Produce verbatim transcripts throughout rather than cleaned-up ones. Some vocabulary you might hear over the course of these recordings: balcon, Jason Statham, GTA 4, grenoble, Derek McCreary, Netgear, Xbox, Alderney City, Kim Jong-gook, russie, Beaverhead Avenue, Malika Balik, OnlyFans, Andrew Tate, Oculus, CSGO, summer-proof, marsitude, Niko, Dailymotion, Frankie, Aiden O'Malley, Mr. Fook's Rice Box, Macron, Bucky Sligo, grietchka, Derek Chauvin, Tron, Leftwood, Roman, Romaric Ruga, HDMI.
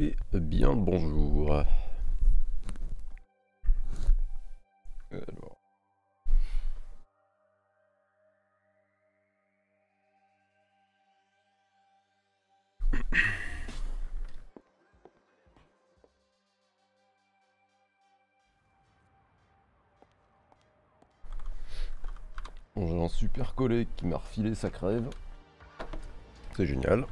Et bien bonjour. Alors. J'ai un super collègue qui m'a refilé sa crève. C'est génial.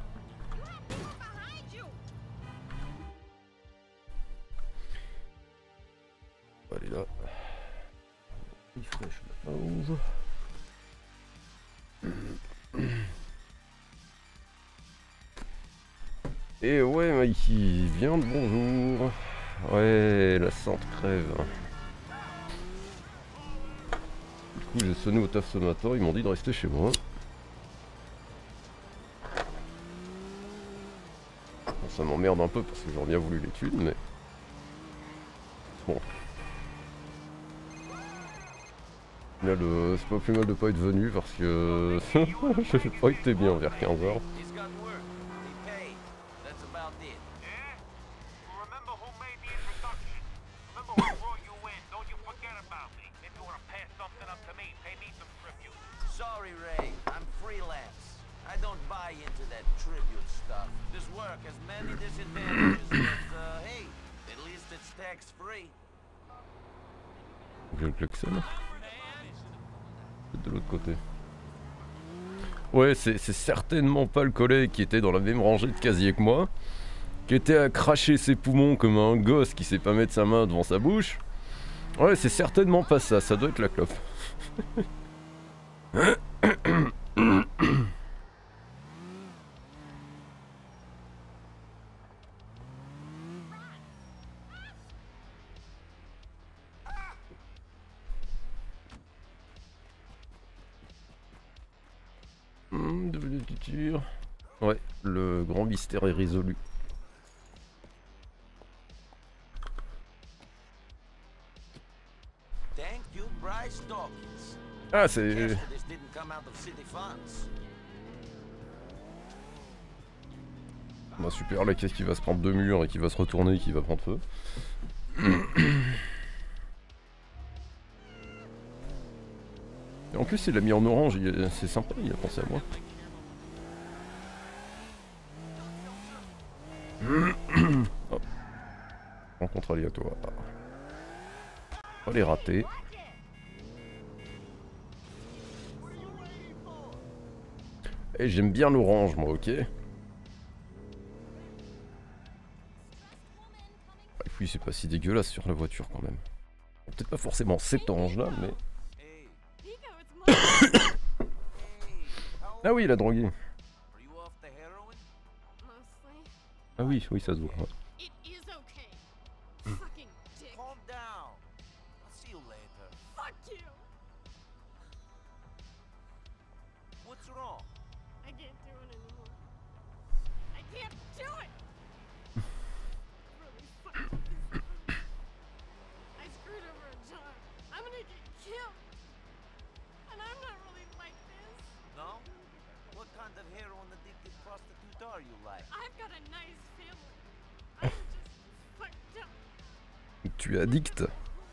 Allez là. Refresh la page. Et ouais Mikey, bien de bonjour. Ouais, la sainte crève. Du coup j'ai sonné au taf ce matin, ils m'ont dit de rester chez moi. Bon, ça m'emmerde un peu parce que j'aurais bien voulu l'étude, mais... Bon. Le... C'est pas plus mal de pas être venu parce que... Je crois que t'es bien vers quinze heures. Ouais, c'est certainement pas le collègue qui était dans la même rangée de casier que moi, qui était à cracher ses poumons comme un gosse qui sait pas mettre sa main devant sa bouche. Ouais, c'est certainement pas ça, ça doit être la clope. Ouais, le grand mystère est résolu. Ah, c'est... Bah super, la caisse qui va se prendre deux murs et qui va se retourner et qui va prendre feu. Et en plus, il l'a mis en orange, c'est sympa, il a pensé à moi. Oh. Rencontre aléatoire. On va les rater. Et j'aime bien l'orange, moi, ok. Et puis c'est pas si dégueulasse sur la voiture quand même. Peut-être pas forcément cet orange-là, mais... Ah oui, il a drogué. Ah oui, oui, ça se voit. Ouais. Tu es addict?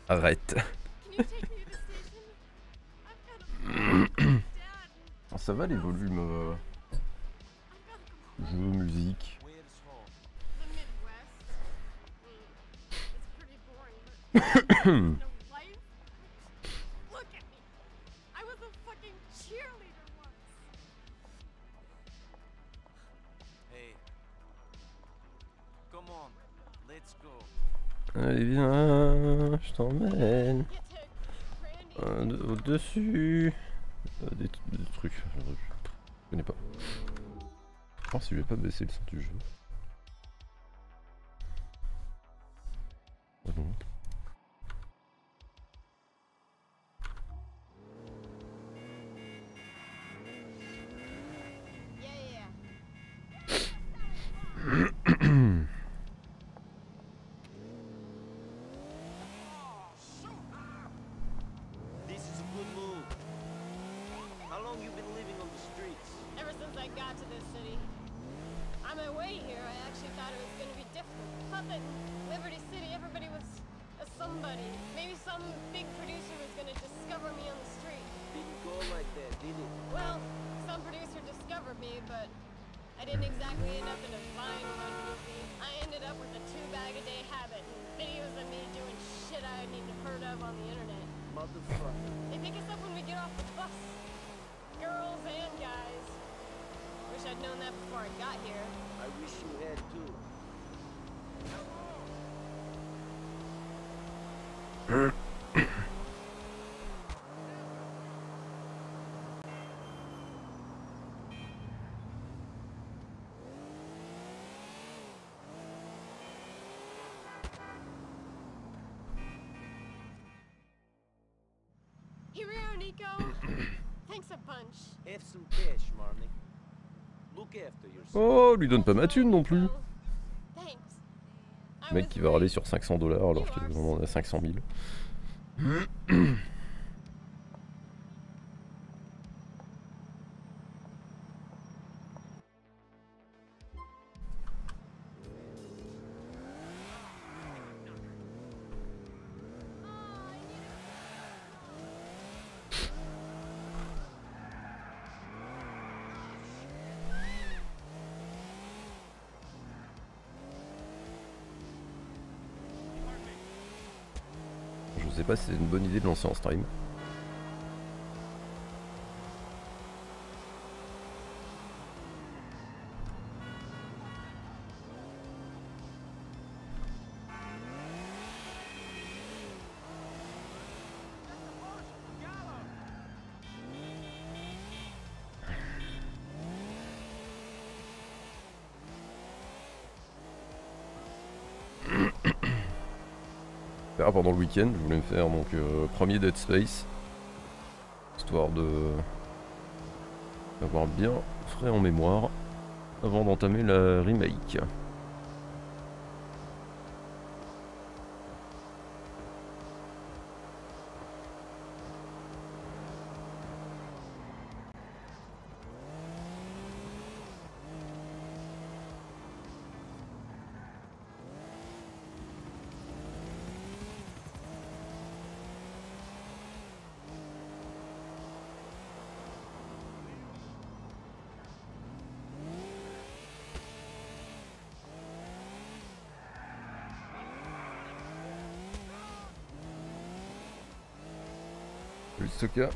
Arrête. Ça va les volumes euh... jeux, musique. Allez viens, je t'emmène au-dessus des, des trucs, je connais pas. Je pense que je vais pas baisser le son du jeu. Ah bon. be here. I actually thought it was going to be different. I thought that Liberty City, everybody was a somebody. Maybe some big producer was going to discover me on the street. Didn't go like that, did it? Well, some producer discovered me, but I didn't exactly end up in a fine one movie. I ended up with a two-bag-a-day habit and videos of me doing shit I hadn't even heard of on the internet. Motherfucker. They pick us up when we get off the bus. Girls and guys. Wish I'd known that before I got here. I wish you had too. Hmm. Here we are, Niko. Thanks a bunch. Have some cash, Marnie. Oh, lui donne pas ma thune non plus. Le mec qui va râler sur cinq cents dollars alors qu'il en a cinq cent mille. Je sais pas si c'est une bonne idée de lancer en stream. Pendant le week-end, je voulais me faire donc euh, premier Dead Space, histoire de d'avoir bien frais en mémoire avant d'entamer la remake. Ce cas.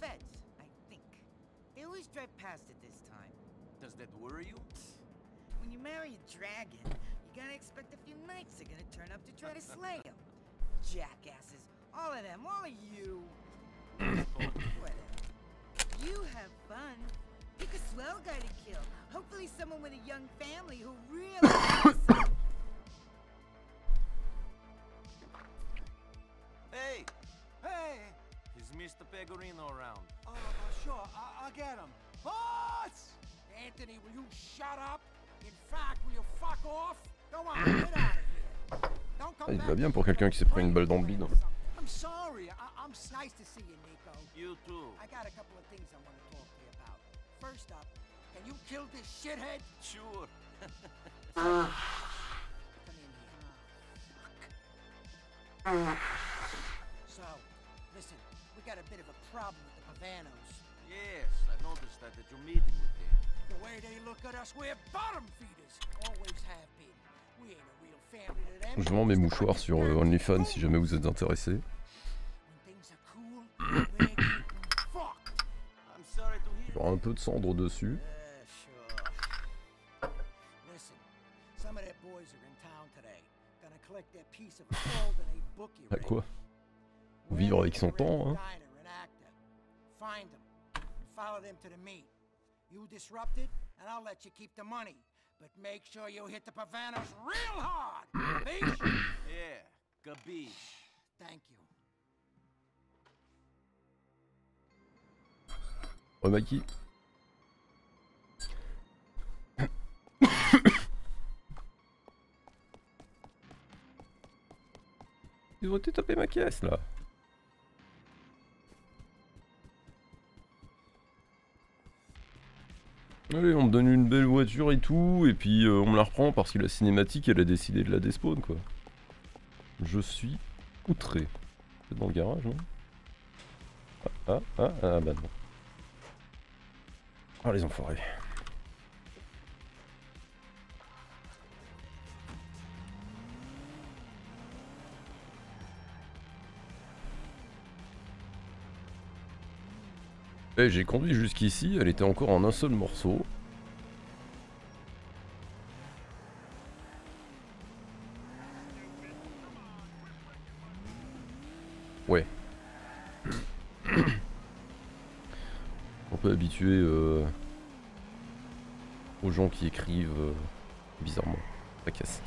Feds, I think. They always drive past at this time. Does that worry you? When you marry a dragon, you gotta expect a few knights are gonna turn up to try to slay him. Jackasses, all of them, all of you. You have fun. Pick a swell guy to kill. Hopefully someone with a young family who really... Mister Pegorino around. Oh, uh, sure, I I'll get him. Boss! Anthony, will you shut up? In fact, will you fuck off? Go on, get out of here. Don't come back. Il va bien pour quelqu'un qui s'est pris une balle dans le bide. I'm sorry. I'm nice to see you, Niko. You too. I got a couple of things I want to talk to you about. First up, can you kill this shithead? Sure. Come in here. So, listen. We got a bit of a problem with the Pavanos. Yes, I noticed that at your meeting with them. The way they look at us, we're bottom feeders. Always have been. We ain't a real family to them. Je vends mes mouchoirs sur euh, OnlyFans si jamais vous êtes intéressé. Il y aura un peu de cendre dessus. À quoi? Vivre avec son temps, hein. find them and follow them to the meet. You disrupt it, and I'll let you keep the money. But make sure you hit the Pavanos real hard! Gabish? Yeah, gabish. Thank you. Oh, Maggie. Ils ont tout tapé ma caisse là. Allez, on me donne une belle voiture et tout, et puis euh, on me la reprend parce que la cinématique elle a décidé de la despawn quoi. Je suis outré. C'est dans le garage non? Ah ah ah ah bah non. Ah les enfoirés. Hey, j'ai conduit jusqu'ici, elle était encore en un seul morceau. Ouais. On peut habituer euh, aux gens qui écrivent euh, bizarrement. Ça casse.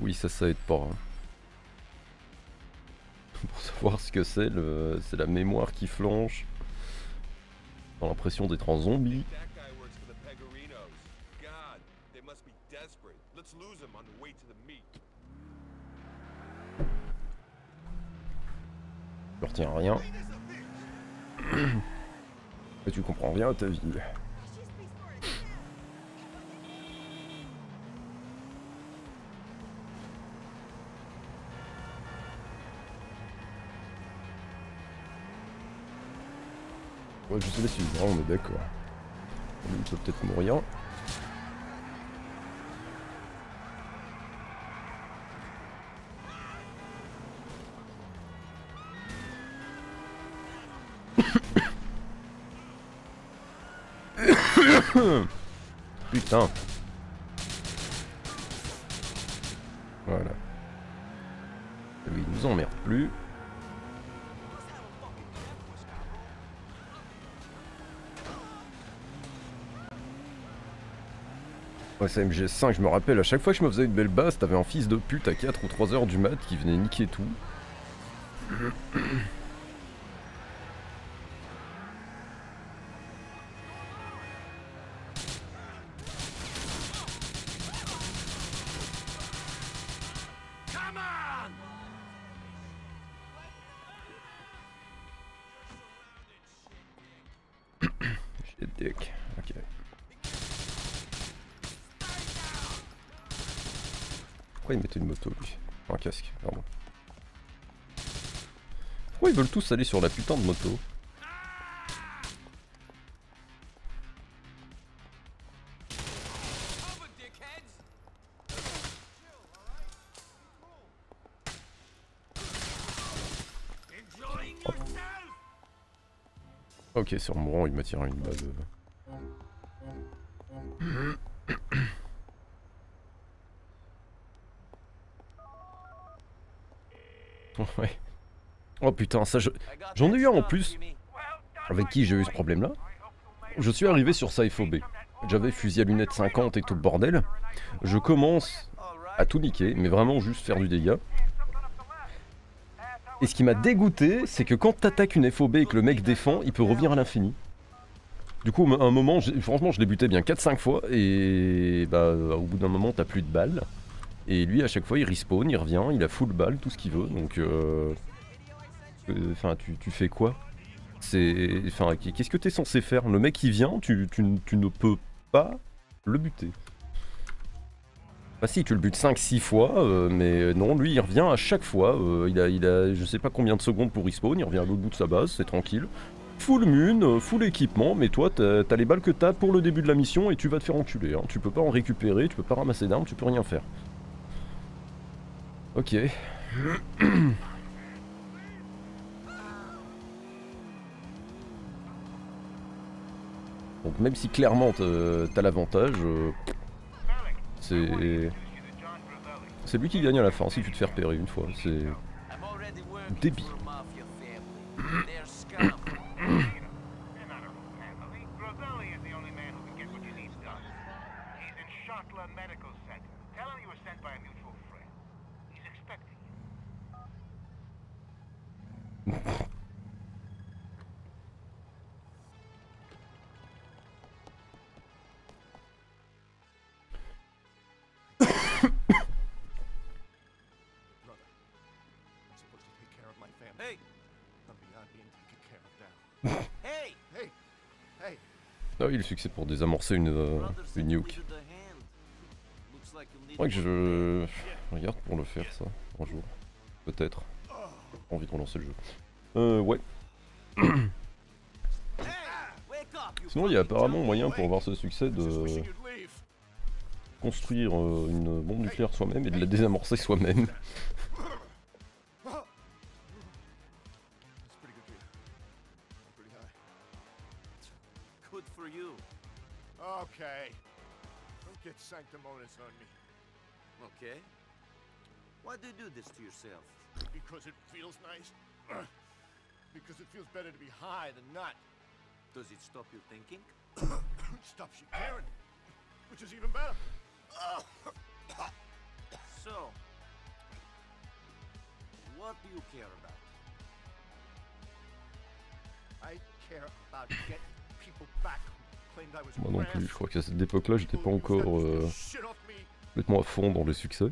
Oui, ça, ça aide pas. Hein. Pour savoir ce que c'est, le... c'est la mémoire qui flanche. Dans l'impression d'être en zombie. Je retiens rien. Et tu comprends rien à ta vie. Ouais, je sais pas si on est d'accord. Il peut peut-être mourir. Putain. Voilà. Lui, il nous emmerde plus. Ouais, c'est M G S cinq, je me rappelle, à chaque fois que je me faisais une belle basse, t'avais un fils de pute à quatre ou trois heures du mat qui venait niquer tout. Ils veulent tous aller sur la putain de moto. Hop. Ok, sur le mourant, il m'a tiré une balle. Ouais. Oh putain, ça je... j'en ai eu un en plus, avec qui j'ai eu ce problème-là. Je suis arrivé sur Saifo B. J'avais fusil à lunettes cinquante et tout le bordel. Je commence à tout niquer, mais vraiment juste faire du dégât. Et ce qui m'a dégoûté, c'est que quand t'attaques une F O B et que le mec défend, il peut revenir à l'infini. Du coup, à un moment, franchement, je débutais bien quatre cinq fois, et bah, au bout d'un moment, t'as plus de balles. Et lui, à chaque fois, il respawn, il revient, il a full balle, tout ce qu'il veut, donc... Euh... Enfin, tu, tu fais quoi? C'est... Enfin, qu'est-ce que t'es censé faire? Le mec il vient, tu, tu, tu ne peux pas le buter. Bah si, tu le butes cinq six fois, euh, mais non, lui il revient à chaque fois, euh, il, a, il a je sais pas combien de secondes pour respawn, il revient à l'autre bout de sa base, c'est tranquille. Full mun, full équipement, mais toi t'as les balles que t'as pour le début de la mission et tu vas te faire enculer, hein. Tu peux pas en récupérer, tu peux pas ramasser d'armes, tu peux rien faire. Ok. Donc même si clairement t'as l'avantage, euh, c'est... c'est lui qui gagne à la fin si tu te fais repérer une fois, c'est... débile. Ah oui, le succès pour désamorcer une, euh, une nuke. Je crois que je... Regarde pour le faire ça, un jour. Peut-être. J'ai pas envie de relancer le jeu. Euh, ouais. Sinon, il y a apparemment moyen pour avoir ce succès de... construire euh, une bombe nucléaire soi-même et de la désamorcer soi-même. Sanctimonious on me. Okay. Why do you do this to yourself? Because it feels nice. Because it feels better to be high than not. Does it stop you thinking? It stops you caring, which is even better. So, what do you care about? I care about getting people back. Moi non plus, je crois qu'à cette époque-là, j'étais pas encore euh, complètement à fond dans les succès.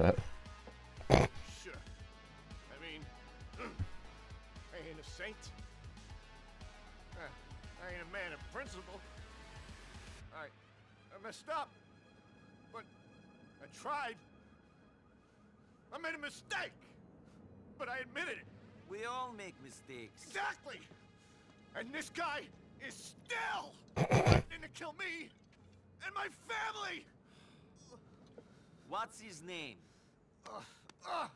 Ah. But I admitted it. We all make mistakes. Exactly. And this guy is still threatening to kill me and my family. What's his name? Uh, uh.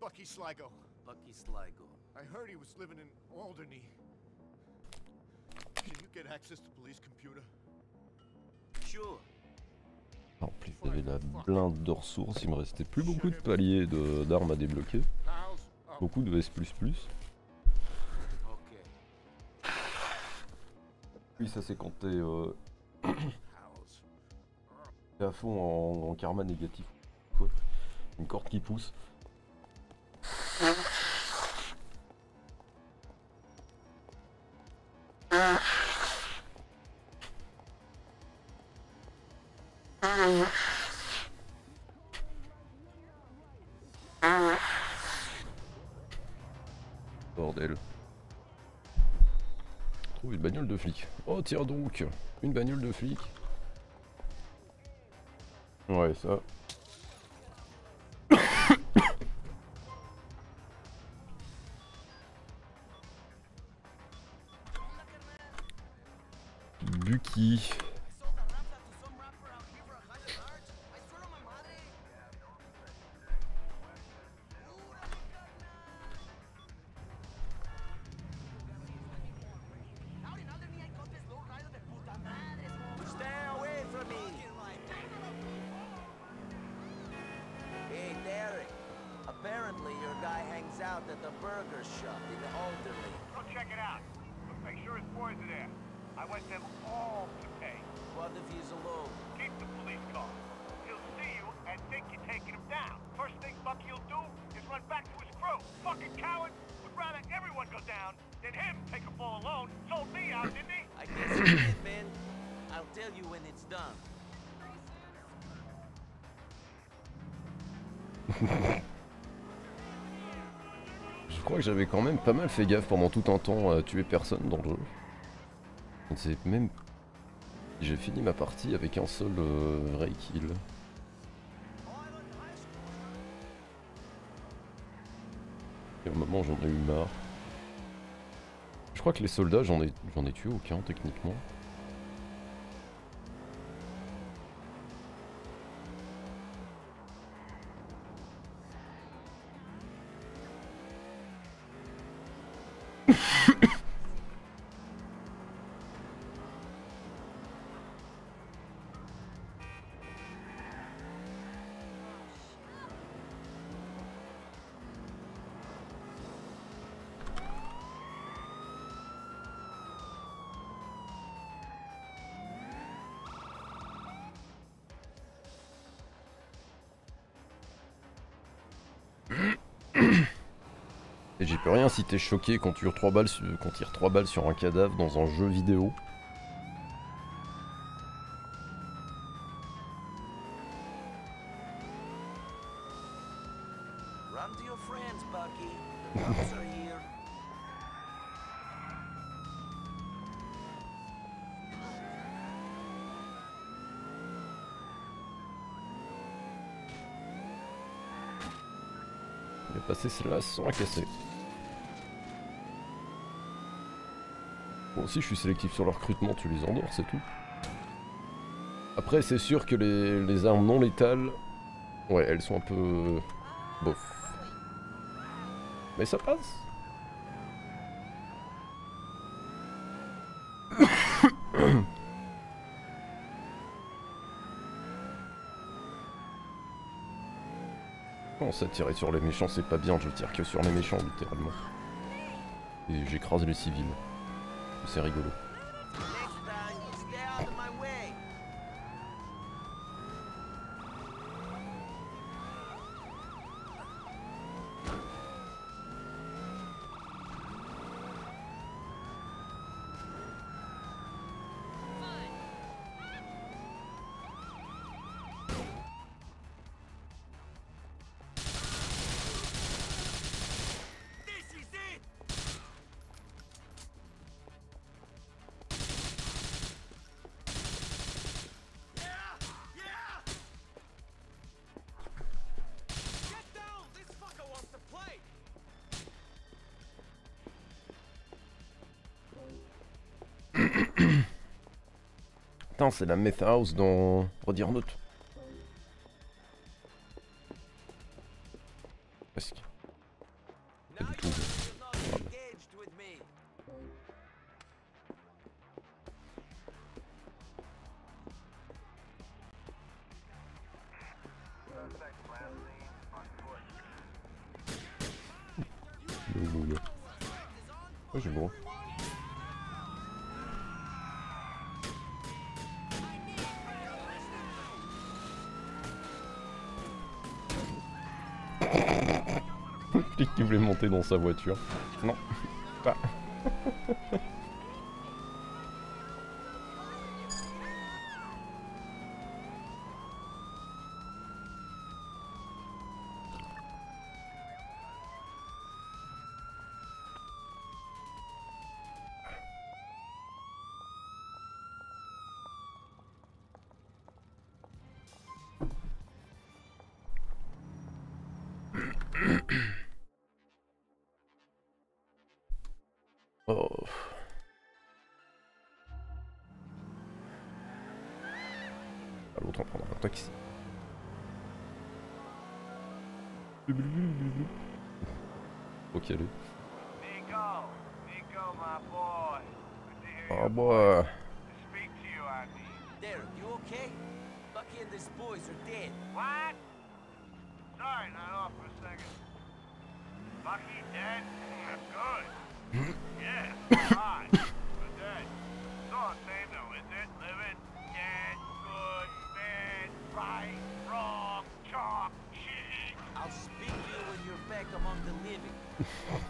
Bucky Sligo. Bucky Sligo. I heard he was living in Alderney. Can you get access to police computer? Sure. En plus, il y avait la blinde de ressources, il me restait plus beaucoup de paliers d'armes à débloquer. Beaucoup de S plus plus. Oui, ça c'est quand t'es euh, à fond en, en karma négatif. Quoi. Une corde qui pousse. Flic. Oh tiens donc, une bagnole de flic. Ouais ça. Bucky. Je crois que j'avais quand même pas mal fait gaffe pendant tout un temps à tuer personne dans le jeu. Je ne sais même... J'ai fini ma partie avec un seul euh, Ray Kill. Et au moment j'en ai eu marre. Je crois que les soldats j'en ai j'en ai tué aucun techniquement. Et j'y peux rien si t'es choqué quand tu tires trois balles sur, quand tire trois balles sur un cadavre dans un jeu vidéo. Run to your friends, Bucky. The cops are here. Je vais passer celle-là sans la casser. Bon, si je suis sélectif sur le recrutement, tu les endors, c'est tout. Après, c'est sûr que les, les armes non létales, ouais, elles sont un peu... bof. Mais ça passe. Bon, ça tirer sur les méchants, c'est pas bien, je tire que sur les méchants, littéralement. Et j'écrase les civils. C'est rigolo. C'est la Meth House dans Redire Note. Presque. Pas du tout. Voilà. Oh, j'ai bon. Qui voulait monter dans sa voiture. Non, pas. L'autre en prendre un taxi. Ok, allez. Oh boy. Derek, you okay? Bucky and his boys are dead. What? Sorry, not off for a second. Bucky dead? Good. Yeah, fine. We're dead. It's all the same though, isn't it? Living, dead, good, bad, right, wrong, chalk, shit. I'll speak to you when you're back among the living.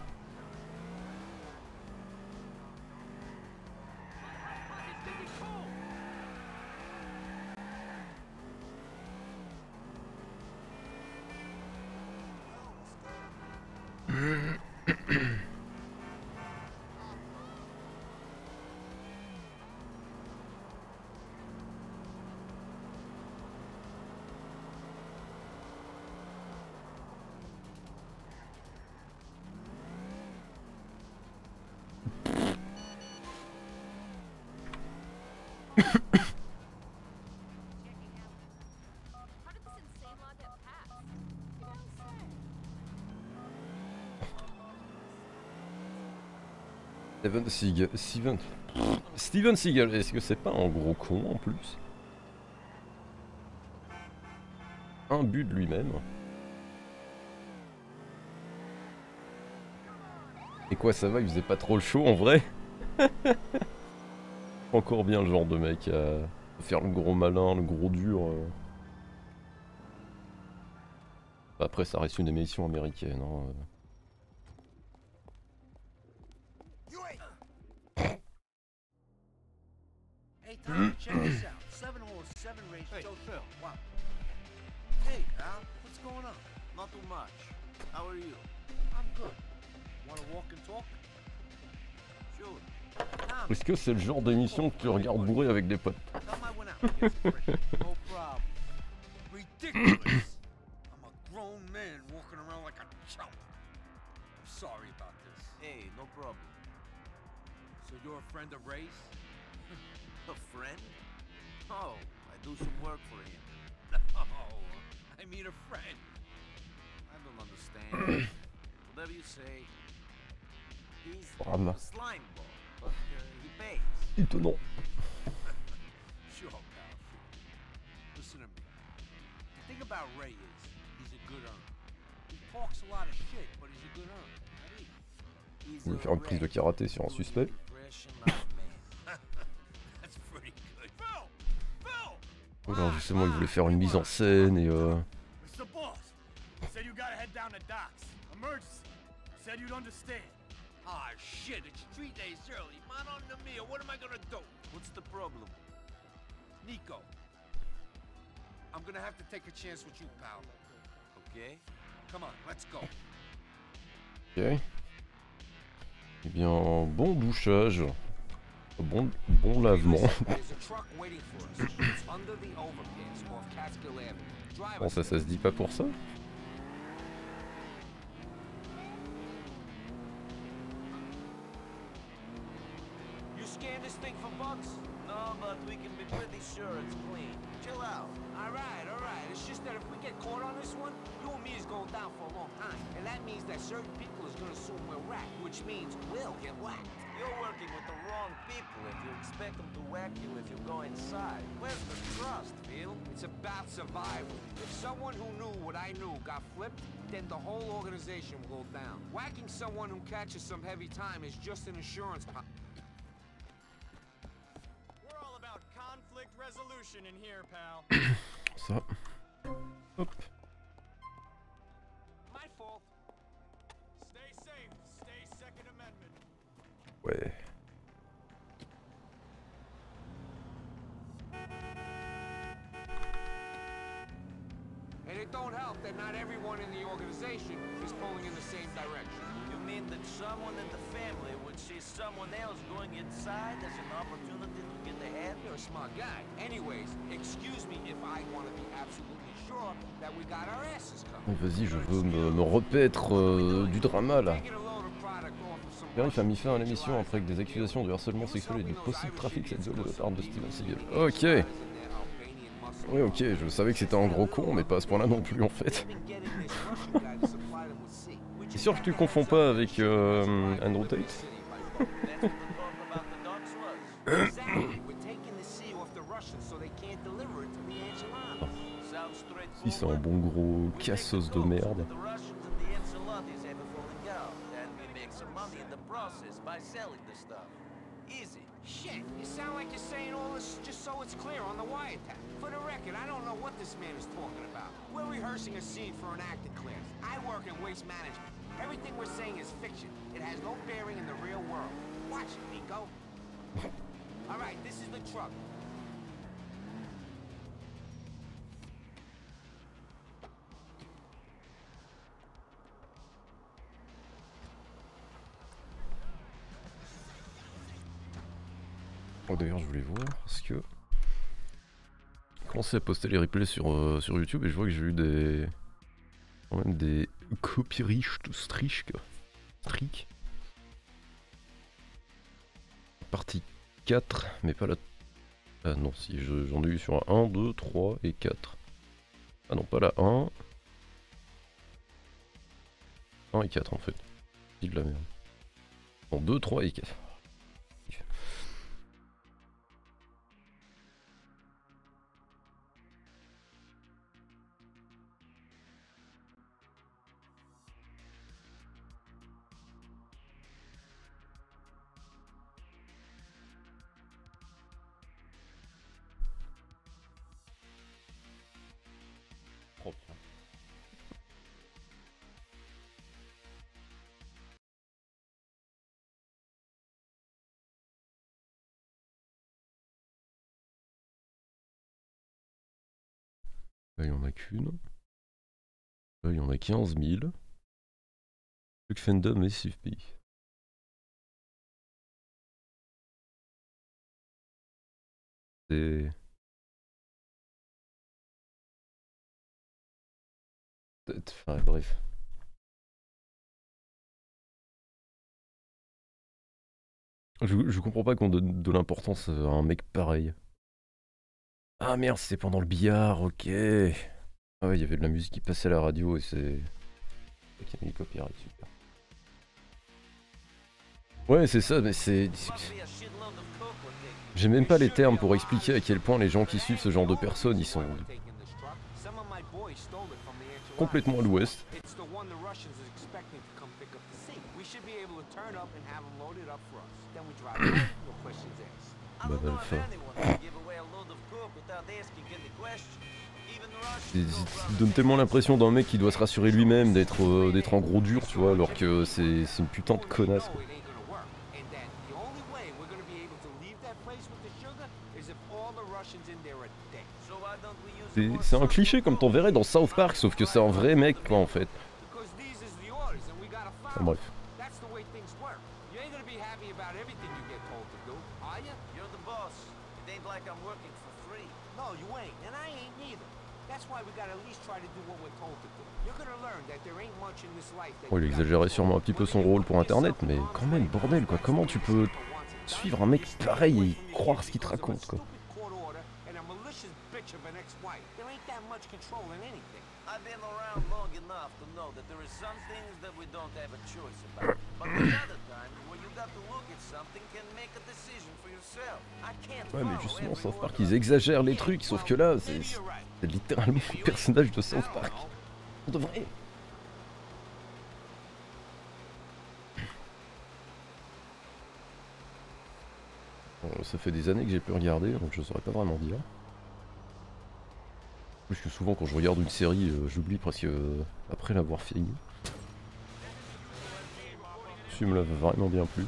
Steven Seagal, Steven, Steven Seagal, est-ce que c'est pas un gros con en plus? Un but de lui-même. Et quoi, ça va, il faisait pas trop le show en vrai? Encore bien le genre de mec à faire le gros malin, le gros dur. Après ça reste une émission américaine, hein. Est-ce que c'est le genre d'émission que tu regardes bourré avec des potes? Étonnant. Il va faire une prise de karaté sur un suspect. Oh non, justement, il voulait faire une mise en scène et euh... Ah shit, it's three days early. Man on the meal, what am I gonna do? What's the problem? Niko, I'm gonna have to take a chance with you, pal. Okay? Come on, let's go. Ok. Eh bien, bon douchage. Bon, bon lavement. Bon, ça, ça se dit pas pour ça? Ça. Hop. Ouais. Don't help that not everyone in the organization is pulling in the same direction. You mean that someone in the family would see someone else going inside as an opportunity to get ahead? You're a smart guy. Anyways, excuse me if I want to be absolutely sure that we got our asses covered. Vas-y, je veux me, me repaître euh, du drama là. Derek a mis fin à l'émission après que des accusations de harcèlement sexuel et de possible trafic sexuel de la part de Steven Seagal. Ok. Oui, ok, je savais que c'était un gros con, mais pas à ce point-là non plus en fait. C'est sûr que tu confonds pas avec euh, Andrew Tate. Si c'est un bon gros cassos de merde. Shit, you sound like you're saying all this just so it's clear on the wiretap. For the record, I don't know what this man is talking about. We're rehearsing a scene for an acting class. I work in waste management. Everything we're saying is fiction. It has no bearing in the real world. Watch it, Niko. All right, this is the truck. Moi d'ailleurs je voulais voir parce que j'ai commencé à poster les replays sur, euh, sur YouTube et je vois que j'ai eu des quand même des copyright streak streak partie quatre mais pas la... Ah non si j'en ai eu sur un, un, deux, trois et quatre. Ah non pas la un, un et quatre en fait. C'est de la merde. Bon deux, trois et quatre. Là, il n'y en a qu'une. Là, il y en a quinze mille. Plus que Fandom et C F P. C'est... Enfin, bref. Je, je comprends pas qu'on donne de l'importance à un mec pareil. Ah merde, c'est pendant le billard, ok. Ah ouais, il y avait de la musique qui passait à la radio et c'est... Ok, il y a des copyrights, super. Ouais, c'est ça, mais c'est... J'ai même pas les termes pour expliquer à quel point les gens qui suivent ce genre de personnes, ils sont... complètement à l'ouest. Bah, bah, enfin. Il donne tellement l'impression d'un mec qui doit se rassurer lui-même d'être euh, d'être en gros dur, tu vois, alors que c'est une putain de connasse, quoi. C'est un cliché comme t'en verrais dans South Park, sauf que c'est un vrai mec, quoi, en fait. Enfin, bref. Oh, il exagérait sûrement un petit peu son rôle pour internet, mais quand même, bordel quoi, comment tu peux suivre un mec pareil et croire ce qu'il te raconte quoi. Ouais mais justement South Park ils exagèrent les trucs, sauf que là c'est littéralement le personnage de South Park. On devrait... Bon, ça fait des années que j'ai pu regarder, donc je saurais pas vraiment dire. Parce que souvent quand je regarde une série, euh, j'oublie presque euh, après l'avoir fini. Tu me l'as vraiment bien plu.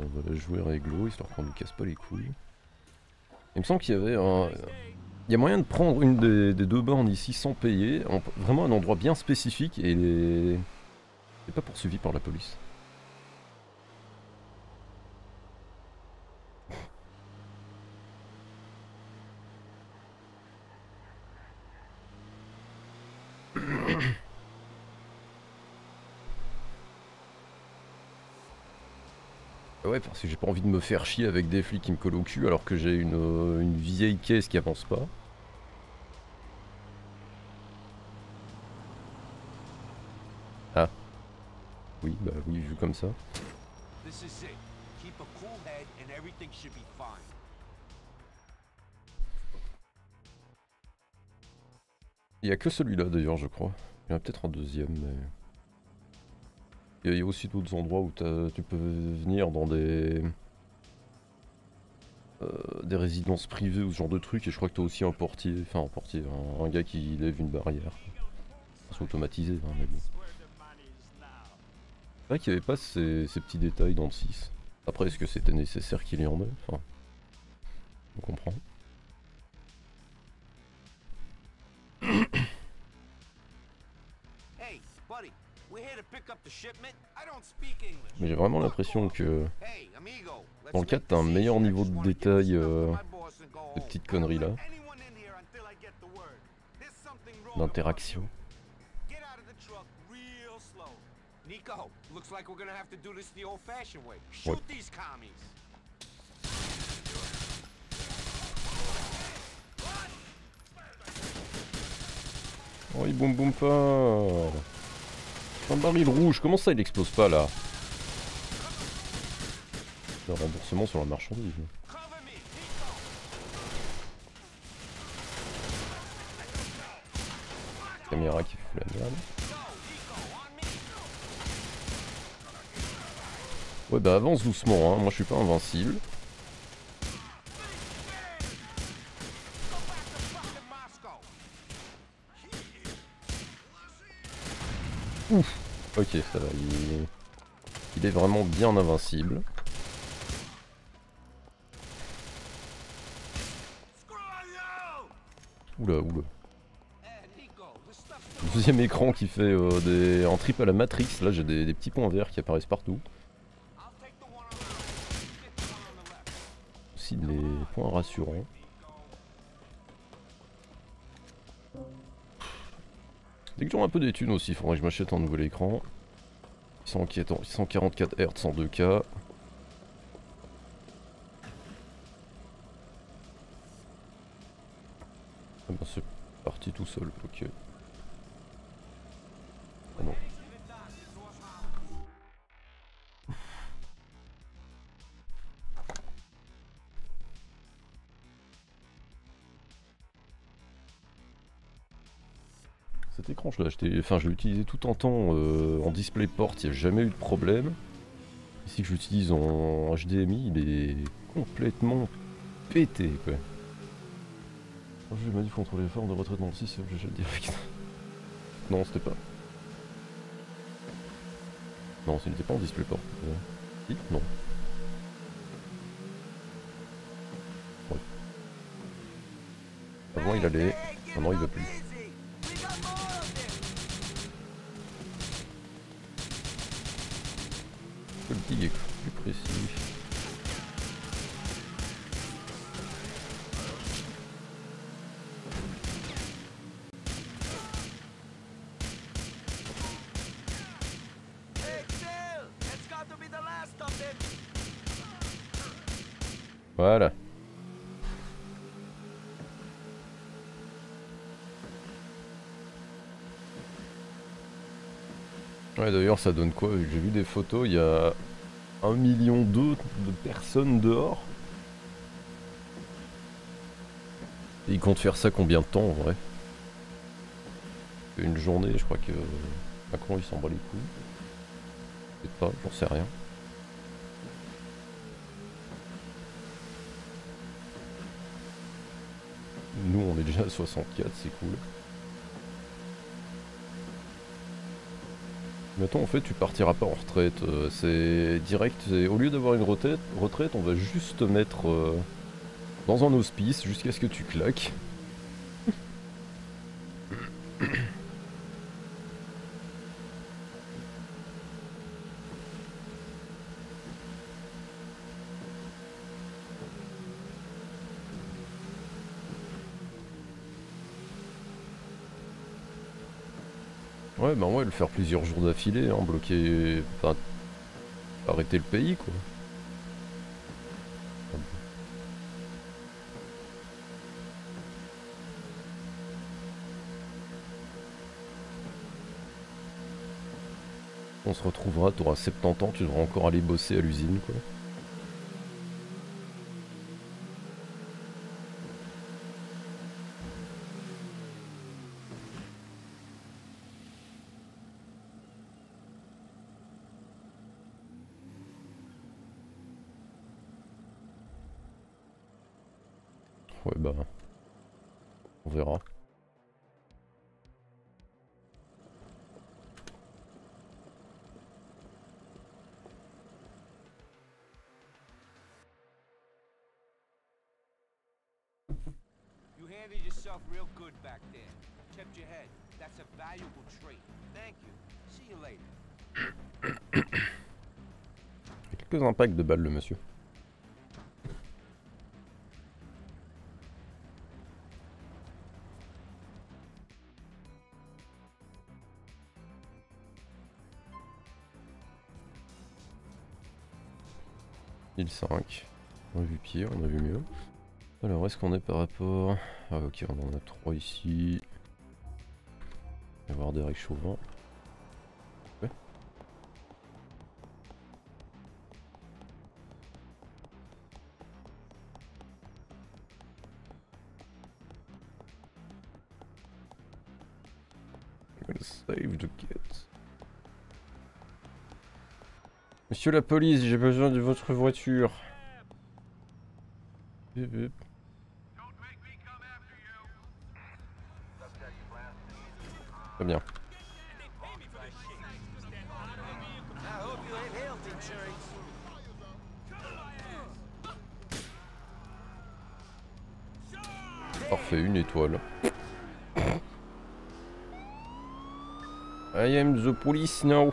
On va la jouer réglo, histoire qu'on nous casse pas les couilles. Il me semble qu'il y avait un... Il y a moyen de prendre une des, des deux bornes ici sans payer, en, vraiment un endroit bien spécifique et les... c'est pas poursuivi par la police. Ouais, parce que j'ai pas envie de me faire chier avec des flics qui me collent au cul alors que j'ai une, euh, une vieille caisse qui avance pas. Ah. Oui, bah oui, vu comme ça. Il y a que celui-là d'ailleurs, je crois. Il y en a peut-être un deuxième, mais... Il y a aussi d'autres endroits où tu peux venir dans des euh, des résidences privées ou ce genre de trucs et je crois que t'as aussi un portier, enfin un portier, un, un gars qui lève une barrière. C'est automatisé, hein, mais bon. C'est vrai qu'il n'y avait pas ces, ces petits détails dans le six. Après, est-ce que c'était nécessaire qu'il y en ait? Enfin, on comprend. Mais j'ai vraiment l'impression que dans le quatre, t'as un meilleur niveau de détail euh, de petites conneries là. D'interaction. Niko, looks like we're gonna have to do this the old-fashioned way. Shoot these commies. Oh, il boum boum fort. Un baril rouge, comment ça il explose pas là? C'est un remboursement sur la marchandise. Caméra qui fout la merde. Ouais bah avance doucement hein, moi je suis pas invincible. Ouf. Ok ça va, il... il est vraiment bien invincible. Oula oula. Deuxième écran qui fait euh, des... un trip à la Matrix, là j'ai des, des petits points verts qui apparaissent partout. Des points rassurants. Dès que j'aurai un peu des thunes aussi, il faudrait que je m'achète un nouvel écran. cent quarante-quatre hertz en deux K. Ah ben c'est parti tout seul, ok. Ah non. Cet écran je l'ai acheté, enfin je l'ai utilisé tout en temps euh, en display port, il n'y a jamais eu de problème. Ici que je l'utilise en H D M I, il est complètement pété quoi. Je m'ai dit contre les formes de retraite dans le six, je jette direct. Non c'était pas. Non il n'était pas en display port. Euh, non. Ouais. Avant il allait, maintenant il ne va plus. Le petit est plus précis. Voilà. Ouais d'ailleurs ça donne quoi? J'ai vu des photos, il y a un million de personnes dehors. Et ils comptent faire ça combien de temps en vrai? Une journée, je crois que Macron il s'en bat les couilles. Peut-être pas, j'en sais rien. Nous on est déjà à soixante-quatre, c'est cool. Mais attends, en fait, tu partiras pas en retraite. Euh, c'est direct. Au lieu d'avoir une retraite, retraite, on va juste te mettre euh, dans un hospice jusqu'à ce que tu claques. Ouais bah ouais, le faire plusieurs jours d'affilée, hein, bloquer, enfin, arrêter le pays quoi. On se retrouvera, t'auras soixante-dix ans, tu devras encore aller bosser à l'usine quoi. Ouais bah, on verra. You hear handled yourself real good back there. Kept your head. That's a valuable trait. Thank you. See you later. Quelques impacts de balles, le monsieur. cinq. On a vu pire, on a vu mieux. Alors, est-ce qu'on est par rapport... Ah ok, on en a trois ici. On va voir Derek Chauvin. Ouais. I'm gonna save the kids. Monsieur la police, j'ai besoin de votre voiture. Bip, bip. Très bien. Parfait, une étoile. I am the police now.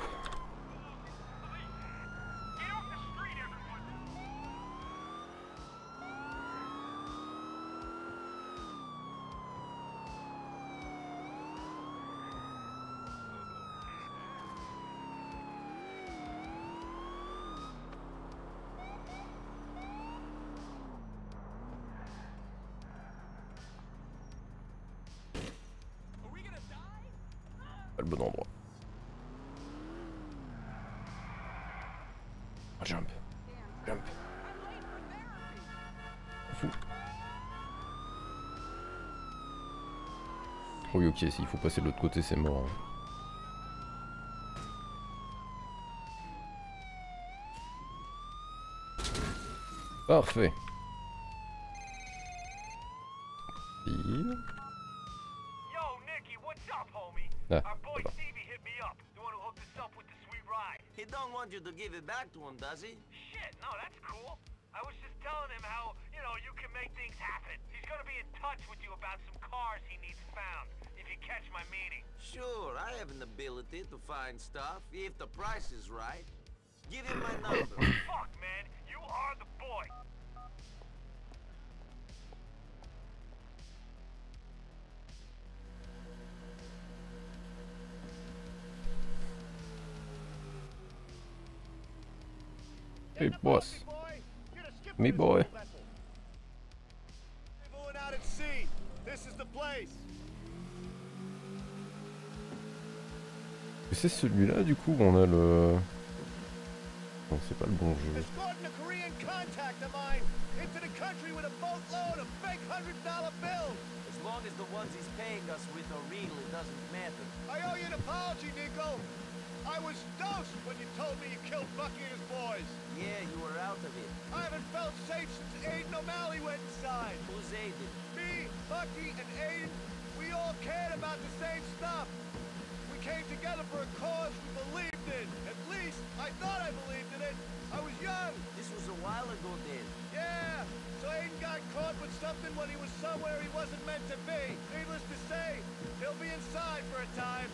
Le bon endroit. Jump. Jump. Fou. Oui, ok, s'il faut passer de l'autre côté, c'est mort. Hein. Parfait. Ah, voilà. Hey boss, me boy. Going out at sea. This is the place. C'est celui-là du coup, on a le. Non, c'est pas le bon jeu. As long as the ones he's paying us with are real, it doesn't matter. I owe you an apology, Niko. I was dosed when you told me you killed Bucky and his boys. Yeah, you were out of it. I haven't felt safe since Aiden O'Malley went inside. Who's Aiden? Me, Bucky, and Aiden, we all cared about the same stuff. We came together for a cause we believed in. At least, I thought I believed in it. I was young. This was a while ago then. Yeah, so Aiden got caught with something when he was somewhere he wasn't meant to be. Needless to say, he'll be inside for a time.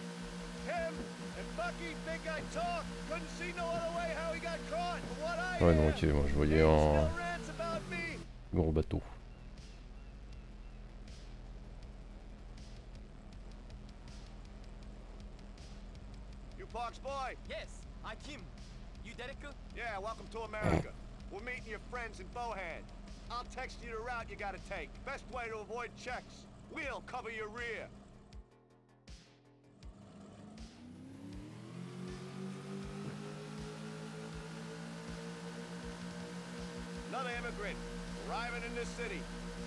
Ouais, non, ok, moi je voyais un gros bateau. You Parks boy? Yes, I'm Kim. You Derek? Yeah, welcome to America. We're meeting your friends in Bohan. I'll text you the route you gotta take. Best way to avoid checks. We'll cover your rear. Another immigrant, arriving in this city,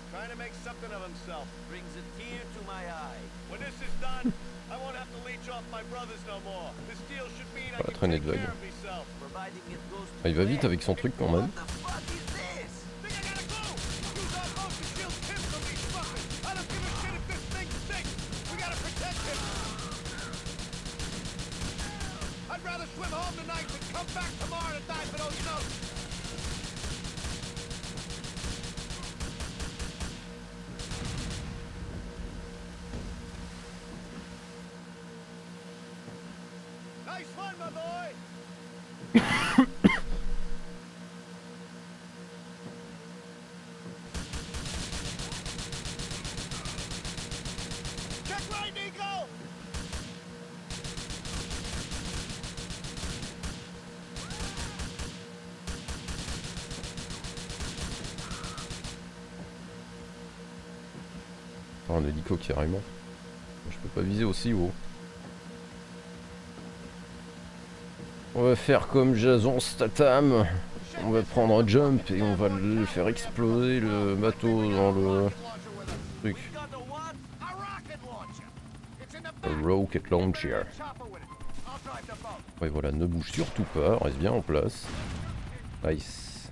trying to make something of himself. Brings a tear to my eye. When this is done, I won't have to leech off my brothers no more. This deal should mean I can take care of myself. Ah, il va vite avec son truc quand même. Nice one, my boy. Check right, Niko. On a Niko carrément. Je peux pas viser aussi haut. On va faire comme Jason Statham, on va prendre un jump et on va le faire exploser le bateau dans le truc. A rocket launcher. Ouais voilà, ne bouge surtout pas, reste bien en place. Nice.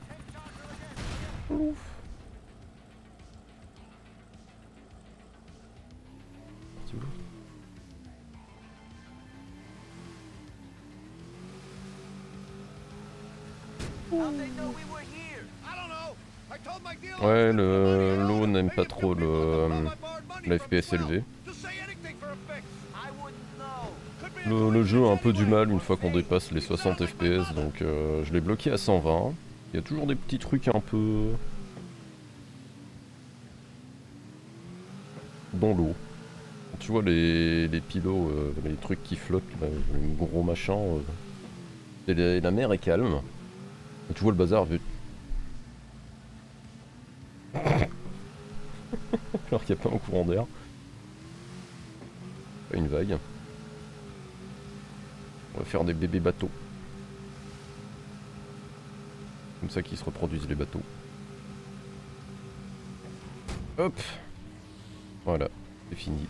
Ouf. Ouais, le l'eau n'aime pas trop le la F P S élevé. Le, le jeu a un peu du mal une fois qu'on dépasse les soixante F P S, donc euh, je l'ai bloqué à cent vingt. Il y a toujours des petits trucs un peu dans l'eau. Tu vois les, les pilotes, euh, les trucs qui flottent, là, le gros machin. Euh, et la, la mer est calme. Et tu vois le bazar. Alors qu'il n'y a pas un courant d'air. Pas une vague. On va faire des bébés bateaux. Comme ça qu'ils se reproduisent les bateaux. Hop. Voilà, c'est fini.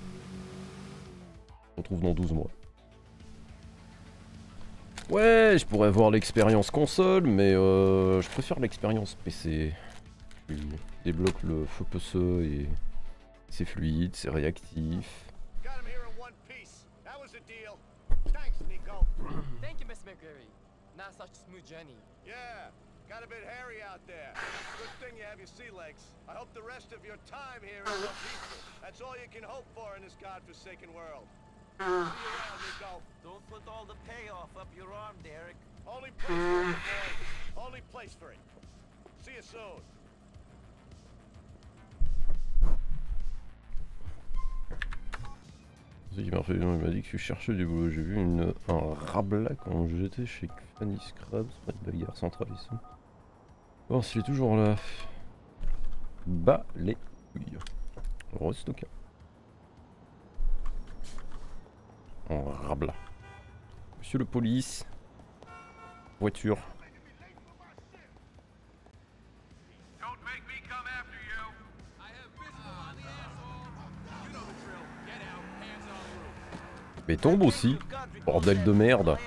On se retrouve dans douze mois. Ouais, je pourrais avoir l'expérience console, mais euh, je préfère l'expérience P C. Je débloque le feu peceux et c'est fluide, c'est réactif. Don't put all the payoff up your arm, Derek. Only place for it, boy. Only place for it. See you soon. Il m'a dit que tu cherchais du boulot. J'ai vu une, un rabla quand j'étais chez Fanny Scrubs, près de la gare centrale ici. Bon, s'il est toujours là. Bah les couilles. Restocker. En rabla. Monsieur le police. Voiture. Mais tombe aussi. Bordel de merde.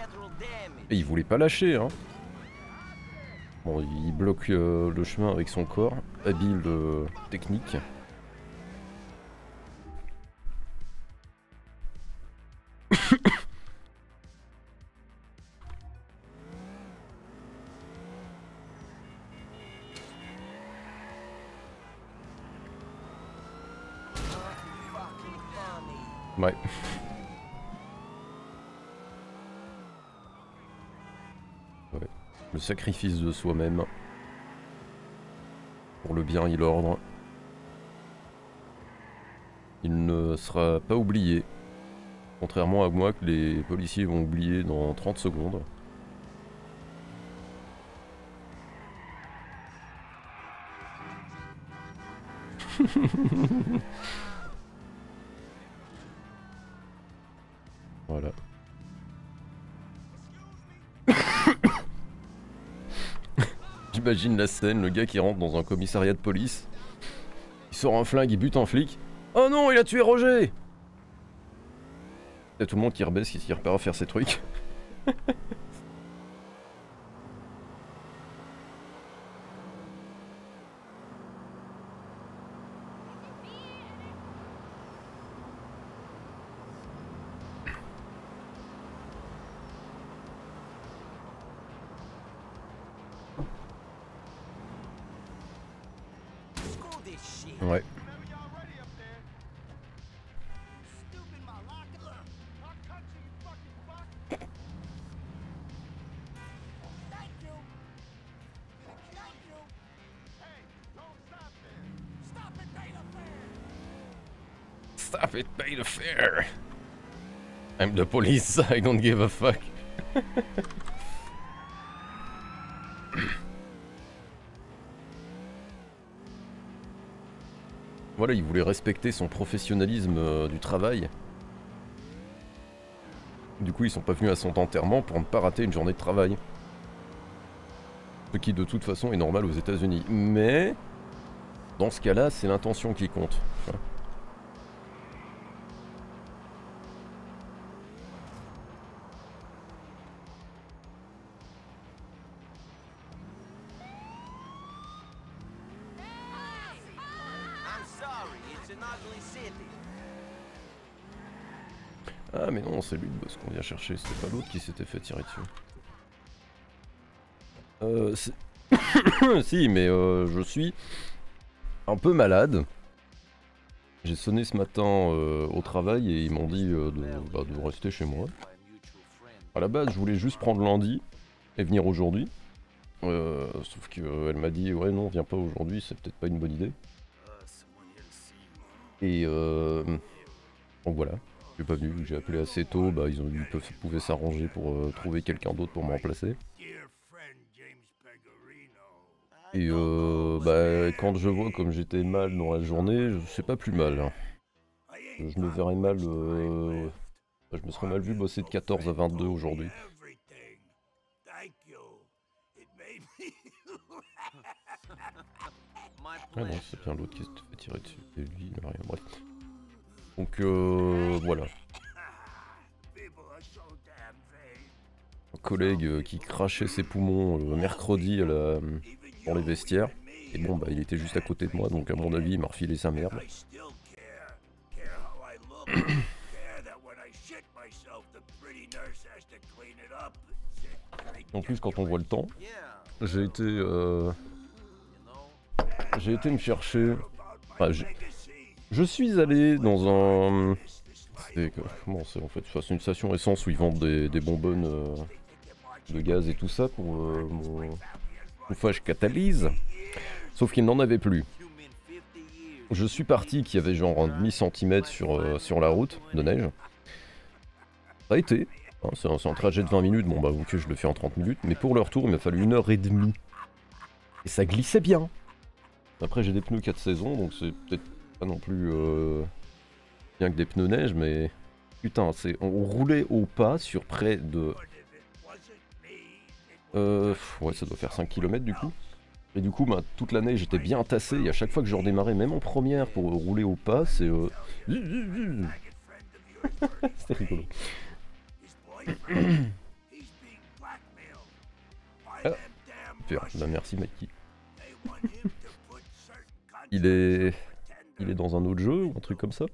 Et il voulait pas lâcher, hein. Bon, il bloque euh, le chemin avec son corps. Habile euh, technique. Ouais. Ouais. Le sacrifice de soi-même. Pour le bien et l'ordre. Il ne sera pas oublié. Contrairement à moi que les policiers vont oublier dans trente secondes. Voilà. J'imagine la scène, le gars qui rentre dans un commissariat de police. Il sort un flingue, il bute un flic. Oh non, il a tué Roger! Y'a tout le monde qui rebaisse, qui repart à faire ses trucs. Ouais. Stop it, made a fair. I'm the police, I don't give a fuck. Voilà, il voulait respecter son professionnalisme euh, du travail. Du coup, ils sont pas venus à son enterrement pour ne pas rater une journée de travail. Ce qui, de toute façon, est normal aux États-Unis. Mais, dans ce cas-là, c'est l'intention qui compte. Voilà. Ah mais non, c'est lui le boss qu'on vient chercher, c'était pas l'autre qui s'était fait tirer dessus. Euh... si, mais euh, je suis un peu malade. J'ai sonné ce matin euh, au travail et ils m'ont dit euh, de, bah, de rester chez moi. À la base, je voulais juste prendre lundi et venir aujourd'hui. Euh, sauf qu'elle euh, m'a dit, ouais non, viens pas aujourd'hui, c'est peut-être pas une bonne idée. Et euh... donc voilà. Je suis pas venu, j'ai appelé assez tôt, bah ils ont dû ils pouvaient s'arranger pour euh, trouver quelqu'un d'autre pour me remplacer. Et euh, bah quand je vois comme j'étais mal dans la journée, c'est pas plus mal. Je me verrais mal, euh, je me serais mal vu bosser de quatorze à vingt-deux aujourd'hui. Ah non, c'est bien l'autre qui se fait tirer dessus, et lui il n'a rien, bref. Donc euh, voilà. Un collègue euh, qui crachait ses poumons le mercredi à la, euh, dans les vestiaires. Et bon bah il était juste à côté de moi, donc à mon avis il m'a refilé sa merde. En plus quand on voit le temps, j'ai été euh, j'ai été me chercher. Enfin, je suis allé dans un... C'est comment c'est en fait c'est une station essence où ils vendent des, des bonbonnes euh, de gaz et tout ça pour euh, mon chauffage catalyse. Sauf qu'il n'en avait plus. Je suis parti qu'il y avait genre un demi-centimètre sur, euh, sur la route de neige. Ça a été. Hein, c'est un, un trajet de vingt minutes, bon bah vous que je le fais en trente minutes. Mais pour le retour il m'a fallu une heure et demie. Et ça glissait bien. Après j'ai des pneus quatre saisons donc c'est peut-être... Pas non plus euh, bien que des pneus neige, mais putain, c'est on roulait au pas sur près de... Euh, ouais, ça doit faire cinq kilomètres du coup. Et du coup, bah, toute l'année, j'étais bien tassé, et à chaque fois que je redémarrais, même en première, pour rouler au pas, c'est... Euh... C'était rigolo. Ah. Super, bah, merci Mikey. Il est... Il est dans un autre jeu ou un truc comme ça?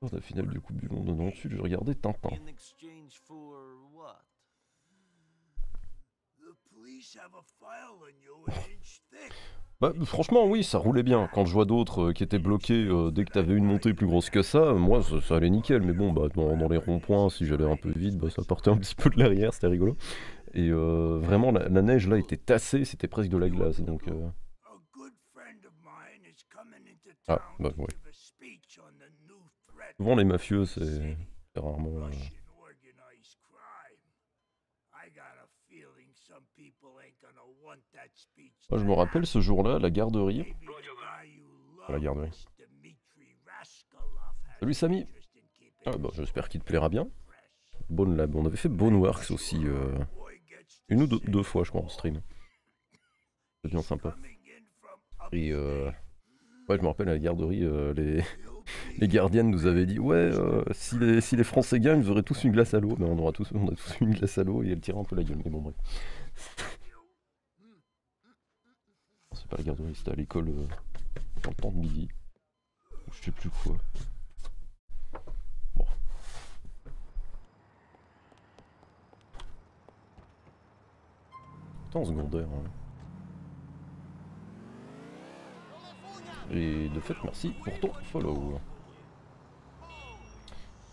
Pour la finale de Coupe du Monde deux mille dix-huit, je regardais Tintin. Bah, franchement oui, ça roulait bien. Quand je vois d'autres euh, qui étaient bloqués euh, dès que t'avais une montée plus grosse que ça, moi ça, ça allait nickel. Mais bon, bah dans, dans les ronds-points, si j'allais un peu vite, bah, ça partait un petit peu de l'arrière, c'était rigolo. Et euh, vraiment, la, la neige là était tassée, c'était presque de la glace. Donc, euh... ah, bah ouais. Souvent les mafieux, c'est rarement... Euh... Je me rappelle ce jour-là, la garderie. La garderie. Salut Samy. Ah bah, j'espère qu'il te plaira bien. Bone Lab. On avait fait Boneworks aussi. Euh, une ou deux, deux fois, je crois, en stream. C'est bien sympa. Et euh, ouais, je me rappelle à la garderie, euh, les, les gardiennes nous avaient dit ouais, euh, si, les, si les Français gagnent, vous aurez tous une glace à l'eau. Mais on aura tous, on a tous une glace à l'eau et elle tirait un peu la gueule. Mais bon, bref. C'est pas la garderie, c'était à l'école euh, dans le temps de midi. Je sais plus quoi. Bon. Temps secondaire. Hein. Et de fait, merci pour ton follow.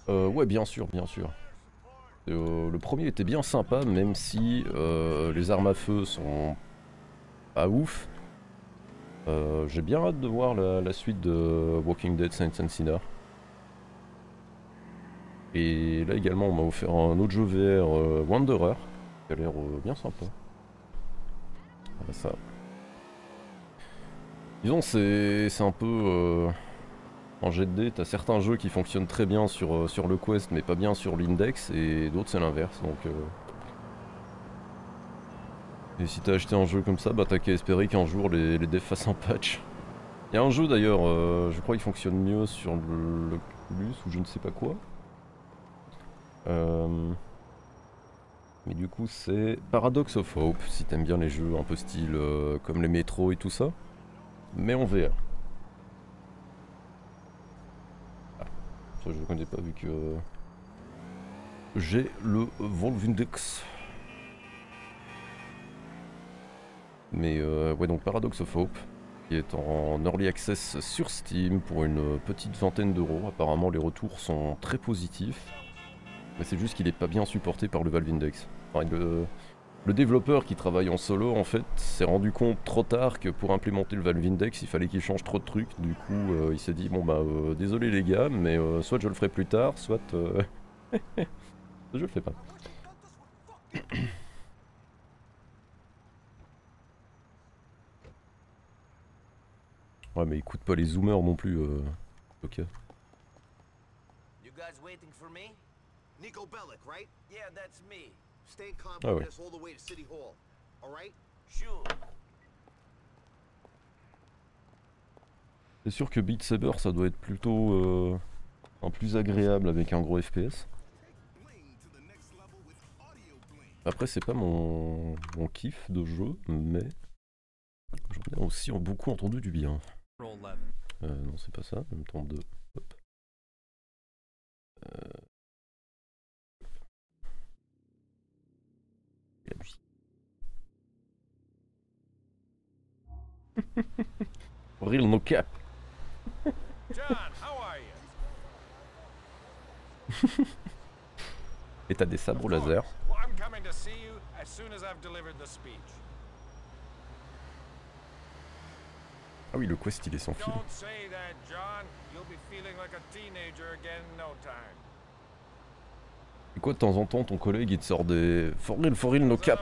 Euh, ouais, bien sûr, bien sûr. Euh, le premier était bien sympa, même si euh, les armes à feu sont pas ouf. Euh, J'ai bien hâte de voir la, la suite de Walking Dead Saints and Sinners. Et là également, on m'a offert un autre jeu V R, euh, Wanderer, qui a l'air euh, bien sympa. Voilà ça. Disons, c'est un peu... Euh, en G D, t'as certains jeux qui fonctionnent très bien sur, euh, sur le Quest, mais pas bien sur l'Index, et d'autres c'est l'inverse. Donc, euh... Et si t'as acheté un jeu comme ça, bah t'as qu'à espérer qu'un jour les, les devs fassent un patch. Il y a un jeu d'ailleurs, euh, je crois qu'il fonctionne mieux sur le Oculus ou je ne sais pas quoi. Euh... Mais du coup c'est Paradox of Hope, si t'aimes bien les jeux un peu style euh, comme les métros et tout ça, mais en V R. Ah, ça je le connais pas vu que euh, j'ai le Volvindex. Mais euh, ouais, donc Paradox of Hope, qui est en Early Access sur Steam pour une petite vingtaine d'euros. Apparemment les retours sont très positifs. Mais c'est juste qu'il est pas bien supporté par le Valve Index. Enfin, le, le développeur qui travaille en solo en fait s'est rendu compte trop tard que pour implémenter le Valve Index il fallait qu'il change trop de trucs. Du coup euh, il s'est dit bon bah euh, désolé les gars mais euh, soit je le ferai plus tard soit euh... je le fais pas. Ouais mais écoute pas les zoomers non plus. Euh... Ok. Niko Bellic, right? Yeah, that's me. Stay calm with us all the way to City Hall. All right? Sure. C'est sûr que Beat Saber, ça doit être plutôt euh, un plus agréable avec un gros F P S. Après, c'est pas mon, mon kiff de jeu, mais j'en ai aussi beaucoup entendu du bien. Euh, non, c'est pas ça. Je me trompe de. Hop. Euh... La musique. Real no cap. John, how are you? Et t'as des sabres laser. Well, I'm coming to see you as soon as I've delivered the speech. Ah oui, le quest il est sans fil. Don't say that, John. You'll be feeling like a teenager again in no time. Et quoi, de temps en temps, ton collègue il te sort des for real, for real, no cap.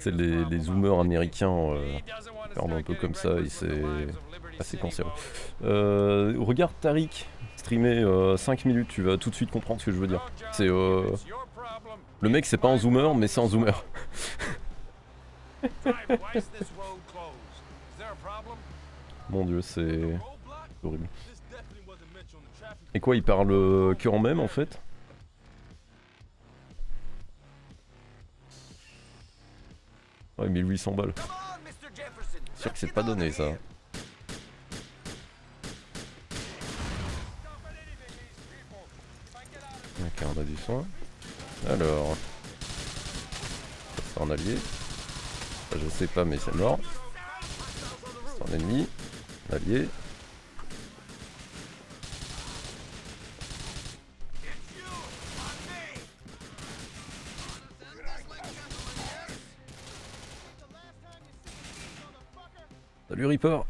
C'est les, les zoomers américains, euh, parlent un peu comme ça et c'est assez cancéreux. Euh, regarde Tariq streamer euh, cinq minutes, tu vas tout de suite comprendre ce que je veux dire. C'est euh... Le mec c'est pas un zoomer mais c'est un zoomer. Mon dieu c'est horrible. Et quoi, il parle que en même en fait? Ouais, mille huit cents balles. C'est sûr que c'est pas donné ça. Ok, on a du soin. Alors, c'est un allié. Enfin, je sais pas, mais c'est mort. C'est un ennemi. Un allié. Salut Reaper.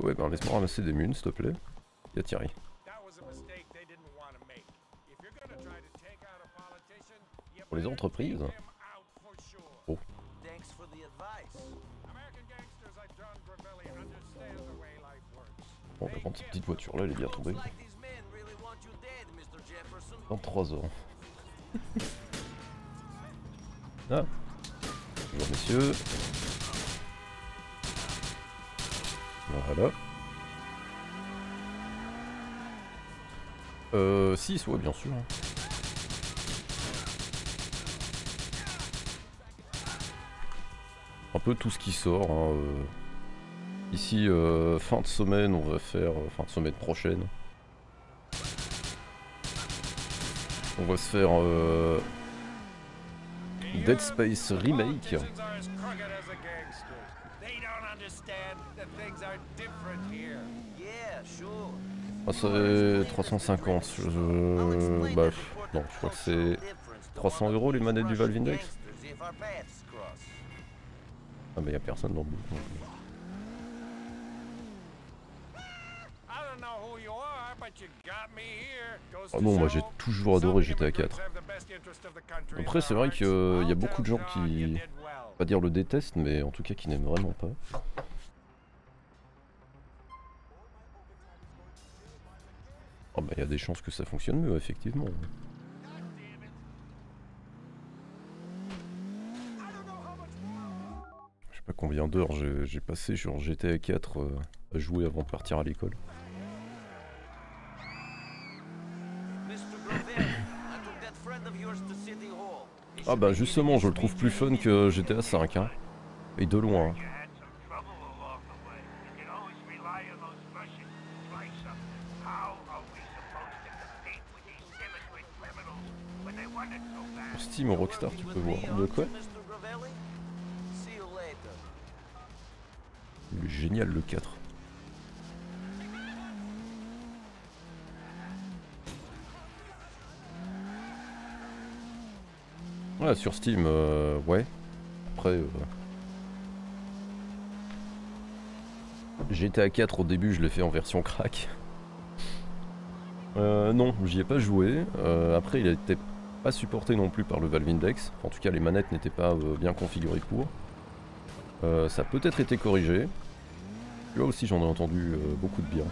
Ouais, ben laisse-moi ramasser des munes, s'il te plaît. Y'a Thierry. Pour les entreprises. Oh. Bon, on va prendre cette petite voiture-là, elle est bien tombée. vingt-trois ans. Ah. Bonjour, messieurs. Voilà. Euh, six, ouais, bien sûr. Un peu tout ce qui sort. Hein, euh. Ici, euh, fin de semaine, on va faire euh, fin de semaine prochaine. On va se faire euh, Dead Space Remake. Ah, c'est trois cent cinquante. Je, je, bah, non, je crois que c'est trois cents euros les manettes du Valve Index. Ah, mais y'a personne dans le bout. Oh non, moi j'ai toujours adoré G T A quatre. Après c'est vrai qu'il euh, y a beaucoup de gens qui, pas dire le détestent, mais en tout cas qui n'aiment vraiment pas. Oh bah il y a des chances que ça fonctionne mieux, effectivement. Je sais pas combien d'heures j'ai passé sur G T A quatre euh, à jouer avant de partir à l'école. Ah bah justement, je le trouve plus fun que G T A cinq, hein. Et de loin. Hein. Steam ou Rockstar, tu peux voir. De quoi? Il est génial le quatre. Ouais, sur Steam, euh, ouais. Après, euh... G T A quatre, au début, je l'ai fait en version crack. Euh, non, j'y ai pas joué. Euh, après, il était pas supporté non plus par le Valve Index. Enfin, en tout cas, les manettes n'étaient pas euh, bien configurées pour. Euh, ça a peut-être été corrigé. Là aussi, j'en ai entendu euh, beaucoup de bien.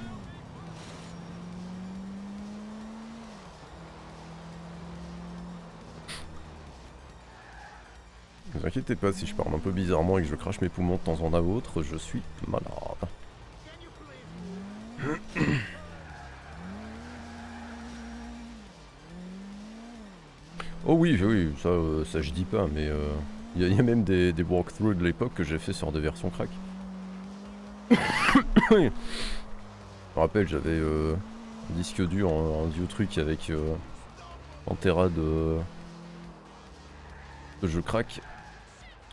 Ne vous inquiétez pas si je parle un peu bizarrement et que je crache mes poumons de temps en temps à autre, je suis malade. Oh oui, oui, ça, ça je dis pas, mais il euh, y, y a même des, des walkthroughs de l'époque que j'ai fait sur des versions crack. Je me rappelle, j'avais euh, un disque dur, un, un vieux truc avec euh, un téra de, de jeux crack.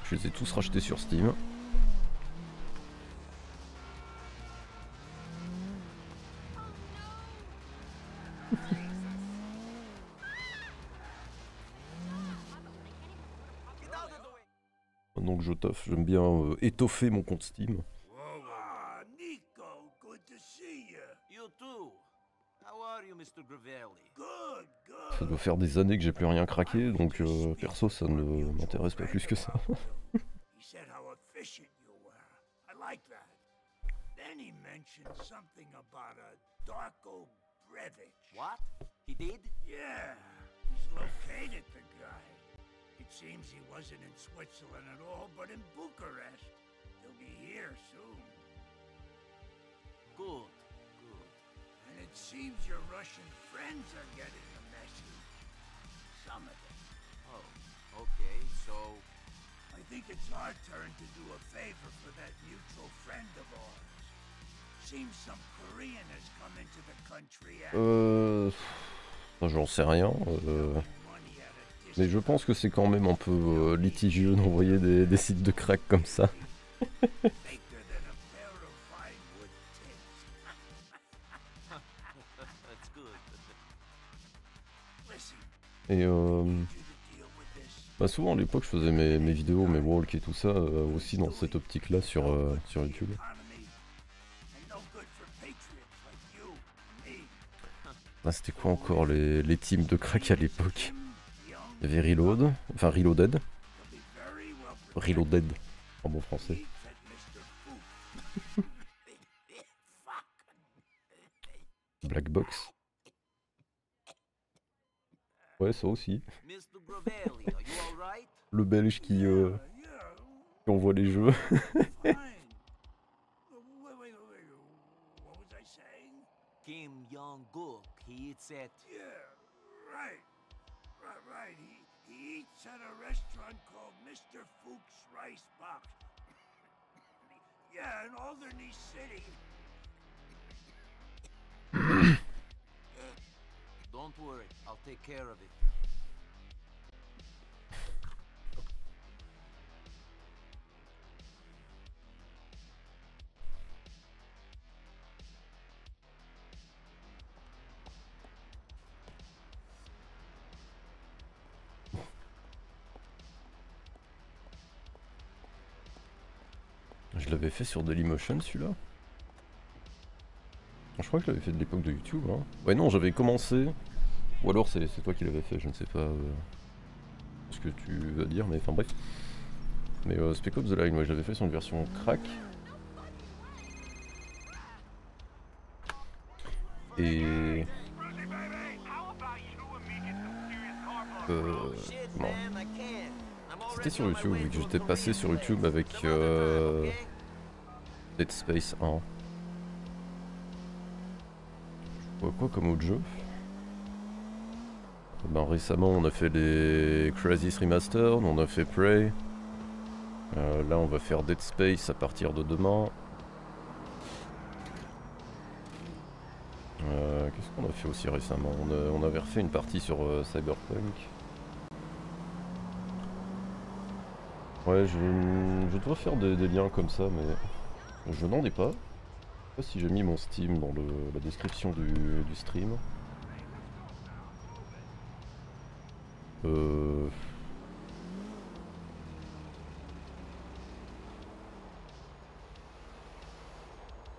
Je les ai tous rachetés sur Steam. Donc je toffe, j'aime bien euh, étoffer mon compte Steam. Ah, Niko, good to see you. You too. How are you, Mister Gravelli? Good, good. Ça doit faire des années que j'ai plus rien craqué, donc euh, perso ça ne m'intéresse pas plus que ça. Euh... J'en sais rien. Euh... Mais je pense que c'est quand même un peu euh, litigieux d'envoyer des, des sites de crack comme ça. Et euh... bah souvent à l'époque je faisais mes, mes vidéos, mes walks et tout ça euh, aussi dans cette optique là sur, euh, sur YouTube. Ah, c'était quoi encore les, les teams de crack à l'époque? Il y avait Reload, enfin Reloaded. Reloaded, en bon français. Black Box. Ouais, ça aussi. Le belge qui, euh, qui envoie les jeux. Kim Jong-gook, he eats at... Yeah, right. Right, right. He, he eats at a restaurant called Mister Fook's Rice Box. Yeah, in Alderney City. uh, don't worry, I'll take care of it. Je l'avais fait sur Dailymotion celui-là. Je crois que je l'avais fait de l'époque de YouTube. Hein. Ouais non, j'avais commencé. Ou alors c'est toi qui l'avais fait, je ne sais pas euh, ce que tu vas dire, mais enfin bref. Mais euh, Spec Ops The Line, ouais, je l'avais fait sur une version crack. Et... Euh... Non. C'était sur YouTube, vu que j'étais passé sur YouTube avec... Euh... Dead Space un. Je vois quoi comme autre jeu? Ben récemment on a fait les Crazy's Remastered, on a fait Prey. Euh, là on va faire Dead Space à partir de demain. Euh, Qu'est-ce qu'on a fait aussi récemment? On, a, on avait refait une partie sur euh, Cyberpunk. Ouais, je, je dois faire des, des liens comme ça, mais je n'en ai pas. Je sais pas si j'ai mis mon Steam dans le, la description du, du stream. Euh...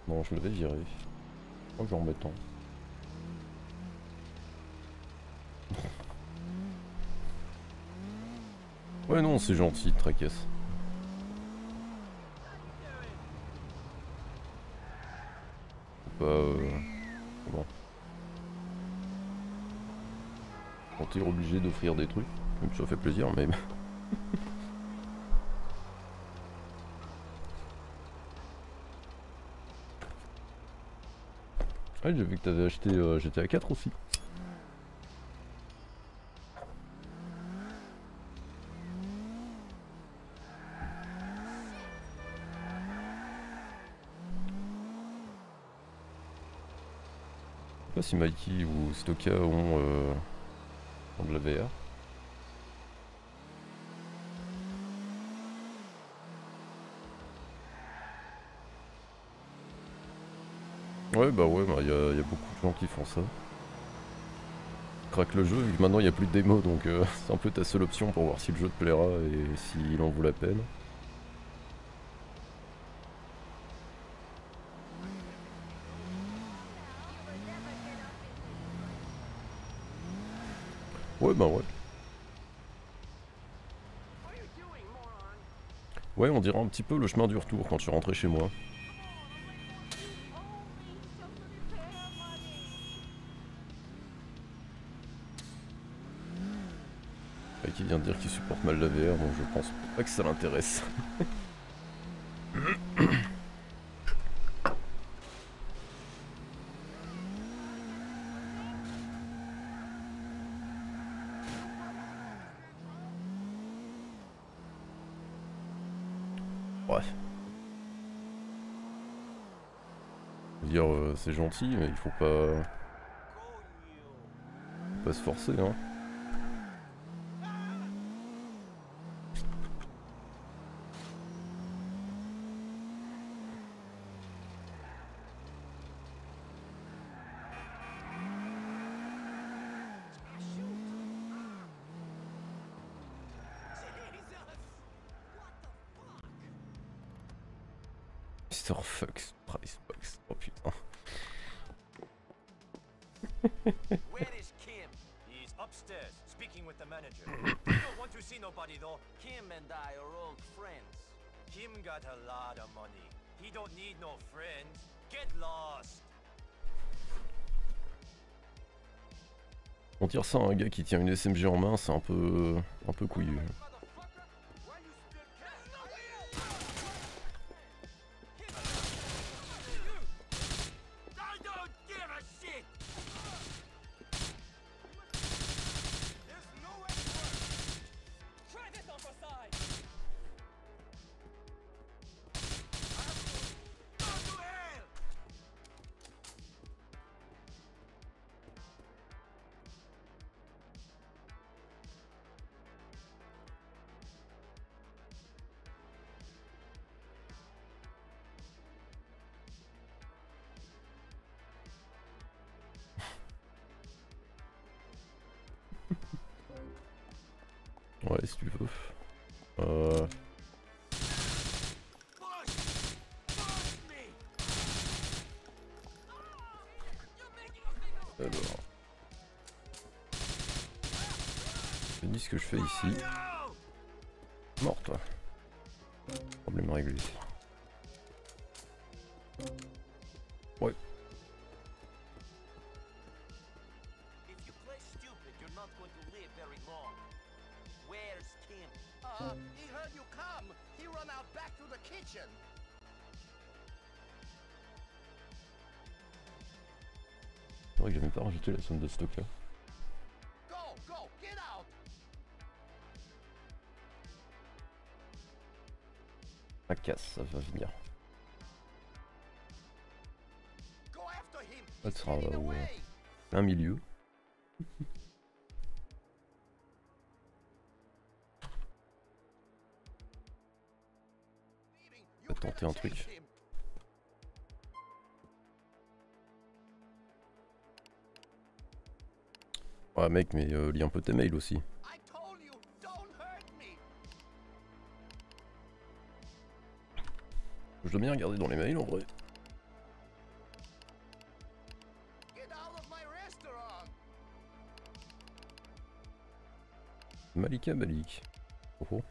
Non, je l'avais viré. Je crois que j'en remets un. Ouais non, c'est gentil, tracasse. Bah euh... Bon. Sont-ils obligés d'offrir des trucs? Même si ça fait plaisir, mais... Ouais, j'ai vu que t'avais acheté euh, G T A quatre aussi. Je sais pas si Mikey ou Stoka ont, euh, ont de la V R. Ouais bah ouais, il bah, y, y a beaucoup de gens qui font ça. Craque le jeu, vu que maintenant il n'y a plus de démo, donc euh, c'est un peu ta seule option pour voir si le jeu te plaira et s'il en vaut la peine. Ouais bah ouais. Ouais, on dirait un petit peu le chemin du retour quand je suis rentré chez moi. Et qui vient de dire qu'il supporte mal la V R, donc je pense pas que ça l'intéresse. C'est gentil, mais il faut pas... faut pas se forcer, hein. mister Fook's Rice Box, oh putain. Where is Kim? He's upstairs, speaking with the manager. You don't want to see nobody though. Kim and I are old friends. Kim got a lot of money. He don't need no friends. Get lost. On tire ça à un gars qui tient une S M G en main, c'est un peu, un peu couillu. Ouais, si tu veux. Euh... Alors... Je dis ce que je fais ici. Mort, toi. Problème réglé. Ouais. C'est vrai que j'avais pas rajouté la somme de stock là. Ah casse, ça va venir. Ça sera euh, un milieu. On va tenter un truc. Ouais mec, mais euh, lis un peu tes mails aussi. Je dois bien regarder dans les mails en vrai. Malika Balik. Oh oh.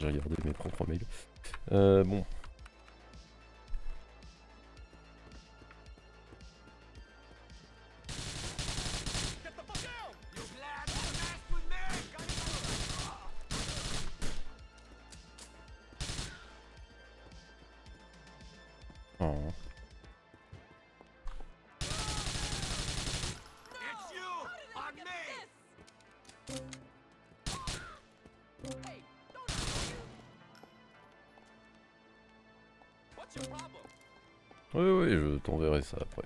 J'ai regardé mes propres mails. Euh, bon. Oui, oui, je t'enverrai ça après.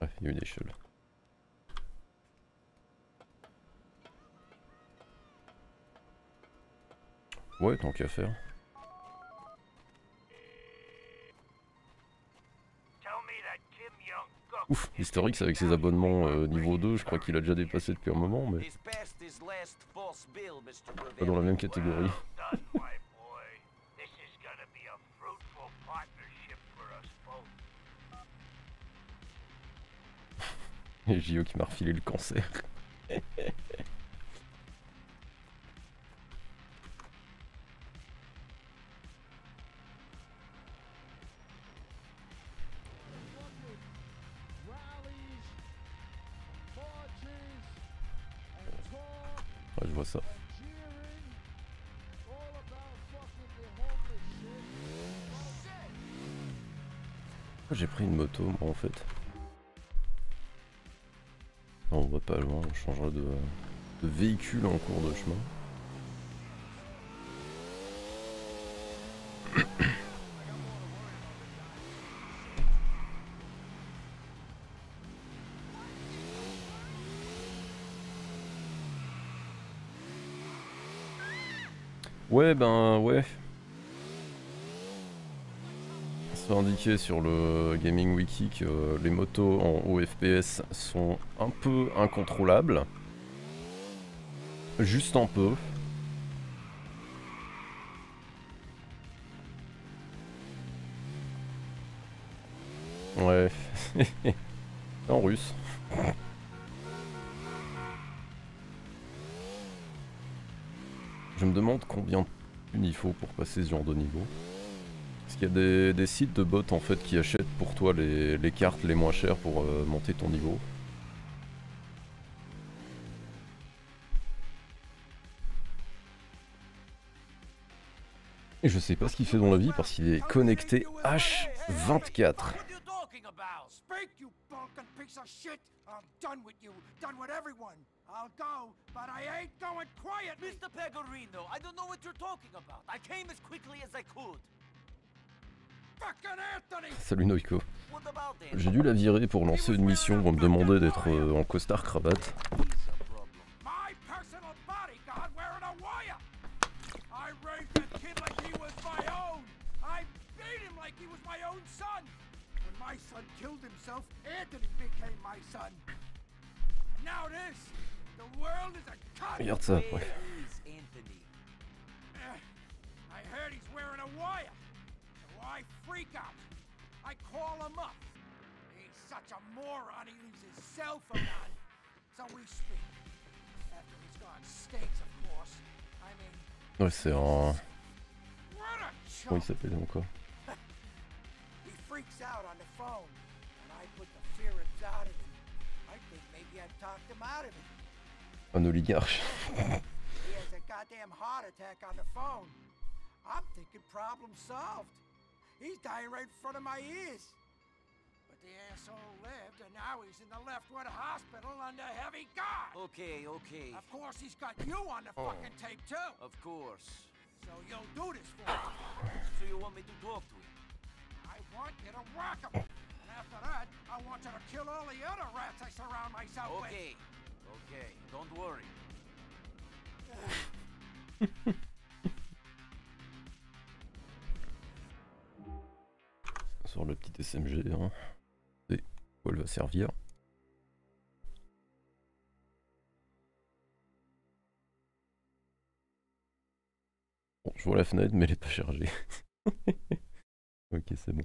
Ouais, il y a une échelle. Ouais, tant qu'à faire. Ouf, historique avec ses abonnements euh, niveau deux, je crois qu'il a déjà dépassé depuis un moment, mais pas dans la même catégorie. Et J O qui m'a refilé le cancer. Ça. J'ai pris une moto moi en fait. Non, on va pas loin, on changera de, de véhicule en cours de chemin. Ouais ben ouais. C'est indiqué sur le Gaming Wiki que euh, les motos en haut F P S sont un peu incontrôlables. Juste un peu. Ouais. En russe. Je me demande combien de thunes il faut pour passer ce genre de niveau. Parce qu'il y a des, des sites de bots en fait qui achètent pour toi les, les cartes les moins chères pour euh, monter ton niveau. Et je sais pas ce qu'il fait dans la vie parce qu'il est connecté H vingt-quatre. talking about? Speak, you bunkin' piece of shit! I'm done with you, done with everyone! I'll go, but I ain't going quietly! Mister Pegorino, I don't know what you're talking about. I came as quickly as I could. Fucking Anthony! Salut Noiko. J'ai dû la virer pour lancer une mission où on me demandait d'être euh, en costard-cravate. Regarde ça, ouais. I freak out. I call him up. He's such a moron, he leaves his cell phone on. So we speak. After he's gone states, of course. I mean... Ouais, c'est un... Comment il s'appelle encore? He freaks out on the phone. And I put the fear out of him. I think maybe I talked him out of it. Un oligarque. He has a goddamn heart attack on the phone. I'm thinking problem solved. He's dying right in front of my ears. But the asshole lived, and now he's in the Leftwood hospital under heavy guard. Okay, okay. Of course, he's got you on the oh. fucking tape, too. Of course. So you'll do this for me. So you want me to talk to him? I want you to rock him. And after that, I want you to kill all the other rats I surround myself okay. with. Okay, okay. Don't worry. Sur le petit S M G, hein. Et quoi elle va servir. Bon, je vois la fenêtre, mais elle est pas chargée. Ok, c'est bon.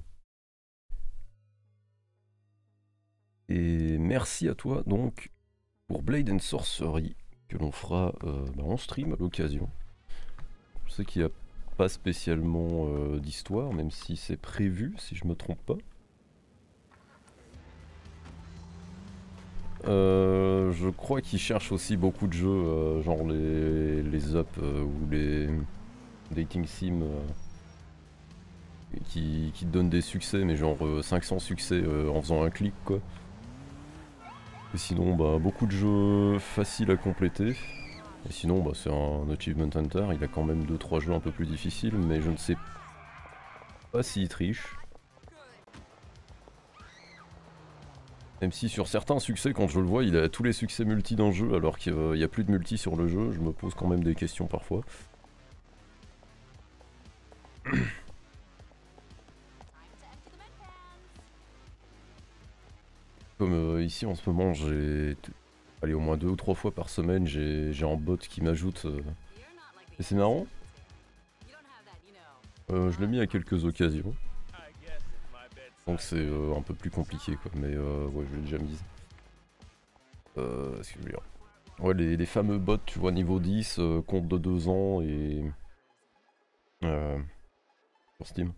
Et merci à toi donc pour Blade and Sorcery que l'on fera euh, bah, en stream à l'occasion. Je sais qu'il y a pas spécialement euh, d'histoire, même si c'est prévu, si je me trompe pas. Euh, je crois qu'ils cherchent aussi beaucoup de jeux, euh, genre les, les apps euh, ou les dating sims euh, qui, qui donnent des succès, mais genre euh, cinq cents succès euh, en faisant un clic, quoi. Et sinon, bah, beaucoup de jeux faciles à compléter. Et sinon, bah, c'est un Achievement Hunter, il a quand même deux trois jeux un peu plus difficiles, mais je ne sais pas s'il triche. Même si sur certains succès, quand je le vois, il a tous les succès multi dans le jeu, alors qu'il n'y a plus de multi sur le jeu, je me pose quand même des questions parfois. Comme euh, ici en ce moment, j'ai... Allez, au moins deux ou trois fois par semaine, j'ai un bot qui m'ajoute. Euh... Et c'est marrant. Euh, je l'ai mis à quelques occasions. Donc c'est euh, un peu plus compliqué, quoi. Mais euh, ouais, je l'ai déjà mise. Euh, Est-ce que je veux dire ? Ouais, les, les fameux bots, tu vois, niveau dix, euh, compte de deux ans et. Euh, sur Steam.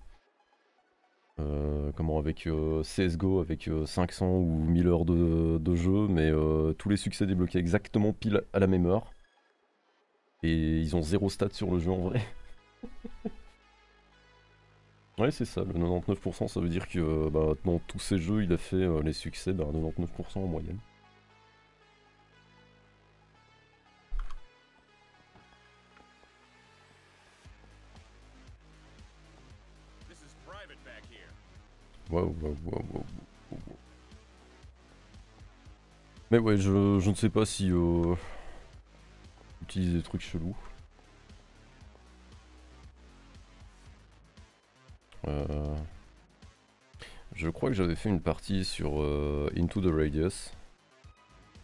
Euh, comment avec euh, C S G O avec euh, cinq cents ou mille heures de, de jeu, mais euh, tous les succès débloqués exactement pile à la même heure et ils ont zéro stat sur le jeu en vrai. Ouais, c'est ça, le quatre-vingt-dix-neuf pour cent, ça veut dire que euh, bah, dans tous ces jeux il a fait euh, les succès bah, quatre-vingt-dix-neuf pour cent en moyenne. Wow, wow, wow, wow, wow, wow. Mais ouais, je, je ne sais pas si euh, utilise des trucs chelous. Euh, je crois que j'avais fait une partie sur euh, Into the Radius.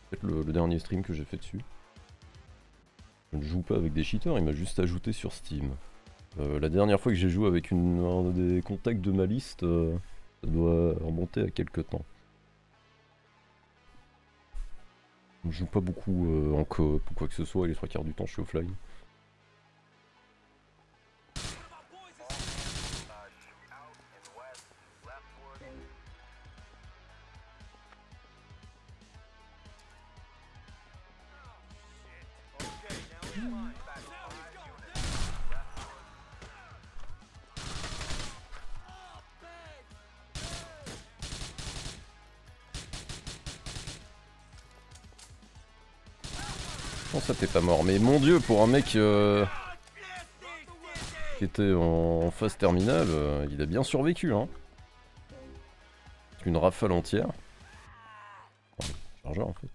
Peut-être le, le dernier stream que j'ai fait dessus. Je ne joue pas avec des cheaters, il m'a juste ajouté sur Steam. Euh, la dernière fois que j'ai joué avec une, un des contacts de ma liste... Euh, ça doit remonter à quelques temps. Je joue pas beaucoup euh, en coop ou quoi que ce soit, et les trois quarts du temps je suis offline. Bon, ça t'es pas mort, mais mon dieu, pour un mec euh, qui était en phase terminale, euh, il a bien survécu, hein. Une rafale entière. Enfin, chargeur en fait.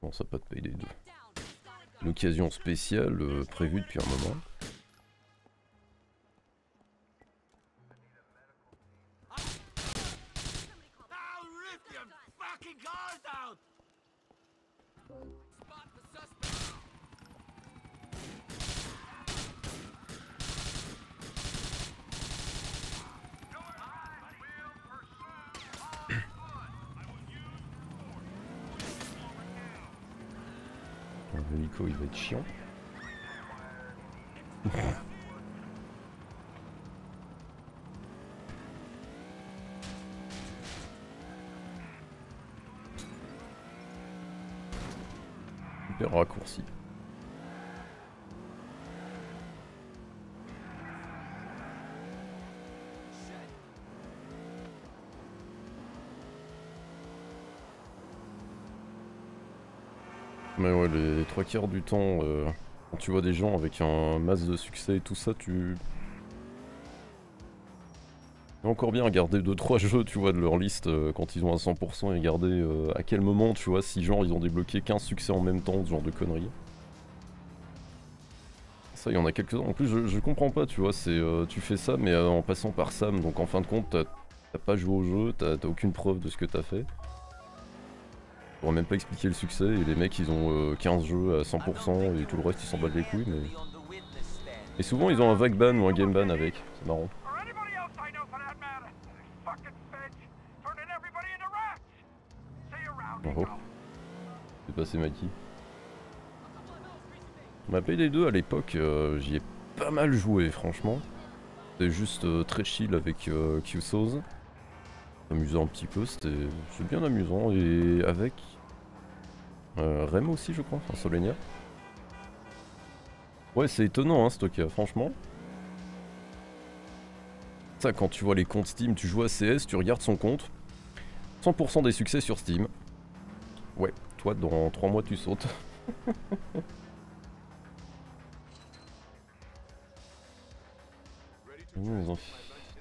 Bon, ça peut te payer les deux. L'occasion spéciale euh, prévue depuis un moment. Niko, il va être chiant. Super raccourci. Mais ouais, les trois quarts du temps, euh, quand tu vois des gens avec un masse de succès et tout ça, tu... C'est encore bien garder deux trois jeux, tu vois, de leur liste euh, quand ils ont à cent pour cent et garder euh, à quel moment, tu vois, si genre ils ont débloqué quinze succès en même temps, ce genre de conneries. Ça, il y en a quelques-uns. En plus, je, je comprends pas, tu vois, c'est euh, tu fais ça, mais euh, en passant par Sam, donc en fin de compte, t'as pas joué au jeu, t'as aucune preuve de ce que t'as fait. On pourrait même pas expliquer le succès, et les mecs ils ont euh, quinze jeux à cent pour cent et tout le reste ils s'en battent les couilles, mais... Et souvent ils ont un vague ban ou un game ban avec, c'est marrant. Oh, c'est passé Mikey. Ma P D deux à l'époque, euh, j'y ai pas mal joué franchement. C'était juste euh, très chill avec euh, Q-Sauce. Amusant un petit peu, c'était bien amusant, et avec euh, Rem aussi je crois, enfin Solenia. Ouais, c'est étonnant hein ce truc, franchement. Ça, quand tu vois les comptes Steam, tu joues à C S, tu regardes son compte, cent pour cent des succès sur Steam. Ouais, toi dans trois mois tu sautes. Mmh,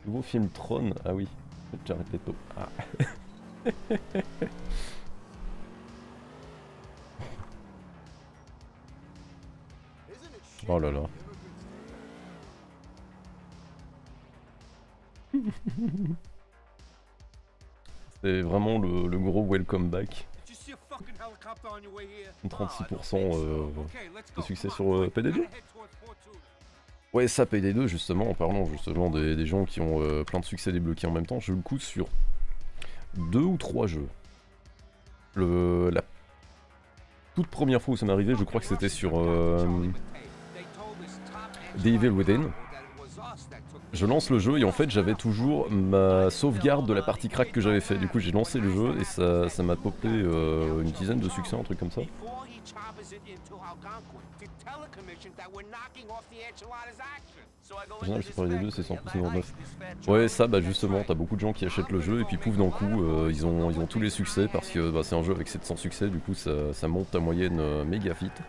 nouveau film Tron, ah oui. J'ai arrêté tôt. Ah. Oh là là. C'est vraiment le, le gros welcome back. trente-six pour cent euh, de succès sur euh, P D deux. Ouais, ça P D deux justement, en parlant justement des, des gens qui ont euh, plein de succès débloqués en même temps, je le coup sur deux ou trois jeux. Le, la toute première fois où ça m'est arrivé, je crois que c'était sur euh, The Evil Within. Je lance le jeu et en fait j'avais toujours ma sauvegarde de la partie crack que j'avais fait. Du coup j'ai lancé le jeu et ça ça m'a popé euh, une dizaine de succès, un truc comme ça. Ouais, ça bah justement, t'as beaucoup de gens qui achètent le jeu et puis pouf d'un coup euh, ils ont ils ont tous les succès parce que bah, c'est un jeu avec sept cents succès, du coup ça, ça monte ta moyenne euh, méga vite.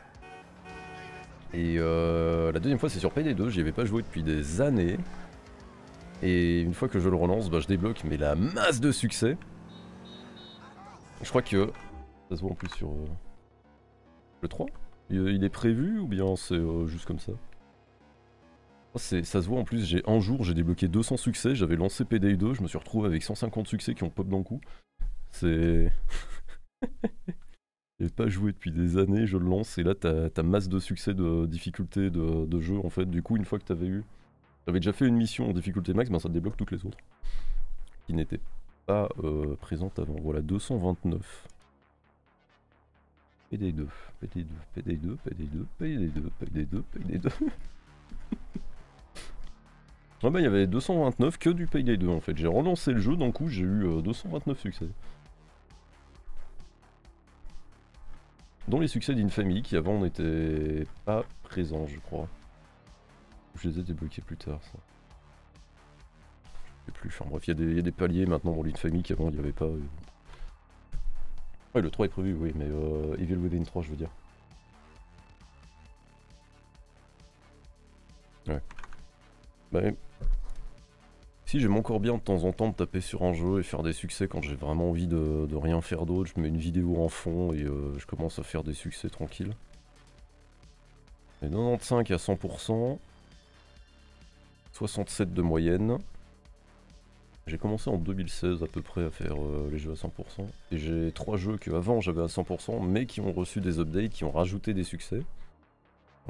Et euh, la deuxième fois c'est sur P D deux, j'y avais pas joué depuis des années. Et une fois que je le relance, bah je débloque mais la masse de succès. Je crois que ça se voit en plus sur euh, le trois. Il, il est prévu ou bien c'est euh, juste comme ça? Ça se voit en plus, j'ai un jour j'ai débloqué deux cents succès, j'avais lancé P D deux, je me suis retrouvé avec cent cinquante succès qui ont pop d'un coup. C'est... J'ai pas joué depuis des années, je le lance, et là t'as ta masse de succès de difficulté de, de jeu en fait. Du coup, une fois que t'avais eu... T'avais déjà fait une mission en difficulté max, ben ça te débloque toutes les autres. Qui n'étaient pas euh, présentes avant. Voilà, deux cent vingt-neuf. P D deux, P D deux, P D deux, P D deux, P D deux, P D deux, P D deux. Ah bah il y avait deux cent vingt-neuf que du P D deux en fait. J'ai relancé le jeu, d'un coup j'ai eu euh, deux cent vingt-neuf succès. Dont les succès d'une famille qui avant n'étaient pas présents, je crois. Je les ai débloqués plus tard, ça. Je sais plus, enfin bref, il y, y a des paliers maintenant dans l'une famille qu'avant il n'y avait pas. Euh... Ouais, le trois est prévu, oui, mais euh, Evil Within trois, je veux dire. Ouais. Bah oui. Si, j'aime encore bien de temps en temps de taper sur un jeu et faire des succès quand j'ai vraiment envie de, de rien faire d'autre. Je mets une vidéo en fond et euh, je commence à faire des succès tranquilles. Et quatre-vingt-quinze à cent pour cent. soixante-sept de moyenne. J'ai commencé en deux mille seize à peu près à faire euh, les jeux à cent pour cent. Et j'ai trois jeux que avant j'avais à cent pour cent mais qui ont reçu des updates, qui ont rajouté des succès.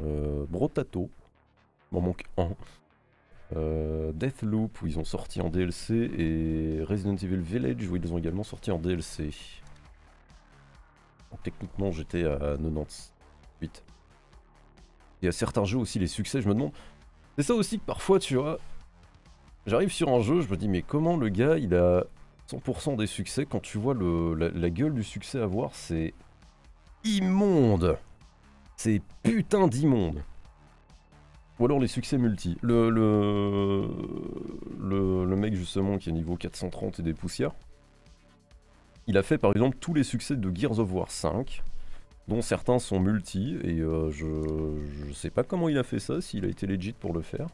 Euh, Brotato. M'en manque un. Euh, Deathloop où ils ont sorti en D L C et Resident Evil Village où ils ont également sorti en D L C. Donc, techniquement j'étais à quatre-vingt-dix-huit. Il y a certains jeux aussi les succès, je me demande. C'est ça aussi que parfois tu vois. J'arrive sur un jeu, je me dis mais comment le gars il a cent pour cent des succès quand tu vois le, la, la gueule du succès à voir, c'est immonde. C'est putain d'immonde. Ou alors les succès multi. Le, le, le, le mec justement qui est niveau quatre cent trente et des poussières, il a fait par exemple tous les succès de Gears of War cinq, dont certains sont multi, et euh, je, je sais pas comment il a fait ça, s'il a été legit pour le faire.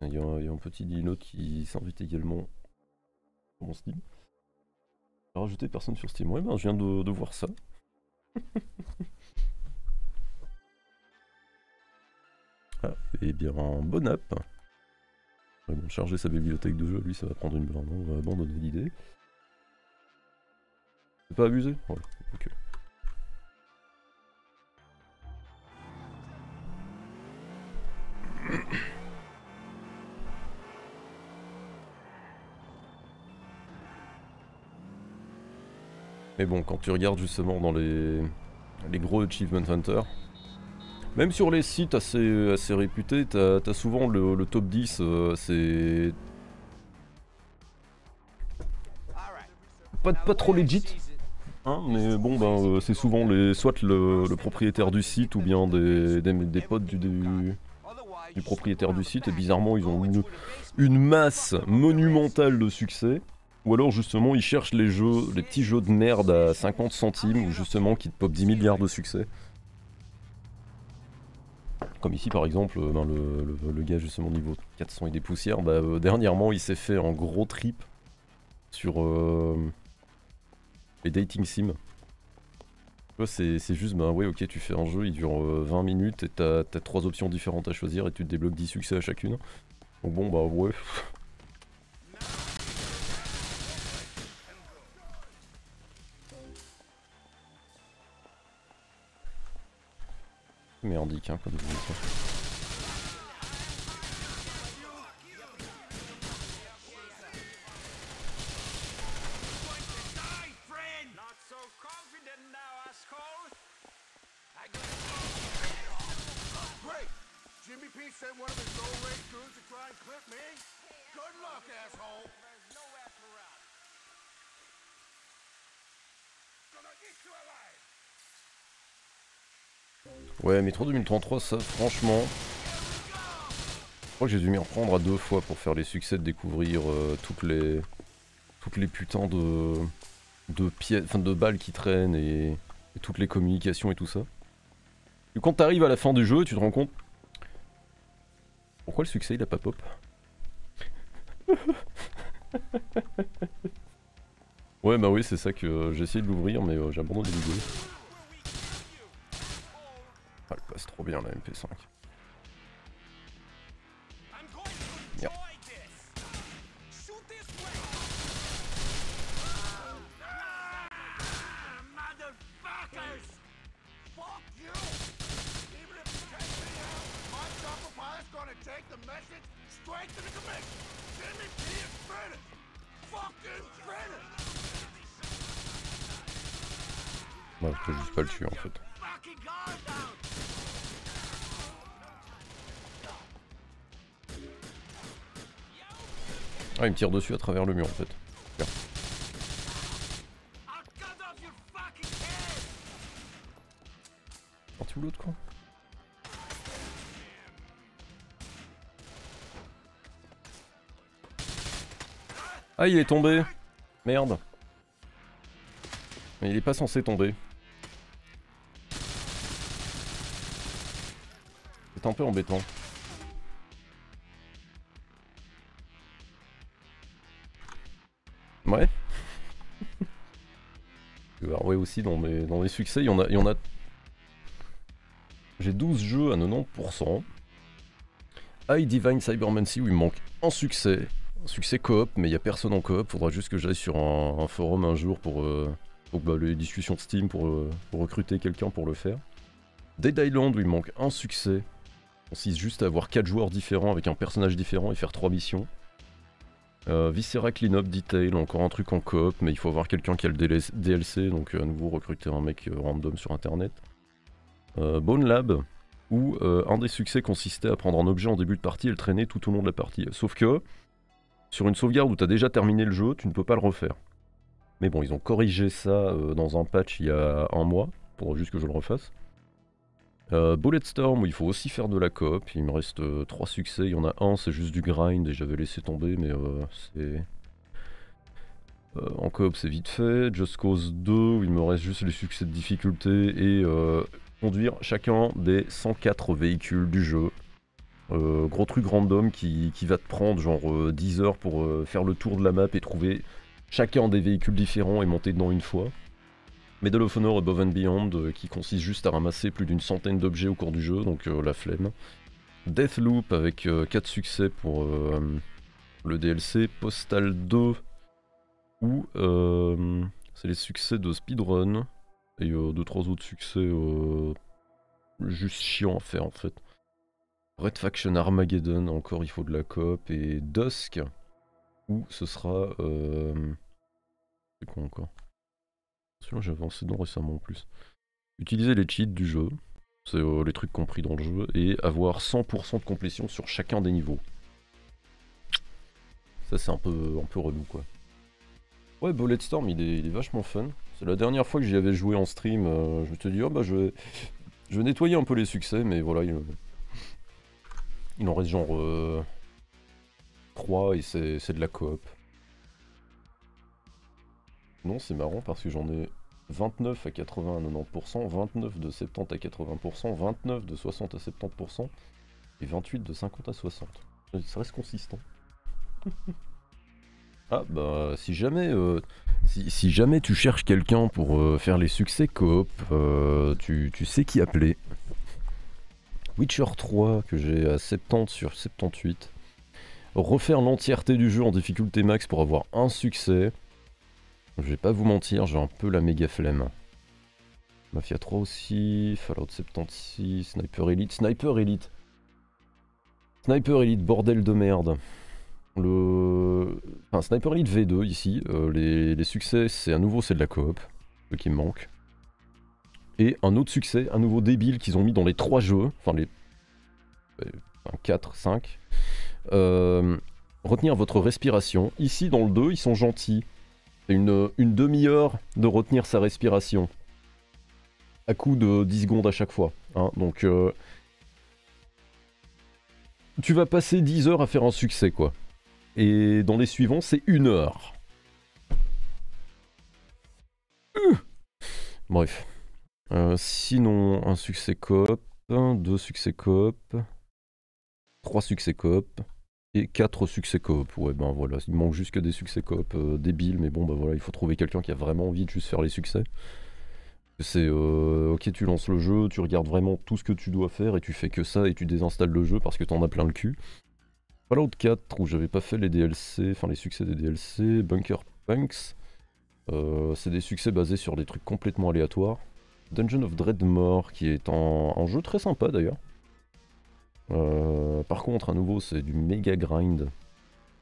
Il y, y a un petit dino qui s'invite également sur mon Steam. J'ai rajouté personne sur Steam. Ouais ben je viens de, de voir ça. Ah, et bien un bon app. Ouais, bon, charger sa bibliothèque de jeu, lui ça va prendre une blinde, on va abandonner l'idée. C'est pas abusé? Ouais, ok. Mais bon, quand tu regardes justement dans les, les gros Achievement Hunter, même sur les sites assez, assez réputés, t'as t'as souvent le, le top dix, euh, c'est... Pas, pas trop legit, hein, mais bon, ben, euh, c'est souvent les, soit le, le propriétaire du site ou bien des, des, des potes du, du, du propriétaire du site, et bizarrement, ils ont une, une masse monumentale de succès. Ou alors justement ils cherchent les jeux, les petits jeux de merde à cinquante centimes ou justement qui te pop dix milliards de succès. Comme ici par exemple, ben le, le, le gars justement niveau quatre cents et des poussières, bah, euh, dernièrement il s'est fait un gros trip sur euh, les dating sims. C'est juste, ben ouais ok tu fais un jeu, il dure euh, vingt minutes et t'as trois options différentes à choisir et tu te débloques dix succès à chacune. Donc bon bah ouais... Merdique, hein, comme vous dites. Ouais, Métro deux mille trente-trois, ça, franchement... Je crois que j'ai dû m'y reprendre à deux fois pour faire les succès de découvrir euh, toutes les... Toutes les putains de... De pièces... Enfin, de balles qui traînent et... et... toutes les communications et tout ça. Et quand t'arrives à la fin du jeu, tu te rends compte... Pourquoi le succès, il a pas pop? Ouais, bah oui, c'est ça que euh, j'ai essayé de l'ouvrir, mais euh, j'abandonne les vidéos. Ah, elle passe trop bien la M P cinq. Merde. Ouais, je peux juste pas le tuer en fait. Ah, il me tire dessus à travers le mur en fait. Super. Parti où l'autre quoi? Ah, il est tombé. Merde. Mais il est pas censé tomber. C'est un peu embêtant. Ouais. Alors ouais, aussi dans mes, dans les succès, il y en a... Il y en a... J'ai douze jeux à quatre-vingt-dix pour cent. High Divine Cybermancy où il me manque un succès. Un succès coop, mais il n'y a personne en coop. Faudra juste que j'aille sur un, un forum un jour pour, euh, pour bah, les discussions de Steam pour, euh, pour recruter quelqu'un pour le faire. Dead Island où il me manque un succès. On consiste juste à avoir quatre joueurs différents avec un personnage différent et faire trois missions. Euh, Viscera Cleanup Detail, encore un truc en coop, mais il faut avoir quelqu'un qui a le D L C, donc euh, à nouveau recruter un mec euh, random sur internet. Euh, Bone Lab, où euh, un des succès consistait à prendre un objet en début de partie et le traîner tout au long de la partie. Sauf que, sur une sauvegarde où tu as déjà terminé le jeu, tu ne peux pas le refaire. Mais bon, ils ont corrigé ça euh, dans un patch il y a un mois, pour juste que je le refasse. Euh, Bulletstorm, où il faut aussi faire de la coop, il me reste euh, trois succès, il y en a un, c'est juste du grind et j'avais laissé tomber, mais euh, c'est... Euh, en coop c'est vite fait. Just Cause deux, où il me reste juste les succès de difficulté et... Euh, conduire chacun des cent quatre véhicules du jeu. Euh, gros truc random qui, qui va te prendre genre euh, dix heures pour euh, faire le tour de la map et trouver chacun des véhicules différents et monter dedans une fois. Medal of Honor Above and Beyond euh, qui consiste juste à ramasser plus d'une centaine d'objets au cours du jeu, donc euh, la flemme. Deathloop avec euh, quatre succès pour euh, le D L C. Postal deux où euh, c'est les succès de speedrun. Et deux trois euh, autres succès euh, juste chiant à faire en fait. Red Faction Armageddon, encore il faut de la coop. Et Dusk, où ce sera... Euh... C'est quoi encore? Celui-là j'ai avancé dedans récemment en plus. Utiliser les cheats du jeu, c'est euh, les trucs compris dans le jeu, et avoir cent pour cent de complétion sur chacun des niveaux. Ça c'est un peu, un peu relou quoi. Ouais, Bulletstorm il est, il est vachement fun. C'est la dernière fois que j'y avais joué en stream, euh, je me suis dit, oh bah je vais, je vais nettoyer un peu les succès, mais voilà, il, il en reste genre euh, trois et c'est de la coop. Non, c'est marrant parce que j'en ai vingt-neuf à quatre-vingts à quatre-vingt-dix pour cent, vingt-neuf de soixante-dix à quatre-vingts pour cent, vingt-neuf de soixante à soixante-dix pour cent et vingt-huit de cinquante à soixante pour cent. Ça reste consistant. Ah bah si jamais, euh, si, si jamais tu cherches quelqu'un pour euh, faire les succès coop, euh, tu, tu sais qui appeler. Witcher trois que j'ai à soixante-dix sur soixante-dix-huit. Refaire l'entièreté du jeu en difficulté max pour avoir un succès. Je vais pas vous mentir, j'ai un peu la méga flemme. Mafia trois aussi, Fallout soixante-seize, Sniper Elite, Sniper Elite. Sniper Elite, bordel de merde. Le... Enfin, Sniper Elite V deux ici, euh, les, les succès c'est à nouveau c'est de la coop, ce qui me manque. Et un autre succès, à nouveau débile qu'ils ont mis dans les trois jeux, enfin les enfin, quatre, cinq. Euh, retenir votre respiration. Ici dans le deux ils sont gentils. C'est une, une demi-heure de retenir sa respiration. À coup de dix secondes à chaque fois. Hein. Donc euh... tu vas passer dix heures à faire un succès quoi. Et dans les suivants, c'est une heure. Euh Bref. Euh, sinon, un succès coop, deux succès coop, trois succès coop et quatre succès coop. Ouais, ben voilà, il manque juste que des succès coop euh, débiles, mais bon, ben voilà, il faut trouver quelqu'un qui a vraiment envie de juste faire les succès. C'est euh, ok, tu lances le jeu, tu regardes vraiment tout ce que tu dois faire et tu fais que ça et tu désinstalles le jeu parce que t'en as plein le cul. Fallout quatre où j'avais pas fait les D L C, enfin les succès des D L C, Bunker Punks, euh, c'est des succès basés sur des trucs complètement aléatoires. Dungeon of Dreadmore qui est un, un jeu très sympa d'ailleurs. Euh, par contre à nouveau c'est du méga grind.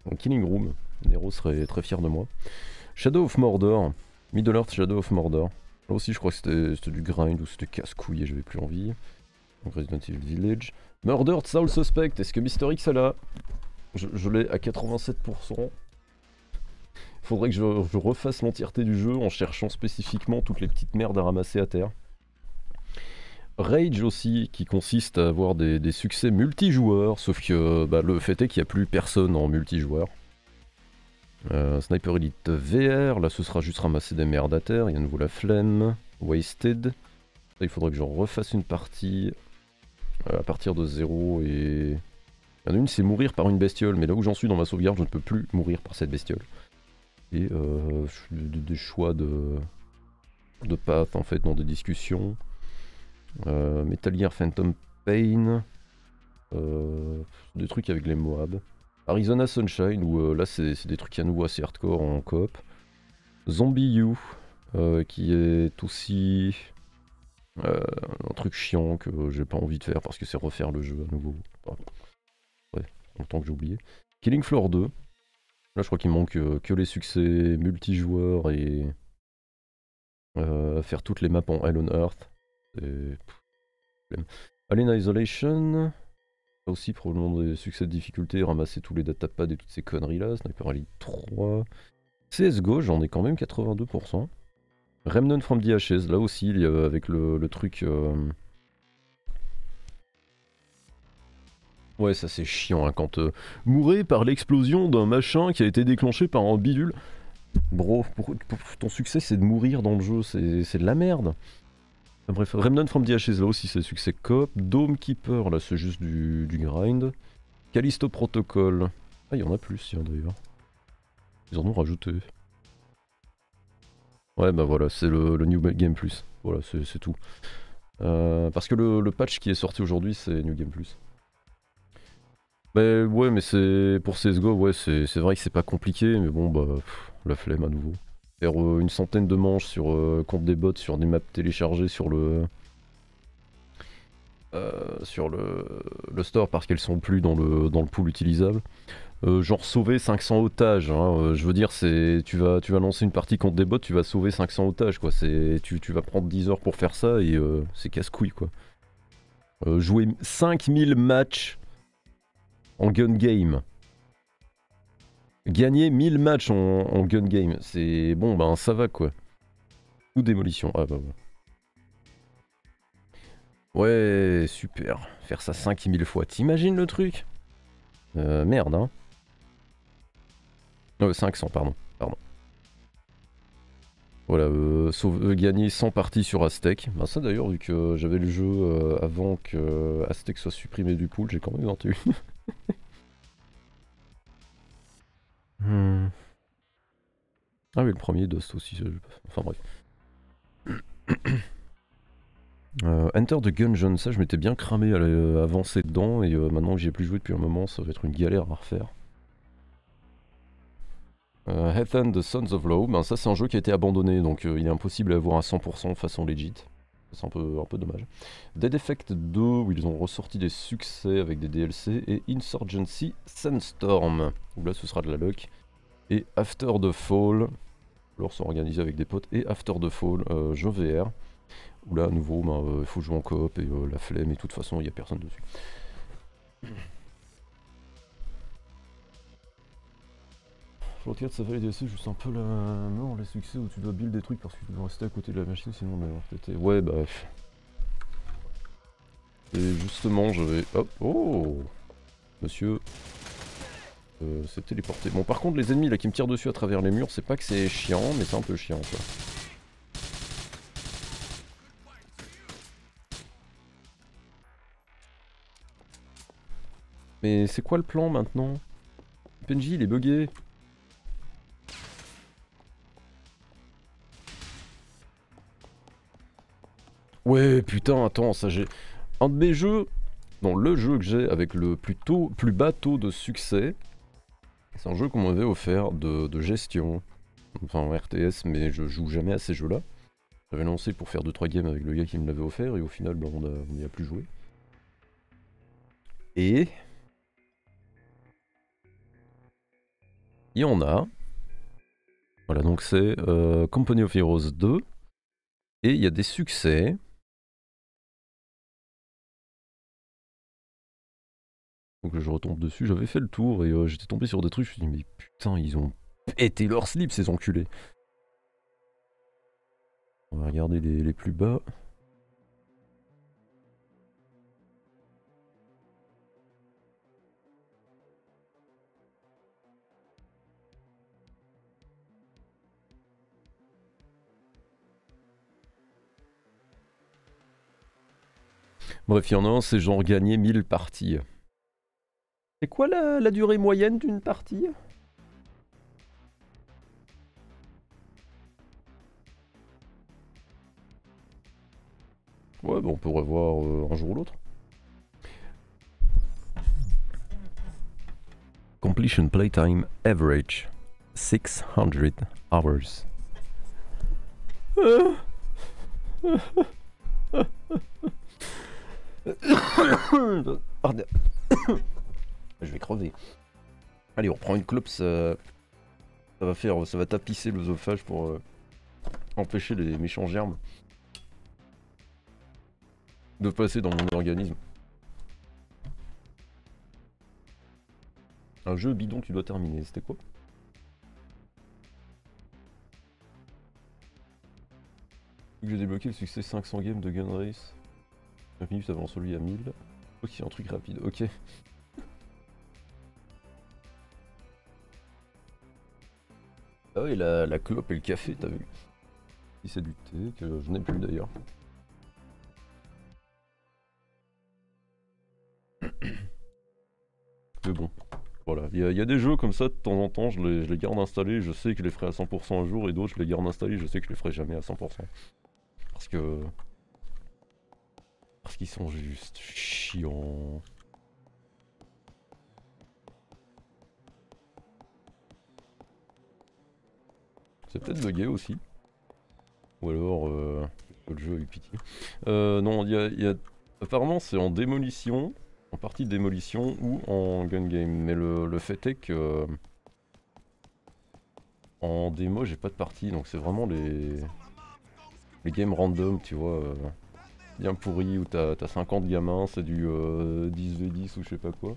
Donc, Killing Room, Nero serait très fier de moi. Shadow of Mordor, Middle Earth Shadow of Mordor. Là aussi je crois que c'était du grind ou c'était casse-couille et j'avais plus envie. Donc Resident Evil Village. Murdered Soul Suspect, est-ce que Mister X a là? Je, je l'ai à quatre-vingt-sept pour cent. Faudrait que je, je refasse l'entièreté du jeu en cherchant spécifiquement toutes les petites merdes à ramasser à terre. Rage aussi, qui consiste à avoir des, des succès multijoueurs, sauf que bah, le fait est qu'il n'y a plus personne en multijoueur. Euh, Sniper Elite V R, là ce sera juste ramasser des merdes à terre, il y a à nouveau la flemme, Wasted. Là, il faudrait que j'en refasse une partie euh, à partir de zéro et... Il y en a une c'est mourir par une bestiole, mais là où j'en suis dans ma sauvegarde je ne peux plus mourir par cette bestiole. Et euh, des choix de, de path en fait dans des discussions. Euh, Metal Gear Phantom Pain, euh, des trucs avec les Moab. Arizona Sunshine, où euh, là c'est des trucs à nouveau assez hardcore en coop. Zombie You, euh, qui est aussi euh, un truc chiant que euh, j'ai pas envie de faire parce que c'est refaire le jeu à nouveau. Pardon. Ouais, longtemps que j'ai oublié. Killing Floor deux, là je crois qu'il manque euh, que les succès multijoueurs et euh, faire toutes les maps en Hell on Earth. Et... Alien Isolation. Là aussi, probablement des succès de difficulté, ramasser tous les datapads et toutes ces conneries là. Sniper Elite trois. C S G O, j'en ai quand même quatre-vingt-deux pour cent. Remnant from the Ashes, là aussi, il y a avec le, le truc. Euh... Ouais, ça c'est chiant hein, quand. Euh, mourrez par l'explosion d'un machin qui a été déclenché par un bidule. Bro, pour, pour, ton succès c'est de mourir dans le jeu, c'est de la merde. Bref, Remnant from the Ashes, là aussi c'est succès coop. Dome Keeper, là c'est juste du, du grind. Callisto Protocol. Ah, il y en a plus, il y en a d'ailleurs. Ils en ont rajouté. Ouais, bah voilà, c'est le, le New Game Plus. Voilà, c'est tout. Euh, parce que le, le patch qui est sorti aujourd'hui, c'est New Game Plus. Mais ouais, mais c'est pour C S G O, ouais, c'est vrai que c'est pas compliqué, mais bon, bah, pff, la flemme à nouveau. Faire euh, une centaine de manches sur euh, contre des bots, sur des maps téléchargées sur le euh, sur le, le store parce qu'elles sont plus dans le dans le pool utilisable. Euh, genre sauver cinq cents otages. Hein, euh, je veux dire, c'est tu vas tu vas lancer une partie contre des bots, tu vas sauver cinq cents otages quoi. C'est tu, tu vas prendre dix heures pour faire ça et euh, c'est casse-couille quoi. Euh, jouer cinq mille matchs en gun game. Gagner mille matchs en, en gun game, c'est bon, ben ça va quoi. Ou démolition, ah bah ouais. Ouais, super. Faire ça cinq mille fois, t'imagines le truc euh, Merde, hein. Euh, cinq cents, pardon. pardon. Voilà, euh, sauve, euh, gagner cent parties sur Aztec. Ben ça d'ailleurs, vu que j'avais le jeu euh, avant que euh, Aztec soit supprimé du pool, j'ai quand même vingt et une. Hmm. Ah oui, le premier Dust aussi, enfin bref. euh, Enter the Gungeon, ça je m'étais bien cramé à avancer dedans et euh, maintenant que j'y ai plus joué depuis un moment, ça va être une galère à refaire. Euh, Heath and the Sons of Law, ben ça c'est un jeu qui a été abandonné, donc euh, il est impossible à avoir à cent pour cent façon legit. C'est un peu, un peu dommage. Dead Effect deux, où ils ont ressorti des succès avec des D L C, et Insurgency Sandstorm, où là ce sera de la luck. Et After the Fall, alors sont organisés avec des potes, et After the Fall, euh, jeu V R, où là à nouveau il bah, euh, faut jouer en coop et euh, la flemme, et de toute façon il n'y a personne dessus. quatre, ça fait les D L C, juste un peu la mort, les succès où tu dois build des trucs parce que tu dois rester à côté de la machine sinon on va avoir pété. Ouais bah... Et justement je vais... Hop. Oh Monsieur... Euh, c'est téléporté. Bon par contre les ennemis là qui me tirent dessus à travers les murs, c'est pas que c'est chiant, mais c'est un peu chiant quoi. Mais c'est quoi le plan maintenant? P N J il est bugué. Ouais putain attends ça j'ai... Un de mes jeux, dans le jeu que j'ai avec le plus, tôt, plus bas taux de succès, c'est un jeu qu'on m'avait offert de, de gestion, enfin R T S mais je joue jamais à ces jeux là. J'avais lancé pour faire deux trois games avec le gars qui me l'avait offert et au final ben, on n'y a plus joué. Et... Il y en a. Voilà donc c'est euh, Company of Heroes deux et il y a des succès. Donc je retombe dessus, j'avais fait le tour et euh, j'étais tombé sur des trucs, je me suis dit mais putain ils ont pété leur slip ces enculés. On va regarder les, les plus bas. Bref, il y en a un, c'est genre gagner mille parties. C'est quoi la, la durée moyenne d'une partie ? Ouais, bah on peut revoir euh, un jour ou l'autre. Completion playtime average six hundred hours. Je vais crever. Allez, on reprend une clope, ça, ça va faire, ça va tapisser l'œsophage pour euh, empêcher les méchants germes de passer dans mon organisme. Un jeu bidon, tu dois terminer, c'était quoi? J'ai débloqué le succès cinq cents games de Gun Race. cinq minutes avant celui à mille. Ok, un truc rapide, ok. Ah oui, la, la clope et le café, t'as vu? Si c'est du thé, que je n'ai plus d'ailleurs. Mais bon, voilà. Il y, y a des jeux comme ça, de temps en temps, je les, je les garde installés, je sais que je les ferai à cent pour cent un jour, et d'autres, je les garde installés, je sais que je les ferai jamais à cent pour cent. Parce que... Parce qu'ils sont juste chiants. C'est peut-être bugué aussi. Ou alors, euh, le jeu a eu pitié. Euh, non, il y a, y a... Apparemment, c'est en démolition. En partie de démolition ou en gun game, mais le, le fait est que euh, en démo j'ai pas de partie, donc c'est vraiment les les games random, tu vois, euh, bien pourri où t'as t'as cinquante gamins, c'est du euh, dix contre dix ou je sais pas quoi.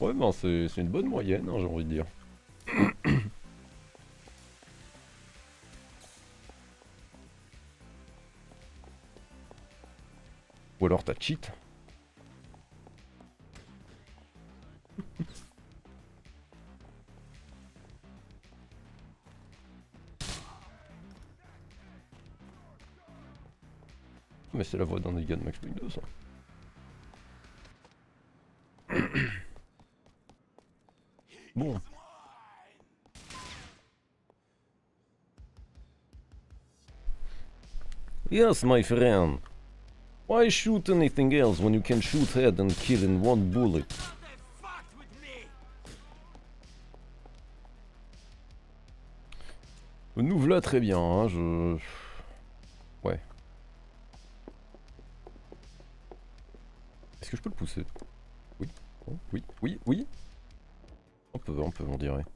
Ouais, ben c'est une bonne moyenne, hein, j'ai envie de dire. Ou alors t'as cheat. Mais c'est la voix d'un des gars de Max Payne deux, ça. Bon. Yes, my friend. Why shoot anything else when you can shoot head and kill in one bullet? Nous voilà très bien, hein, je... Ouais. Est-ce que je peux le pousser? Oui, oh, oui, oui, oui. On peut, on peut, on dirait.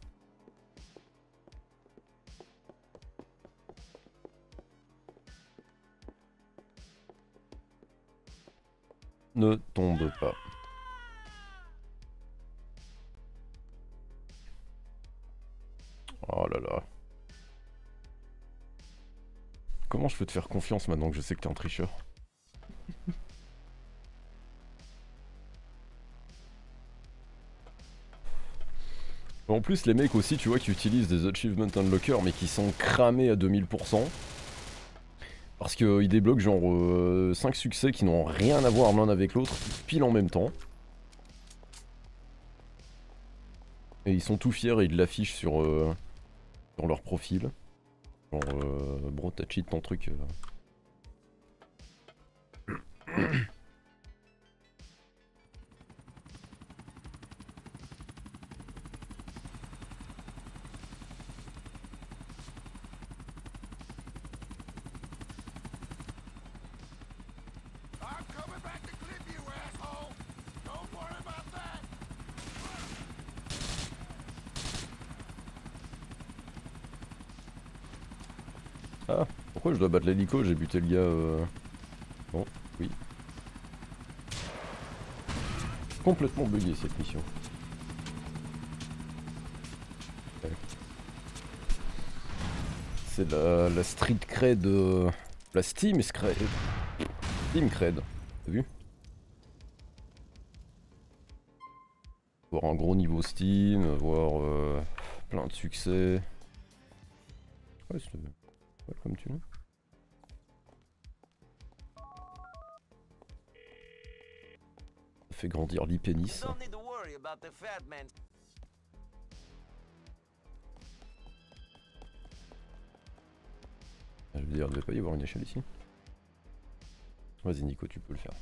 Ne tombe pas. Oh là là. Comment je peux te faire confiance maintenant que je sais que t'es un tricheur? En plus les mecs aussi, tu vois, qui utilisent des achievement unlockers mais qui sont cramés à deux mille pour cent parce qu'ils euh, débloquent genre euh, cinq succès qui n'ont rien à voir l'un avec l'autre pile en même temps et ils sont tout fiers et ils l'affichent sur, euh, sur leur profil genre euh, bro t'as cheat ton truc euh. Je dois battre l'hélico, j'ai buté le gars. Euh... Bon, oui. Complètement buggé cette mission. Ouais. C'est la, la street cred. Euh... La Steam cred. Steam cred. T'as vu? avoir un gros niveau Steam, avoir euh, plein de succès. Ouais, c'est ouais, comme tu veux. Fait grandir l'hypénis. Hein. Je veux dire, il ne devait pas y avoir une échelle ici. Vas-y Nico, tu peux le faire.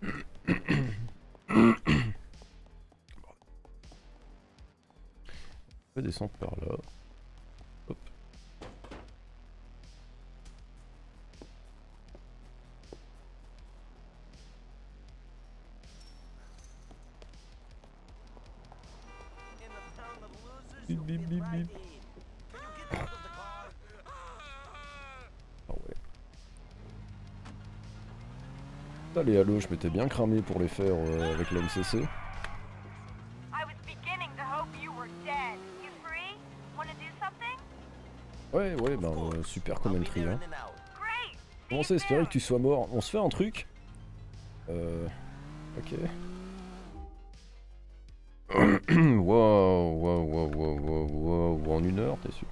On peut descendre par là. Hop. Bip, bip, bip, bip. Ah ouais. Allez, allô, je m'étais bien cramé pour les faire euh, avec la M C C. Ouais, ouais, ben euh, super commentary. Hein. Comment ça, espérer que tu sois mort? On se fait un truc? Euh. Ok. Waouh, waouh, waouh, waouh, waouh, waouh, en une heure, t'es sûr?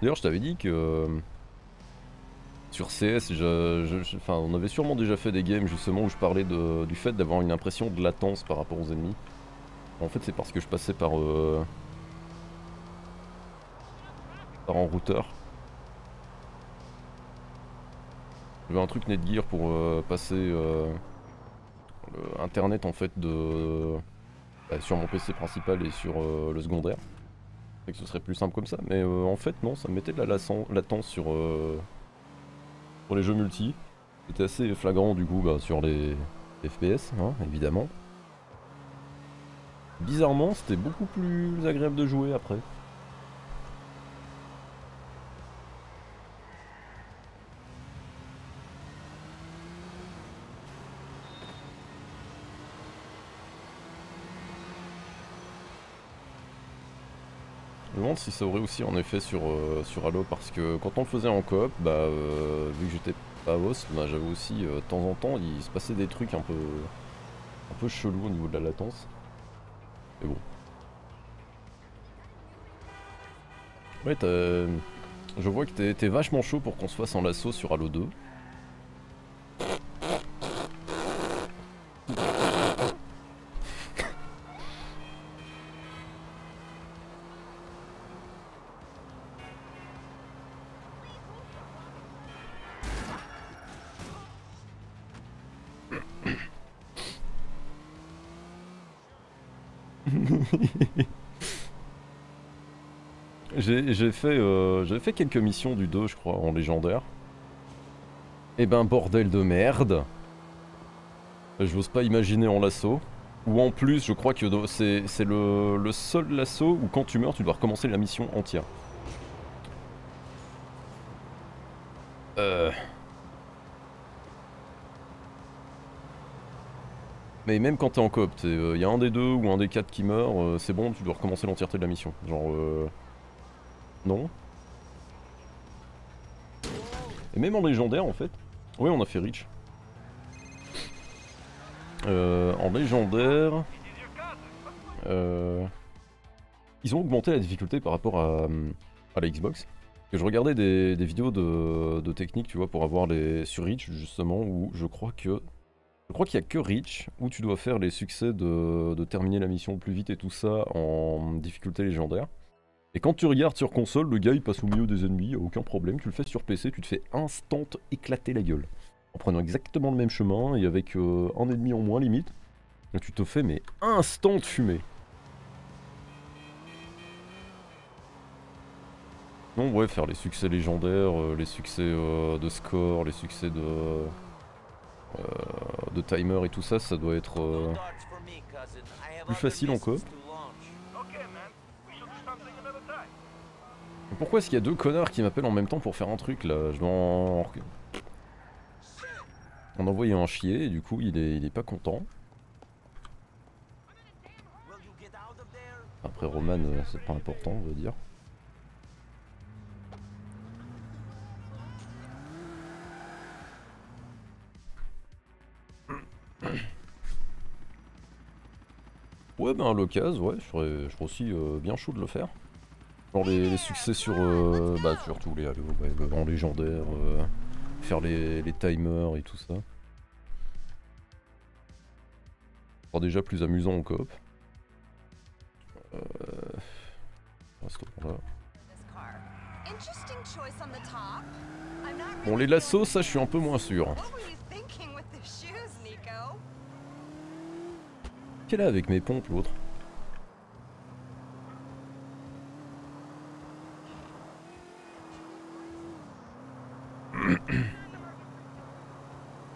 D'ailleurs, je t'avais dit que. Sur C S, je, je, je, enfin, on avait sûrement déjà fait des games justement où je parlais de, du fait d'avoir une impression de latence par rapport aux ennemis. En fait, c'est parce que je passais par, euh, par en routeur. J'avais un truc Netgear pour euh, passer euh, le internet en fait de bah, sur mon P C principal et sur euh, le secondaire. C'est que ce serait plus simple comme ça, mais euh, en fait non, ça me mettait de la latence sur. Euh, Pour les jeux multi, c'était assez flagrant du coup bah, sur les F P S, hein, évidemment. Bizarrement, c'était beaucoup plus agréable de jouer après. Je me demande si ça aurait aussi en effet sur, euh, sur Halo, parce que quand on le faisait en coop, bah, euh, vu que j'étais pas host, bah, j'avais aussi de euh, temps en temps, il se passait des trucs un peu un peu chelous au niveau de la latence. Mais bon. Ouais, je vois que t'es vachement chaud pour qu'on se fasse en lasso sur Halo deux. J'ai fait, euh, fait quelques missions du deux, je crois, en légendaire. Et ben, bordel de merde. Je n'ose pas imaginer en lasso. Ou en plus, je crois que c'est le, le seul lasso où quand tu meurs, tu dois recommencer la mission entière. Euh... Mais même quand t'es en coop, il euh, y a un des deux ou un des quatre qui meurt, euh, c'est bon, tu dois recommencer l'entièreté de la mission. Genre... Euh... Non. Et même en légendaire en fait. Oui, on a fait Rich. Euh, en légendaire... Euh, ils ont augmenté la difficulté par rapport à, à la Xbox. Que je regardais des, des vidéos de, de technique, tu vois, pour avoir les... Sur Rich justement, où je crois que... Je crois qu'il n'y a que Rich, où tu dois faire les succès de, de terminer la mission plus vite et tout ça en difficulté légendaire. Et quand tu regardes sur console, le gars il passe au milieu des ennemis, aucun problème, tu le fais sur P C, tu te fais instant éclater la gueule. En prenant exactement le même chemin et avec euh, un ennemi en moins limite, tu te fais mais instant fumer. Non ouais, faire les succès légendaires, euh, les succès euh, de score, les succès de, euh, de timer et tout ça, ça doit être euh, plus facile en coop. Pourquoi est-ce qu'il y a deux connards qui m'appellent en même temps pour faire un truc là? Je dois en... en envoyer un chier et du coup il est, il est pas content. Après Roman, c'est pas important, on va dire. Ouais, ben à l'occasion, ouais, je serais, je serais aussi euh, bien chaud de le faire. Genre les, les succès sur, euh, bah, sur tous les grands légendaires, euh, faire les, les timers et tout ça. Alors déjà plus amusant en coop. Euh... Bon, les lassos, ça je suis un peu moins sûr. Qu'est-ce qu'elle a avec mes pompes, l'autre? Je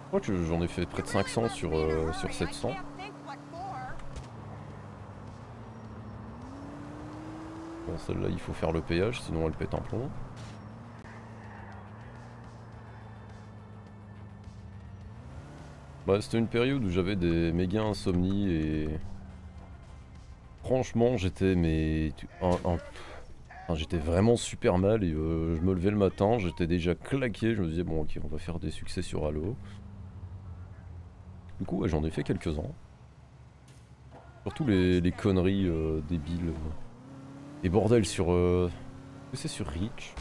crois que j'en ai fait près de cinq cents sur, euh, sur sept cents. Bon, celle-là, il faut faire le péage, sinon elle pète un plomb. Bah, c'était une période où j'avais des méga insomnies et... Franchement, j'étais mais... Un, un... Enfin, j'étais vraiment super mal et euh, je me levais le matin, j'étais déjà claqué, je me disais bon ok, on va faire des succès sur Halo. Du coup ouais, j'en ai fait quelques-uns. Surtout les, les conneries euh, débiles. Et bordel sur... Euh... Est-ce que c'est sur Reach?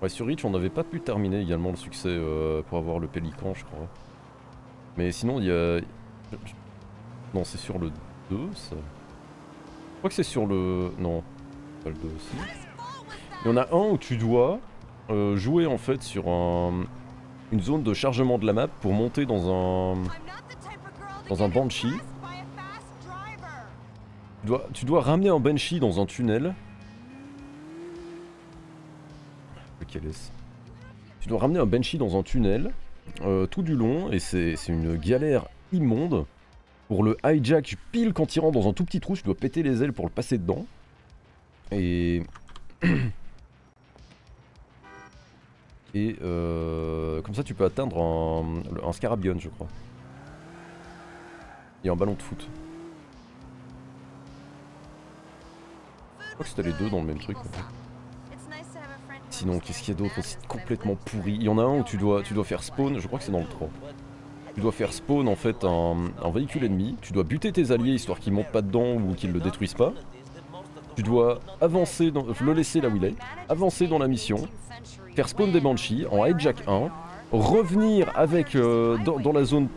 Ouais, sur Reach on n'avait pas pu terminer également le succès euh, pour avoir le Pélican, je crois. Mais sinon il y a... Non, c'est sur le deux ça. Je crois que c'est sur le... Non, pas le deux aussi. Il y en a un où tu dois euh, jouer en fait sur un... une zone de chargement de la map pour monter dans un... Dans un Banshee. Tu dois, tu dois ramener un Banshee dans un tunnel. Ok, laisse. Tu dois ramener un Banshee dans un tunnel. Euh, tout du long, et c'est une galère immonde. Pour le hijack, pile quand il rentre dans un tout petit trou, tu dois péter les ailes pour le passer dedans. Et... et euh... comme ça tu peux atteindre un, un scarabion, je crois. Et un ballon de foot. Je crois que c'était les deux dans le même truc. En fait. Sinon, qu'est-ce qu'il y a d'autre aussi complètement pourri? Il y en a un où tu dois, tu dois faire spawn, je crois que c'est dans le trois. Tu dois faire spawn en fait un, un véhicule ennemi, tu dois buter tes alliés histoire qu'ils montent pas dedans ou qu'ils le détruisent pas. Tu dois avancer, dans, le laisser là où il est, avancer dans la mission, faire spawn des Banshees en hijack un, revenir avec euh, dans, dans la zone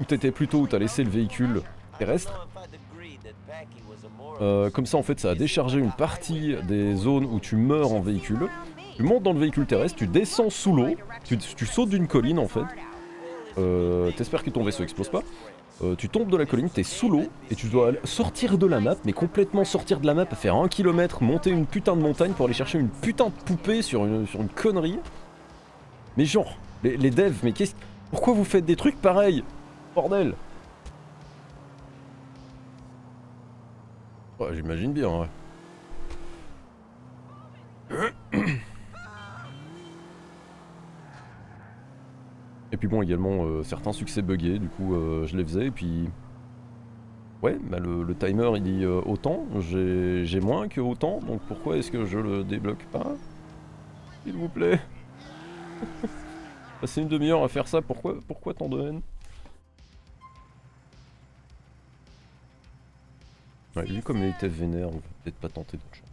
où t'étais plus tôt, où t'as laissé le véhicule terrestre. Euh, comme ça en fait ça a déchargé une partie des zones où tu meurs en véhicule. Tu montes dans le véhicule terrestre, tu descends sous l'eau, tu, tu sautes d'une colline en fait, euh, t'espères que ton vaisseau explose pas, euh, tu tombes de la colline, t'es sous l'eau, et tu dois sortir de la map, mais complètement sortir de la map, faire un kilomètre, monter une putain de montagne pour aller chercher une putain de poupée sur une, sur une connerie. Mais genre, les, les devs, mais qu'est-ce... Pourquoi vous faites des trucs pareils? Bordel! Ouais, j'imagine bien, ouais. Et puis bon, également euh, certains succès buggés, du coup euh, je les faisais, et puis... Ouais, bah le, le timer il dit euh, autant, j'ai moins que autant, donc pourquoi est-ce que je le débloque pas? S'il vous plaît. Passer une demi-heure à faire ça, pourquoi, pourquoi tant de haine? Ouais, vu comme il était vénère, on va peut-être pas tenter d'autre chose.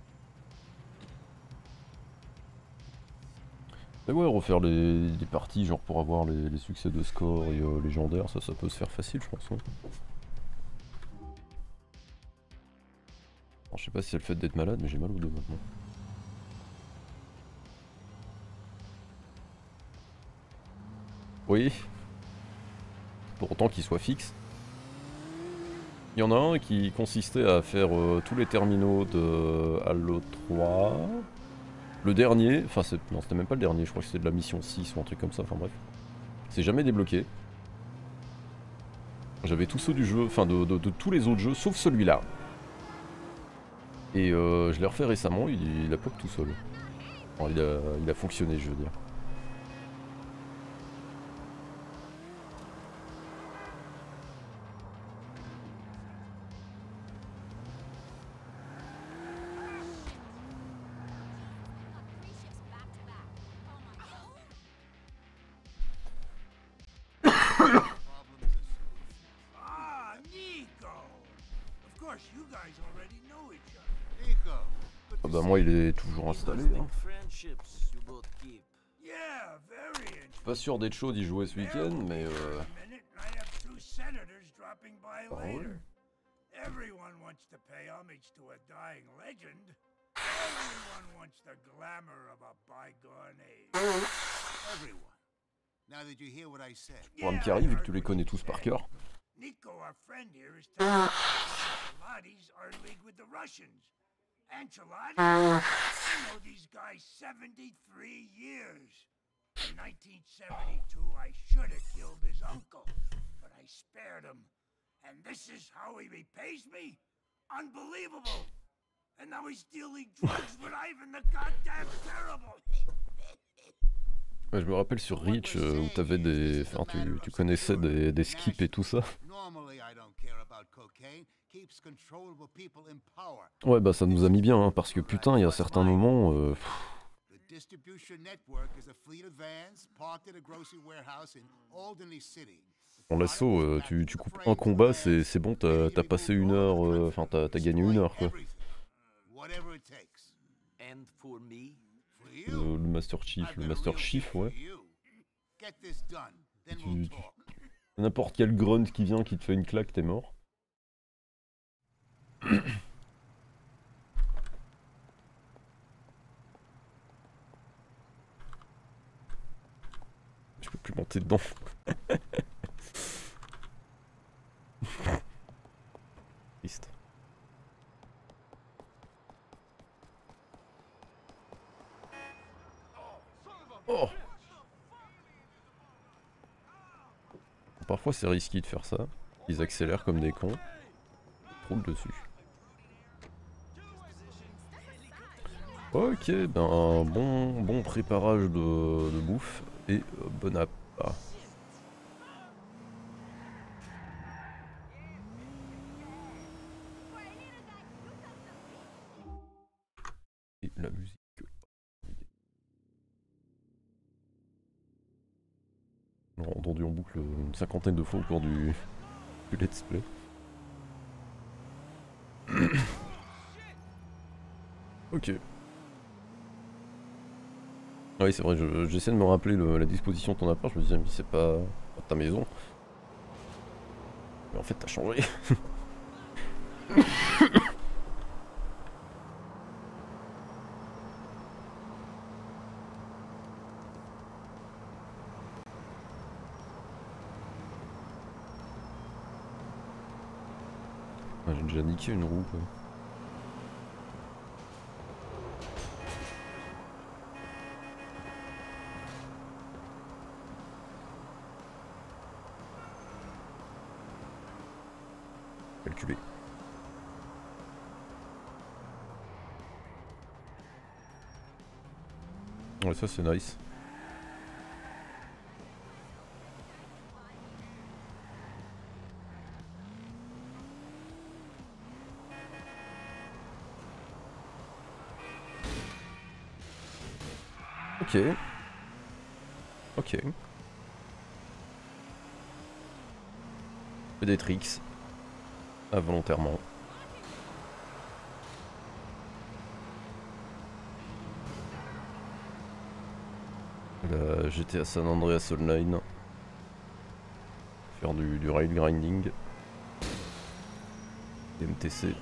Mais ouais, refaire les, les parties genre pour avoir les, les succès de score et euh, légendaires, ça ça peut se faire facile je pense. Ouais. Alors, je sais pas si c'est le fait d'être malade, mais j'ai mal aux deux maintenant. Oui. Pour autant qu'il soit fixe. Il y en a un qui consistait à faire euh, tous les terminaux de Halo trois. Le dernier, enfin non c'était même pas le dernier, je crois que c'était de la mission six ou un truc comme ça, enfin bref. C'est jamais débloqué. J'avais tous ceux du jeu, enfin de, de, de tous les autres jeux, sauf celui-là. Et euh, je l'ai refait récemment, il, il a pop tout seul. Enfin, il, a, il a fonctionné, je veux dire. bah moi il est toujours installé. Hein. Pas sûr d'être chaud d'y jouer ce week-end, mais euh... ah ouais. Pour un carré, vu que tu les connais tous par cœur. Niko, our friend here, is telling us Enchiladas are in league with the Russians. Enchiladas? I know these guys seventy-three years. In nineteen seventy-two, I should have killed his uncle, but I spared him. And this is how he repays me? Unbelievable! And now he's dealing drugs with Ivan the goddamn terrible! Ouais, je me rappelle sur Reach euh, où t'avais des, enfin, tu, tu connaissais des, des skips et tout ça. Ouais bah ça nous a mis bien hein, parce que putain il y a certains moments... Euh... The distribution network is a fleet of vans parked at a grocery warehouse in Alderney City. Bon l'assaut, euh, tu, tu coupes un combat, c'est bon, t'as t'as passé une heure, enfin euh, t'as gagné une heure quoi. Le, le Master Chief, le Master Chief, ouais. N'importe quel grunt qui vient, qui te fait une claque, t'es mort. Je peux plus monter dedans. Triste. Oh. Parfois c'est risqué de faire ça, ils accélèrent comme des cons, ils roulent dessus. Ok, ben bon, bon préparage de, de bouffe et euh, bon app. Ah. Et la musique. Entendu en boucle une cinquantaine de fois au cours du, du let's play. Ok. Ah oui c'est vrai, j'essaie je, de me rappeler le, la disposition de ton appart, je me disais mais c'est pas, pas ta maison. Mais en fait t'as changé. J'ai niqué une roue quoi. Calculé. Ouais ça c'est nice. Ok. Ok. Des tricks. Involontairement. La G T A San Andreas Online. Faire du, du rail grinding. M T C.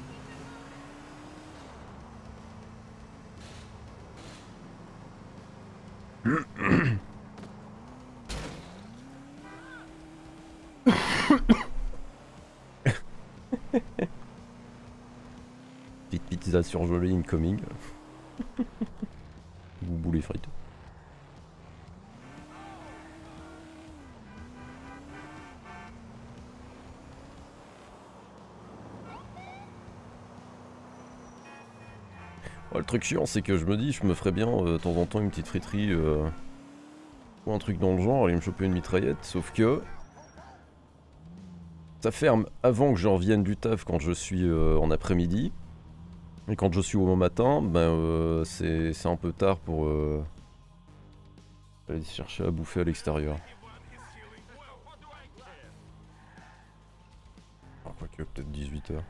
Petite pizza surgelée incoming. Boubou les frites. Oh, le truc chiant c'est que je me dis je me ferais bien euh, de temps en temps une petite friterie euh, ou un truc dans le genre et me choper une mitraillette, sauf que ça ferme avant que je revienne du taf quand je suis euh, en après-midi. Et quand je suis au matin, ben, euh, c'est un peu tard pour euh, aller chercher à bouffer à l'extérieur. Ah, quoique, peut-être dix-huit heures.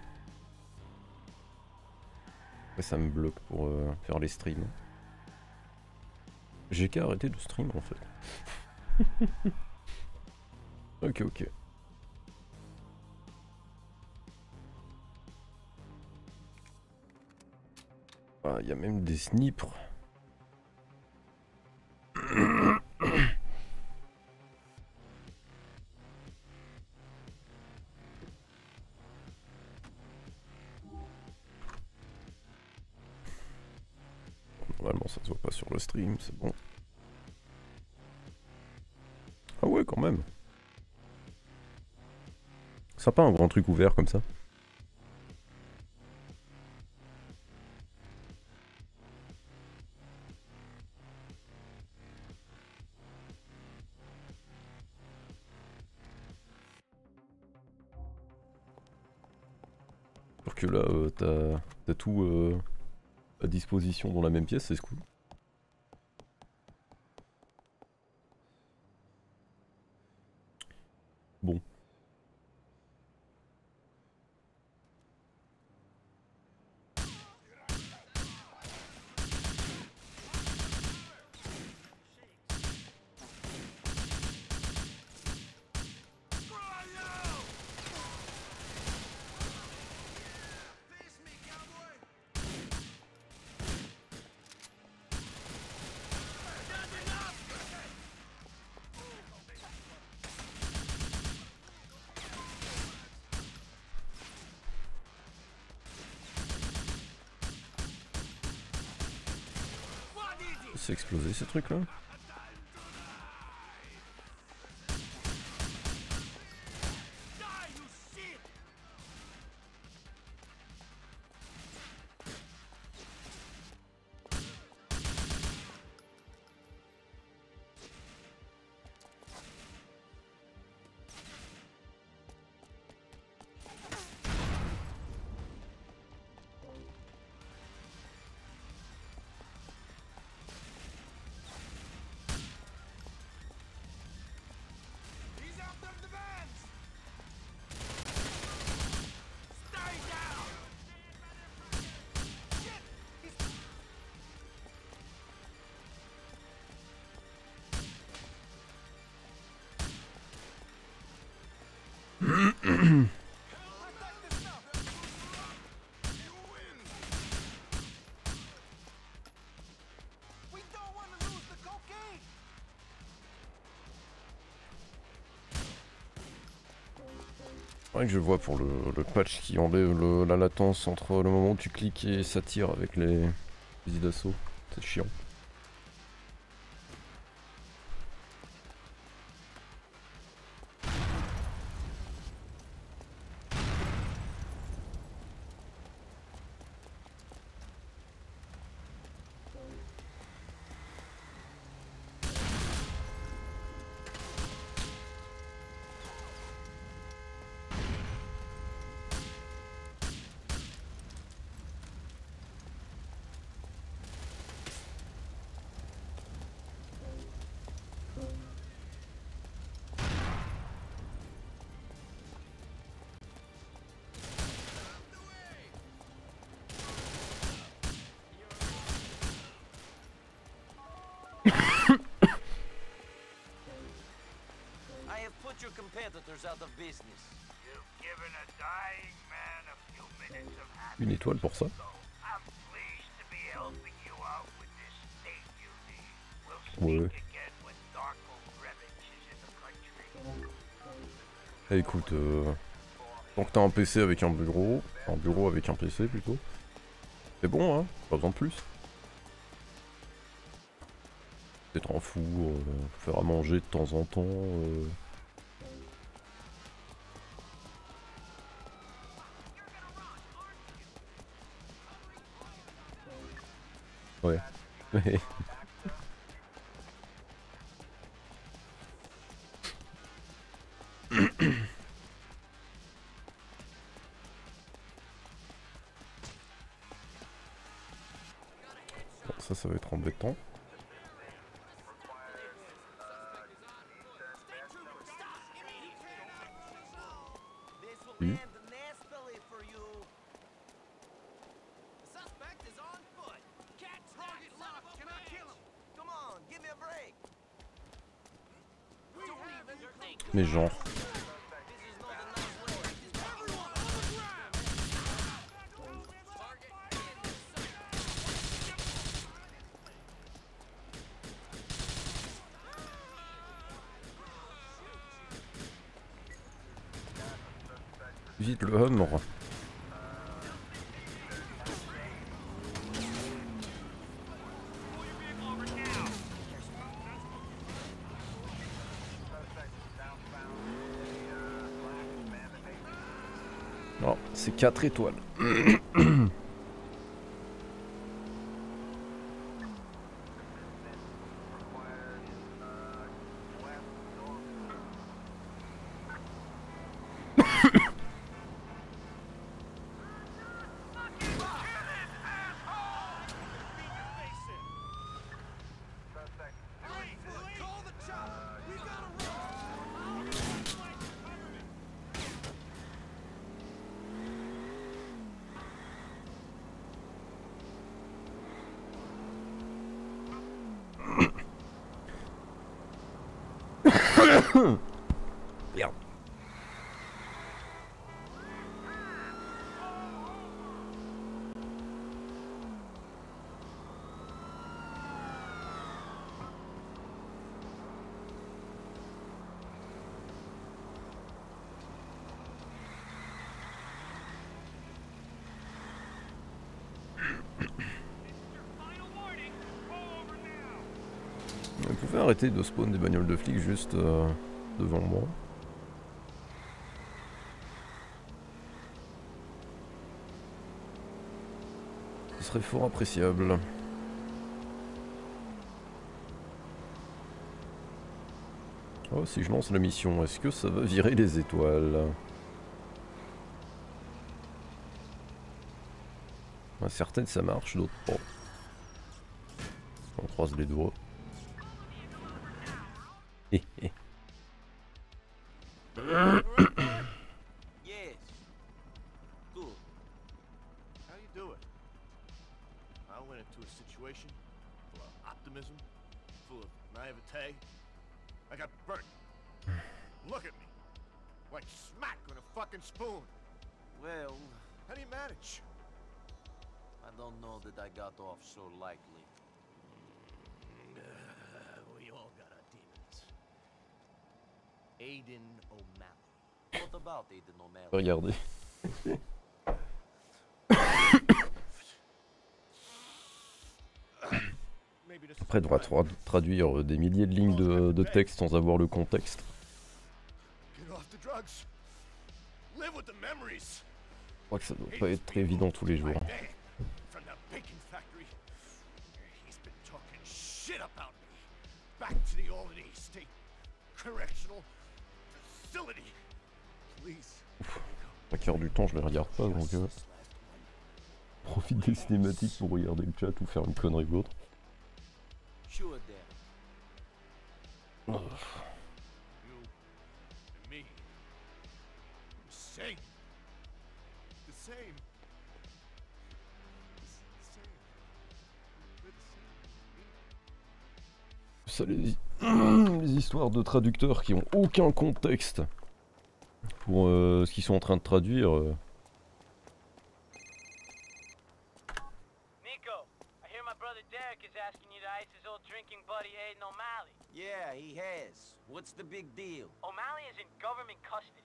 Après ça me bloque pour euh, faire les streams. J'ai qu'à arrêter de stream en fait. Ok, ok. Ah, il y a même des snipers. Normalement ça se voit pas sur le stream, c'est bon. Ah ouais quand même. Sympa un grand truc ouvert comme ça. Parce que là euh, t'as t'as tout... Euh... à disposition dans la même pièce, c'est cool. Bon. C'est explosé ce truc là. C'est vrai que je vois pour le, le patch qui enlève le, la latence entre le moment où tu cliques et ça tire avec les fusils d'assaut. C'est chiant. Une étoile pour ça. Ouais. Et écoute, euh, tant que t'as un P C avec un bureau, un bureau avec un P C plutôt, c'est bon hein, pas besoin de plus. Peut-être un four, euh, faire à manger de temps en temps. Euh, Ouais. Ouais. Bon, ça, ça va être embêtant. Oui. Mais genre. Vite le Hummer. Non, c'est quatre étoiles. Merde. Vous pouvez arrêter de spawn des bagnoles de flics juste euh, devant moi. Ce serait fort appréciable. Oh, si je lance la mission, est-ce que ça va virer les étoiles? Ah, certaines ça marche, d'autres pas. On croise les doigts. Yes. Cool. How you doing? I went into a situation full of optimism, full of naivete. I got burnt. Look at me, like smack on a fucking spoon. Well, how do you manage? I don't know that I got off so lightly. Aiden O'Malley. What about Aiden O'Malley? Regardez. Après, il devra tra traduire des milliers de lignes de, de texte sans avoir le contexte. Je crois que ça doit pas être très évident tous les jours. La cœur du temps, je les regarde pas, donc euh, profite des cinématiques pour regarder le chat ou faire une connerie ou l'autre. Oh. Ça, les, les histoires de traducteurs qui ont aucun contexte pour euh, ce qu'ils sont en train de traduire. Euh. Niko, I hear my brother Derek is asking you to ice his old drinking buddy Aiden O'Malley. Yeah, he has. What's the big deal? O'Malley is in government custody.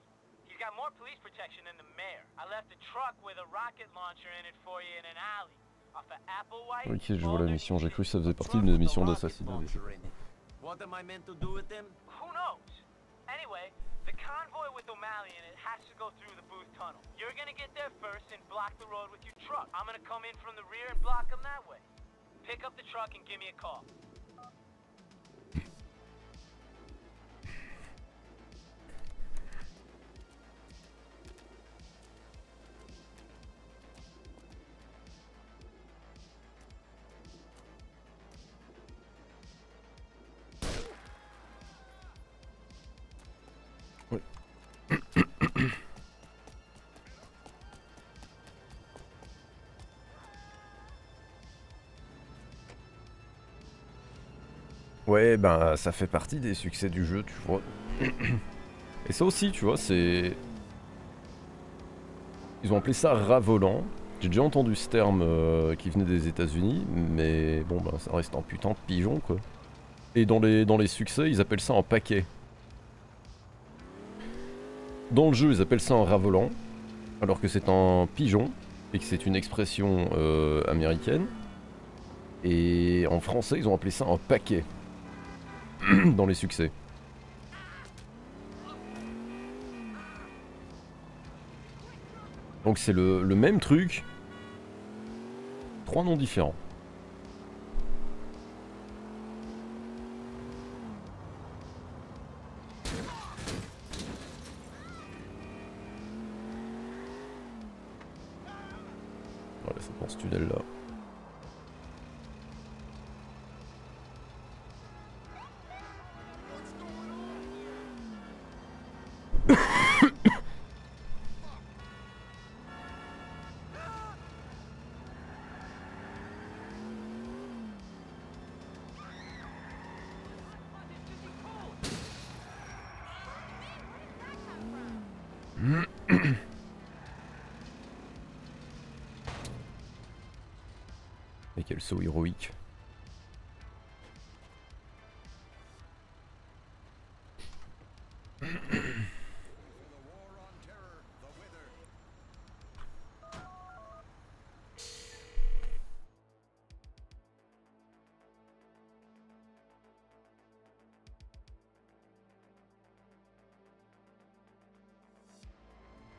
He's got more police protection than the mayor. I left a truck with a rocket launcher in it for you in an alley. Off the Applewhite. Ok, je vois la mission. J'ai cru que ça faisait partie d'une mission d'assassinat. What am I meant to do with them? Who knows? Anyway. The convoy with O'Malley in it has to go through the Booth Tunnel. You're gonna get there first and block the road with your truck. I'm gonna come in from the rear and block them that way. Pick up the truck and give me a call. Ouais, ben ça fait partie des succès du jeu, tu vois. Et ça aussi, tu vois, c'est... Ils ont appelé ça ravolant. J'ai déjà entendu ce terme euh, qui venait des États-Unis, mais bon, bah, ça reste un putain de pigeon, quoi. Et dans les, dans les succès, ils appellent ça un paquet. Dans le jeu, ils appellent ça un ravolant, alors que c'est un pigeon, et que c'est une expression euh, américaine. Et en français, ils ont appelé ça un paquet. Dans les succès. Donc c'est le, le même truc, trois noms différents. Voilà, c'est dans ce tunnel là. Saut héroïque.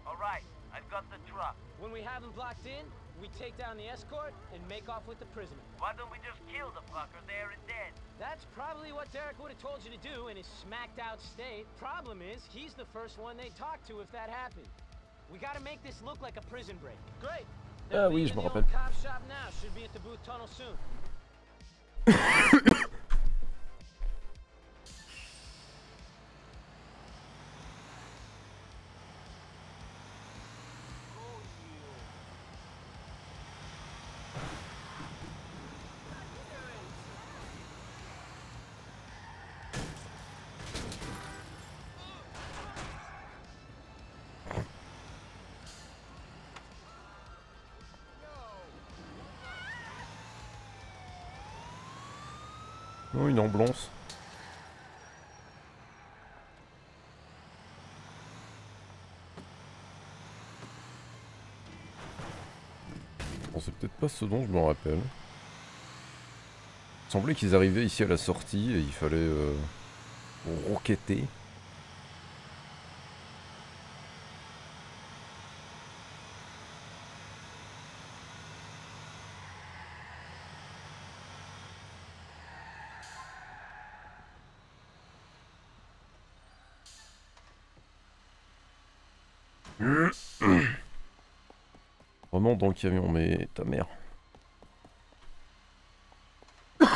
All right, I've got the truck. When we have them blocked in, we take down the escort and make off with the prisoner. Why don't we just kill the fucker there and then? That's probably what Derek would have told you to do in his smacked out state. Problem is, he's the first one they talk to if that happened. We gotta make this look like a prison break. Great. Ah oui, je me rappelle. Cop shop now should be at the boot tunnel soon. Oh, une ambulance. Bon, c'est peut-être pas ce dont je me rappelle. Il semblait qu'ils arrivaient ici à la sortie et il fallait euh, roqueter. Remonte dans le camion, mais ta mère. I'm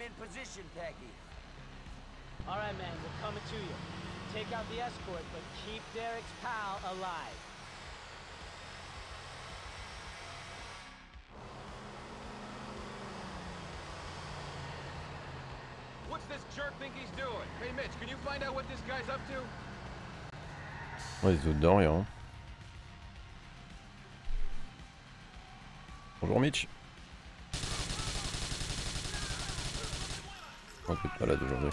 in position, Peggy. All right, man, we're coming to you. Take out the escort, but keep Derek's pal alive. Ouais, les autres de rien. Bonjour Mitch. Un peu de malade aujourd'hui.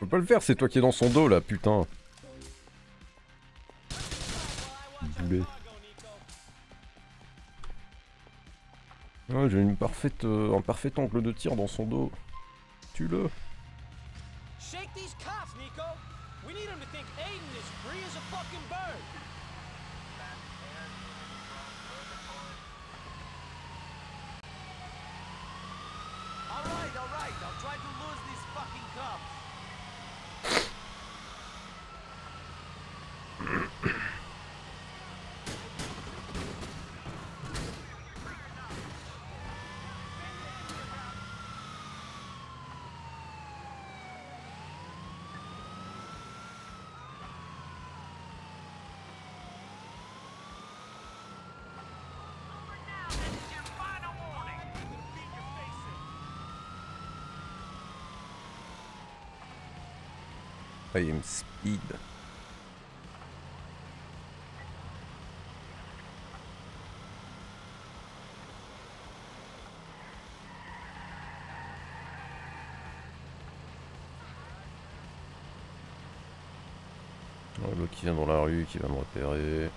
Je peux pas le faire, c'est toi qui es dans son dos là, putain. Boulet. Ouais, j'ai une parfaite, euh, un parfait angle de tir dans son dos. Tue-le. Niko. We need him to think Aiden is free as a fucking bird. All right, all right. I'll try to lose this fucking cup. I am speed. L'autre qui vient dans la rue, qui va me repérer.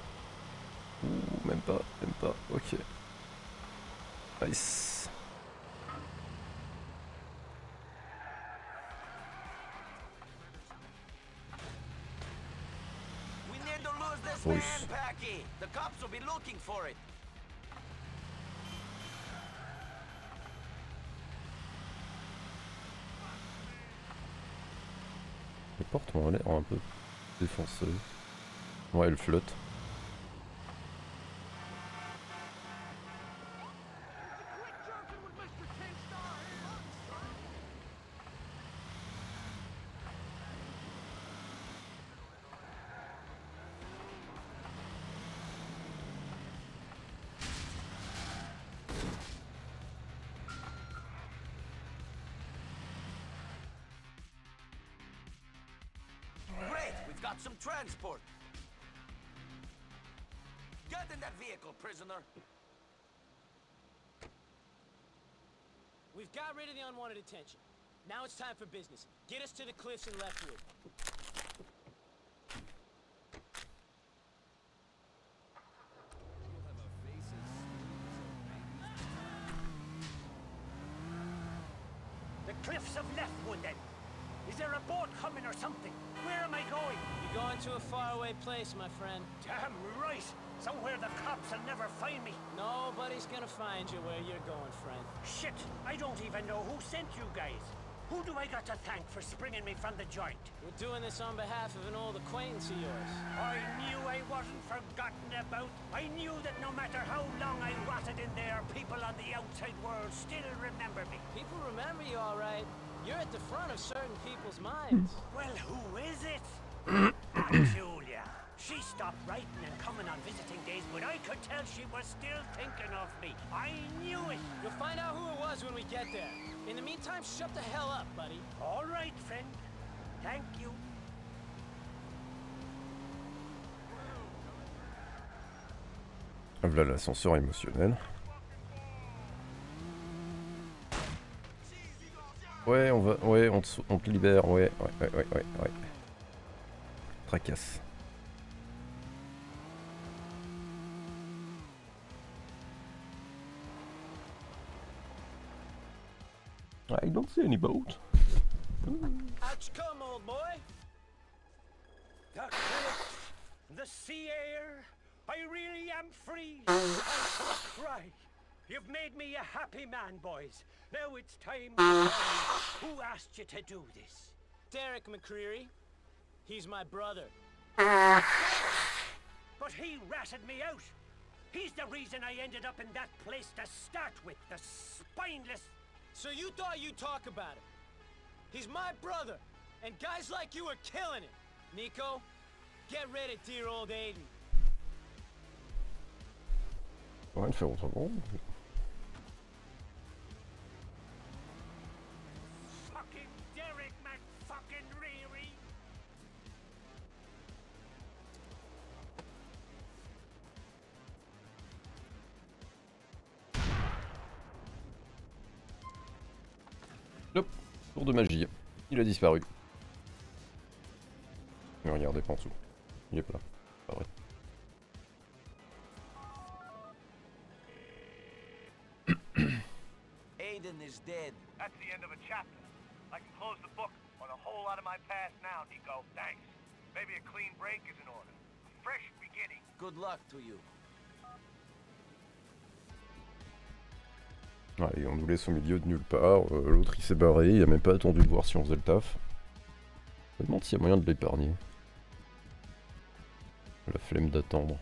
Ouh, même pas, même pas, ok. Nice. Bruce. The cops will be looking for it. Les portes ont l'air un peu défoncées. Ouais, elles flottent. Some transport. Get in that vehicle, prisoner. We've got rid of the unwanted attention. Now it's time for business. Get us to the cliffs in Leftwood. The cliffs of Leftwood, then. Is there a boat coming or something? Where am I going? You're going to a faraway place, my friend. Damn right! Somewhere the cops will never find me. Nobody's gonna find you where you're going, friend. Shit! I don't even know who sent you guys. Who do I got to thank for springing me from the joint? We're doing this on behalf of an old acquaintance of yours. I knew I wasn't forgotten about. I knew that no matter how long I rotted in there, people on the outside world still remember me. People remember you, all right. You're at the front of certain people's minds. Well, who is it? Not Julia. She stopped writing and coming on visiting days, but I could tell she was still thinking of me. I knew it. You'll find out who it was when we get there. In the meantime, shut the hell up, buddy. All right, friend. Thank you. Voilà l'ascenseur émotionnel. Ouais, on va, ouais, on te, on te libère, ouais, ouais, ouais, ouais, ouais, ouais. Tracasse. I don't see any boat. Out you come, old boy. The cliff, the sea air. I really am free. I cry. You've made me a happy man, boys. Now it's time to... Who asked you to do this? Derek McCreary. He's my brother. But he ratted me out. He's the reason I ended up in that place to start with, the spineless... So you thought you'd talk about it. He's my brother, and guys like you are killing it. Niko, get rid of dear old Aiden. Rien de faire autrement. Hop, tour de magie. Il a disparu. Mais regardez pas en dessous. Il est pas là. Pas vrai. Aiden is dead. That's the end of a chapter. I can close the book on a whole lot of my past now, Niko. Thanks. Maybe a clean break is in order. A fresh beginning. Good luck to you. Allez, on nous laisse au milieu de nulle part. Euh, L'autre il s'est barré, il a même pas attendu de voir si on faisait le taf. Je me demande s'il y a moyen de l'épargner. La flemme d'attendre.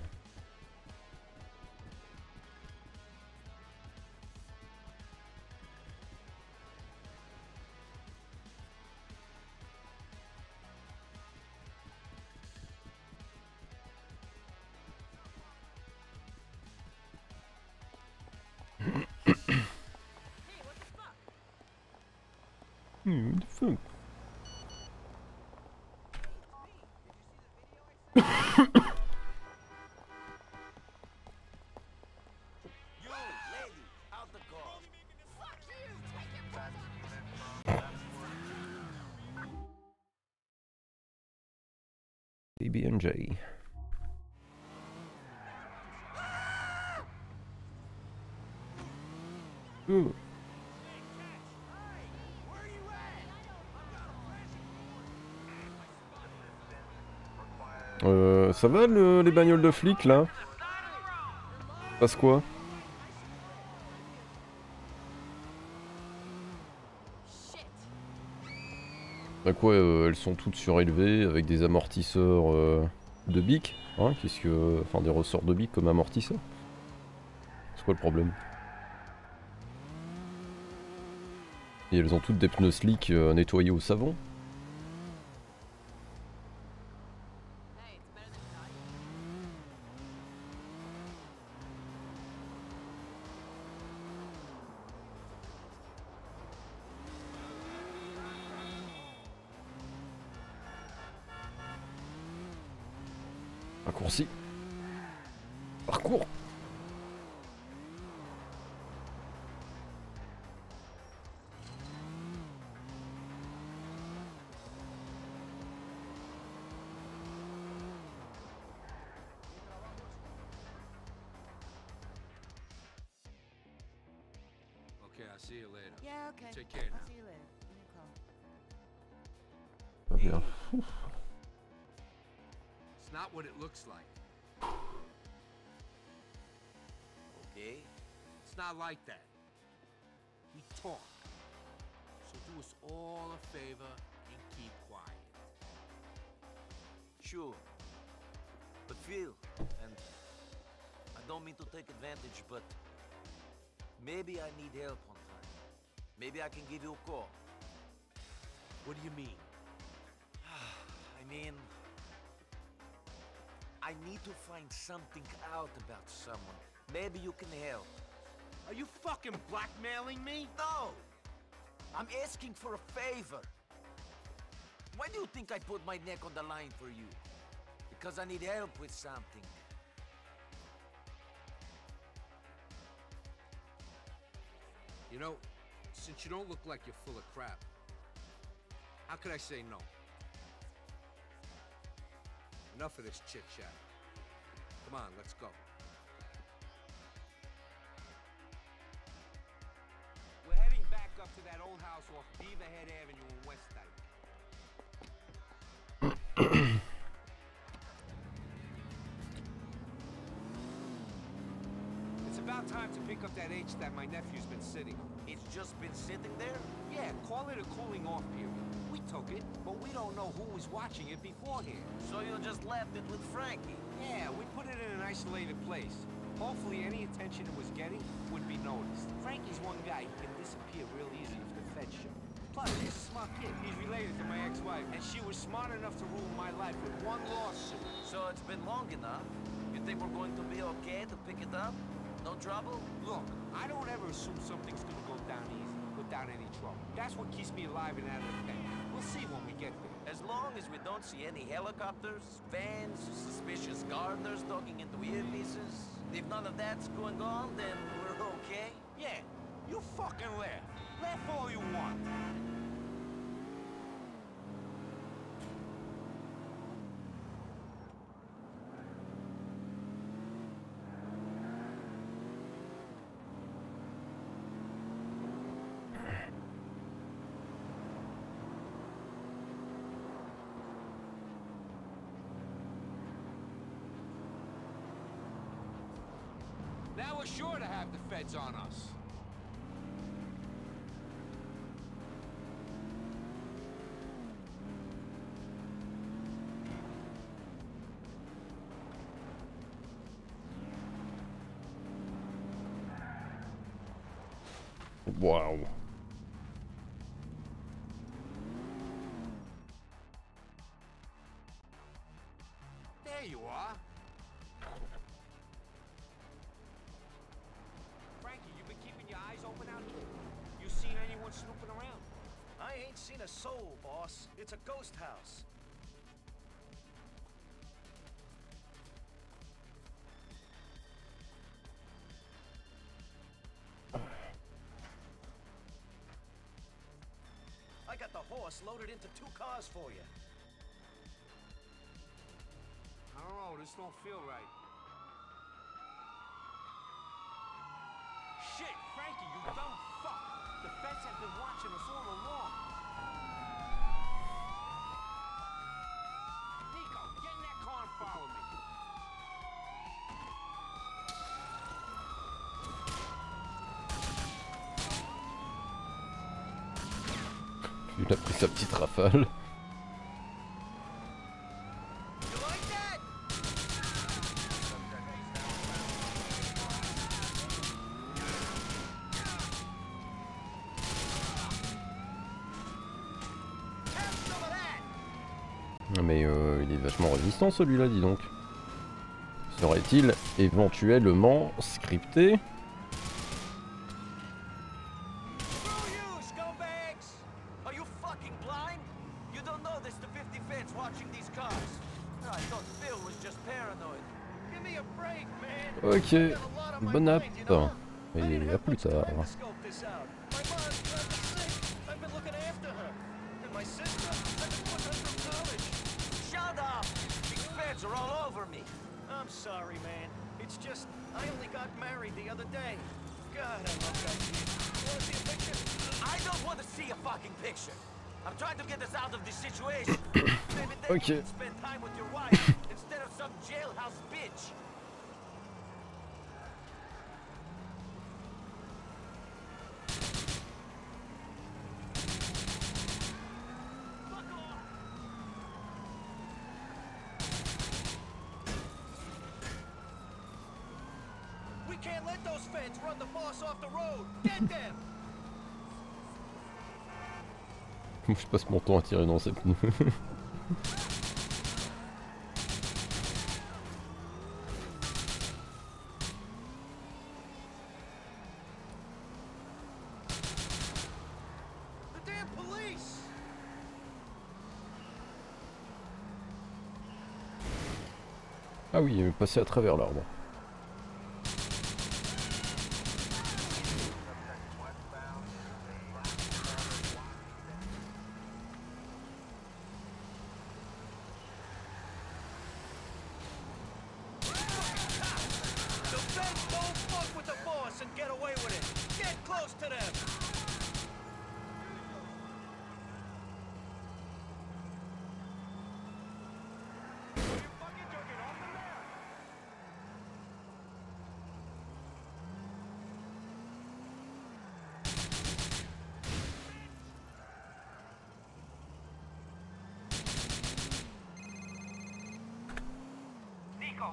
B and J. Ooh. Euh, ça va le, les bagnoles de flics là? Passe quoi? Bah quoi, euh, elles sont toutes surélevées avec des amortisseurs euh, de bic, hein, qu'est-ce que... Enfin des ressorts de bic comme amortisseurs. C'est quoi le problème? Et elles ont toutes des pneus slick euh, nettoyés au savon. Parcours. Okay, I'll see you later. Yeah, okay. Take care now. I'll see you later. Niko. Oh, yeah. It's not what it looks like. It's not like that. We talk. So do us all a favor and keep quiet. Sure. But Phil, and I don't mean to take advantage, but maybe I need help on time. Maybe I can give you a call. What do you mean? I mean, I need to find something out about someone. Maybe you can help. Are you fucking blackmailing me? No! I'm asking for a favor. Why do you think I put my neck on the line for you? Because I need help with something. You know, since you don't look like you're full of crap, how could I say no? Enough of this chit-chat. Come on, let's go. Up to that old house off Beaverhead Avenue in West Dyke. It's about time to pick up that H that my nephew's been sitting on. It's just been sitting there? Yeah, call it a cooling off period. We took it, but we don't know who was watching it beforehand. So you just left it with Frankie? Yeah, we put it in an isolated place. Hopefully any attention it was getting would be noticed. Frankie's one guy who can disappear real easy if the feds show. Plus, he's a smart kid. He's related to my ex-wife, and she was smart enough to ruin my life with one lawsuit. So it's been long enough. You think we're going to be okay to pick it up? No trouble? Look, I don't ever assume something's gonna go down easy without any trouble. That's what keeps me alive and out of the pen. We'll see when we get there. As long as we don't see any helicopters, vans, suspicious gardeners talking into earpieces. If none of that's going on, then we're okay? Yeah, you fucking laugh. Laugh all you want. sure to have the feds on us. Wow. There you are. Frankie, you've been keeping your eyes open out here? You seen anyone snooping around? I ain't seen a soul, boss. It's a ghost house. Loaded into two cars for you. I don't know, this don't feel right. Shit, Frankie, you dumb fuck! The feds have been watching us all along. Niko, get in that car and follow me. Il a pris sa petite rafale. Mais euh, il est vachement résistant celui-là, dis donc. Serait-il éventuellement scripté ? Ok, bonne app, et à plus tard. Ok. Je passe mon temps à tirer dans ces pneus. Ah oui, il est passé à travers l'arbre.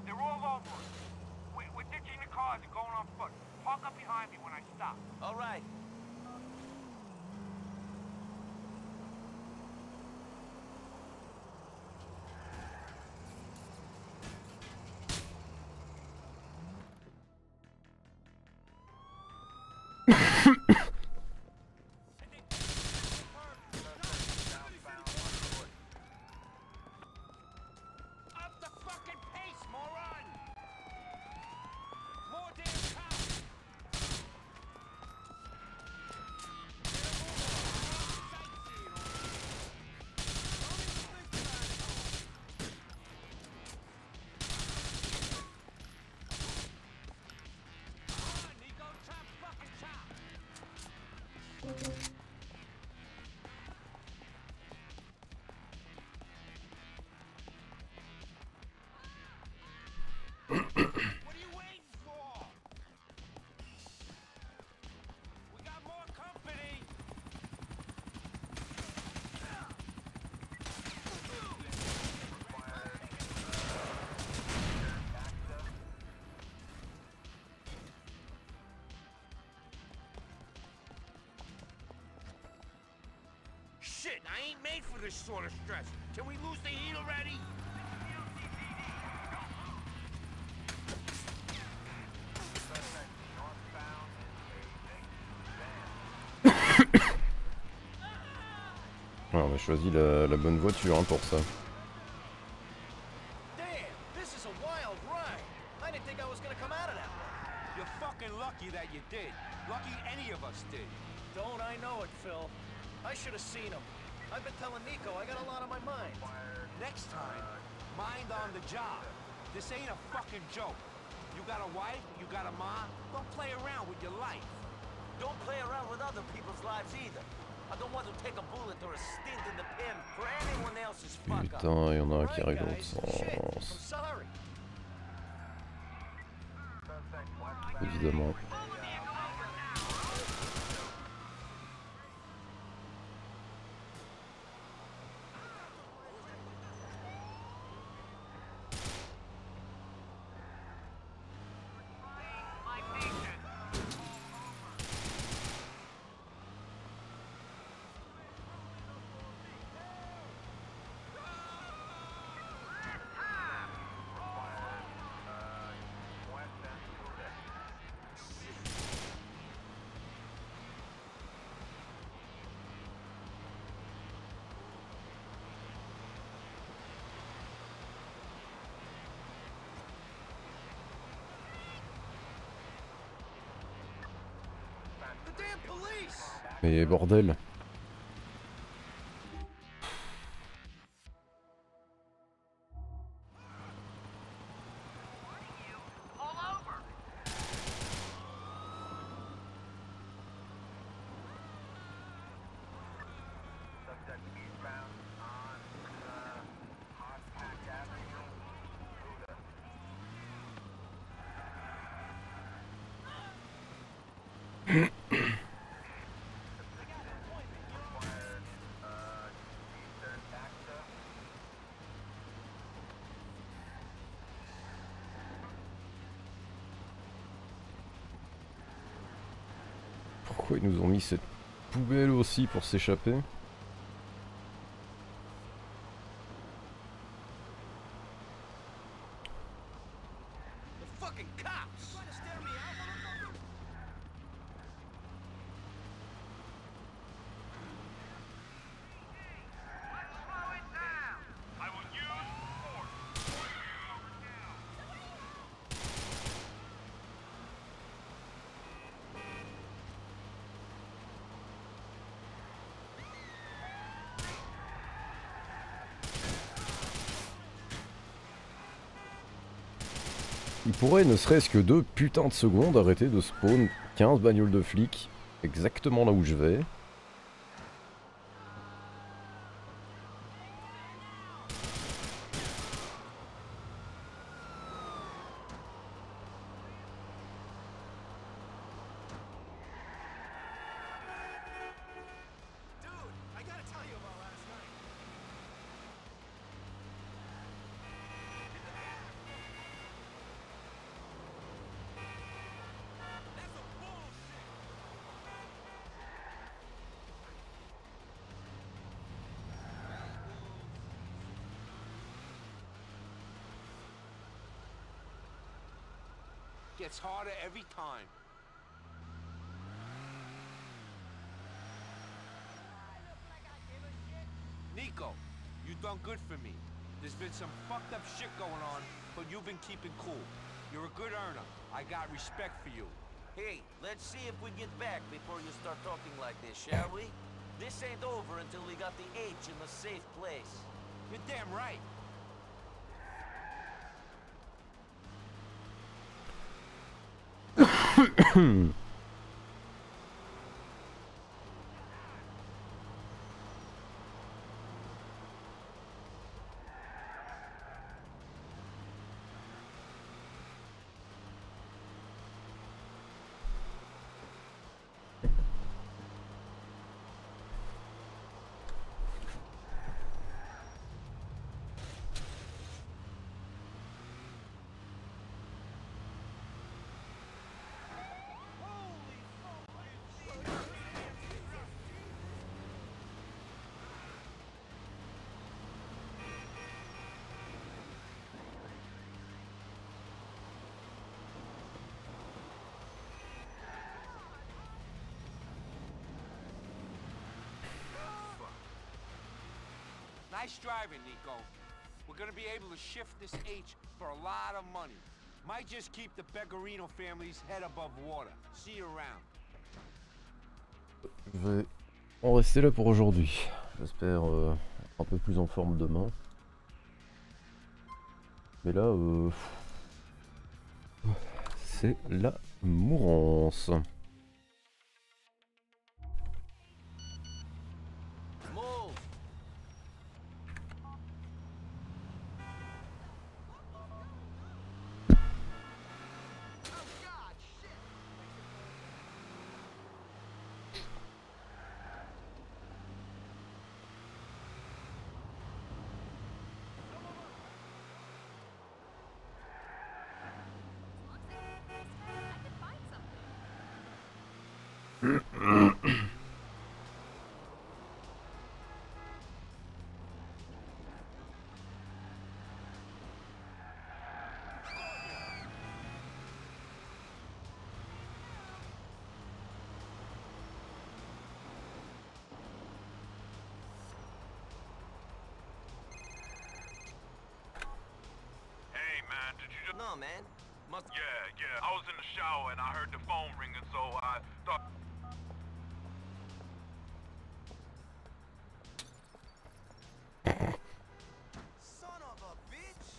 They're all over us. We, we're ditching the cars and going on foot. Park up behind me when I stop. All right. shit. I ain't made for this sort of stress. Can we lose the heat already? Ouais, on a choisi la, la bonne voiture hein, pour ça. Putain, il y en a un qui arrive dans l'autre sens. Évidemment. Mais bordel. Ils nous ont mis cette poubelle aussi pour s'échapper. Il pourrait, ne serait-ce que deux putains de secondes, arrêter de spawn quinze bagnoles de flics exactement là où je vais. It's harder every time. Niko, you done good for me. There's been some fucked up shit going on, but you've been keeping cool. You're a good earner. I got respect for you. Hey, let's see if we get back before you start talking like this, shall we? This ain't over until we got the H in a safe place. You're damn right. Hmm. Nice driving, Niko. We're gonna be able to shift this H for a lot of money. Might just keep the Beccarino family's head above water. See you around. Je vais en rester là pour aujourd'hui. J'espère euh, un peu plus en forme demain. Mais là, euh, c'est la mourance. No, man. Must yeah, yeah. I was in the shower and I heard the phone ringing, so I thought. Son of a bitch.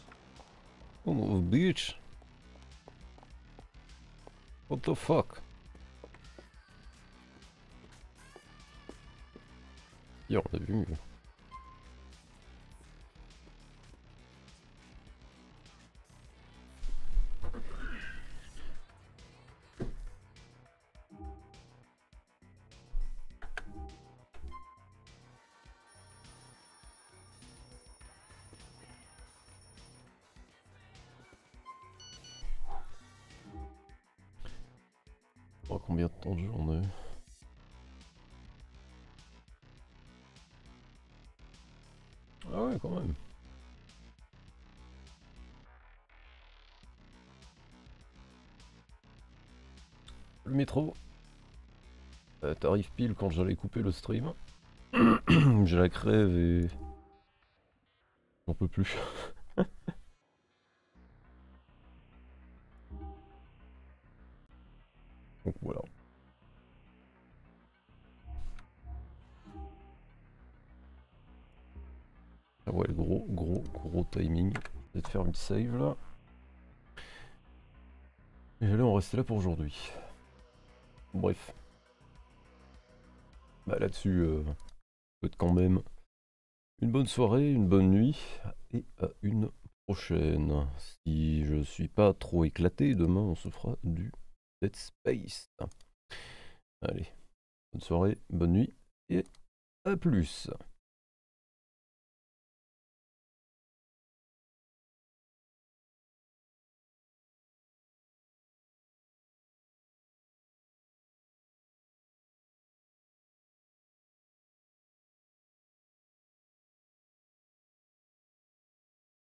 Son of a bitch. What the fuck? Yo, on a vu mieux. Combien de temps de jeu on a eu? Ah ouais, quand même. Le métro. Euh, T'arrives pile quand j'allais couper le stream. J'ai la crève et... j'en peux plus. Donc voilà. Ah ouais, gros, gros, gros timing. Je vais te faire une save là. Et là, on reste là pour aujourd'hui. Bref. Bah là-dessus, euh, peut-être quand même une bonne soirée, une bonne nuit. Et à une prochaine. Si je suis pas trop éclaté, demain on se fera du... Dead Space. Allez, bonne soirée, bonne nuit et à plus.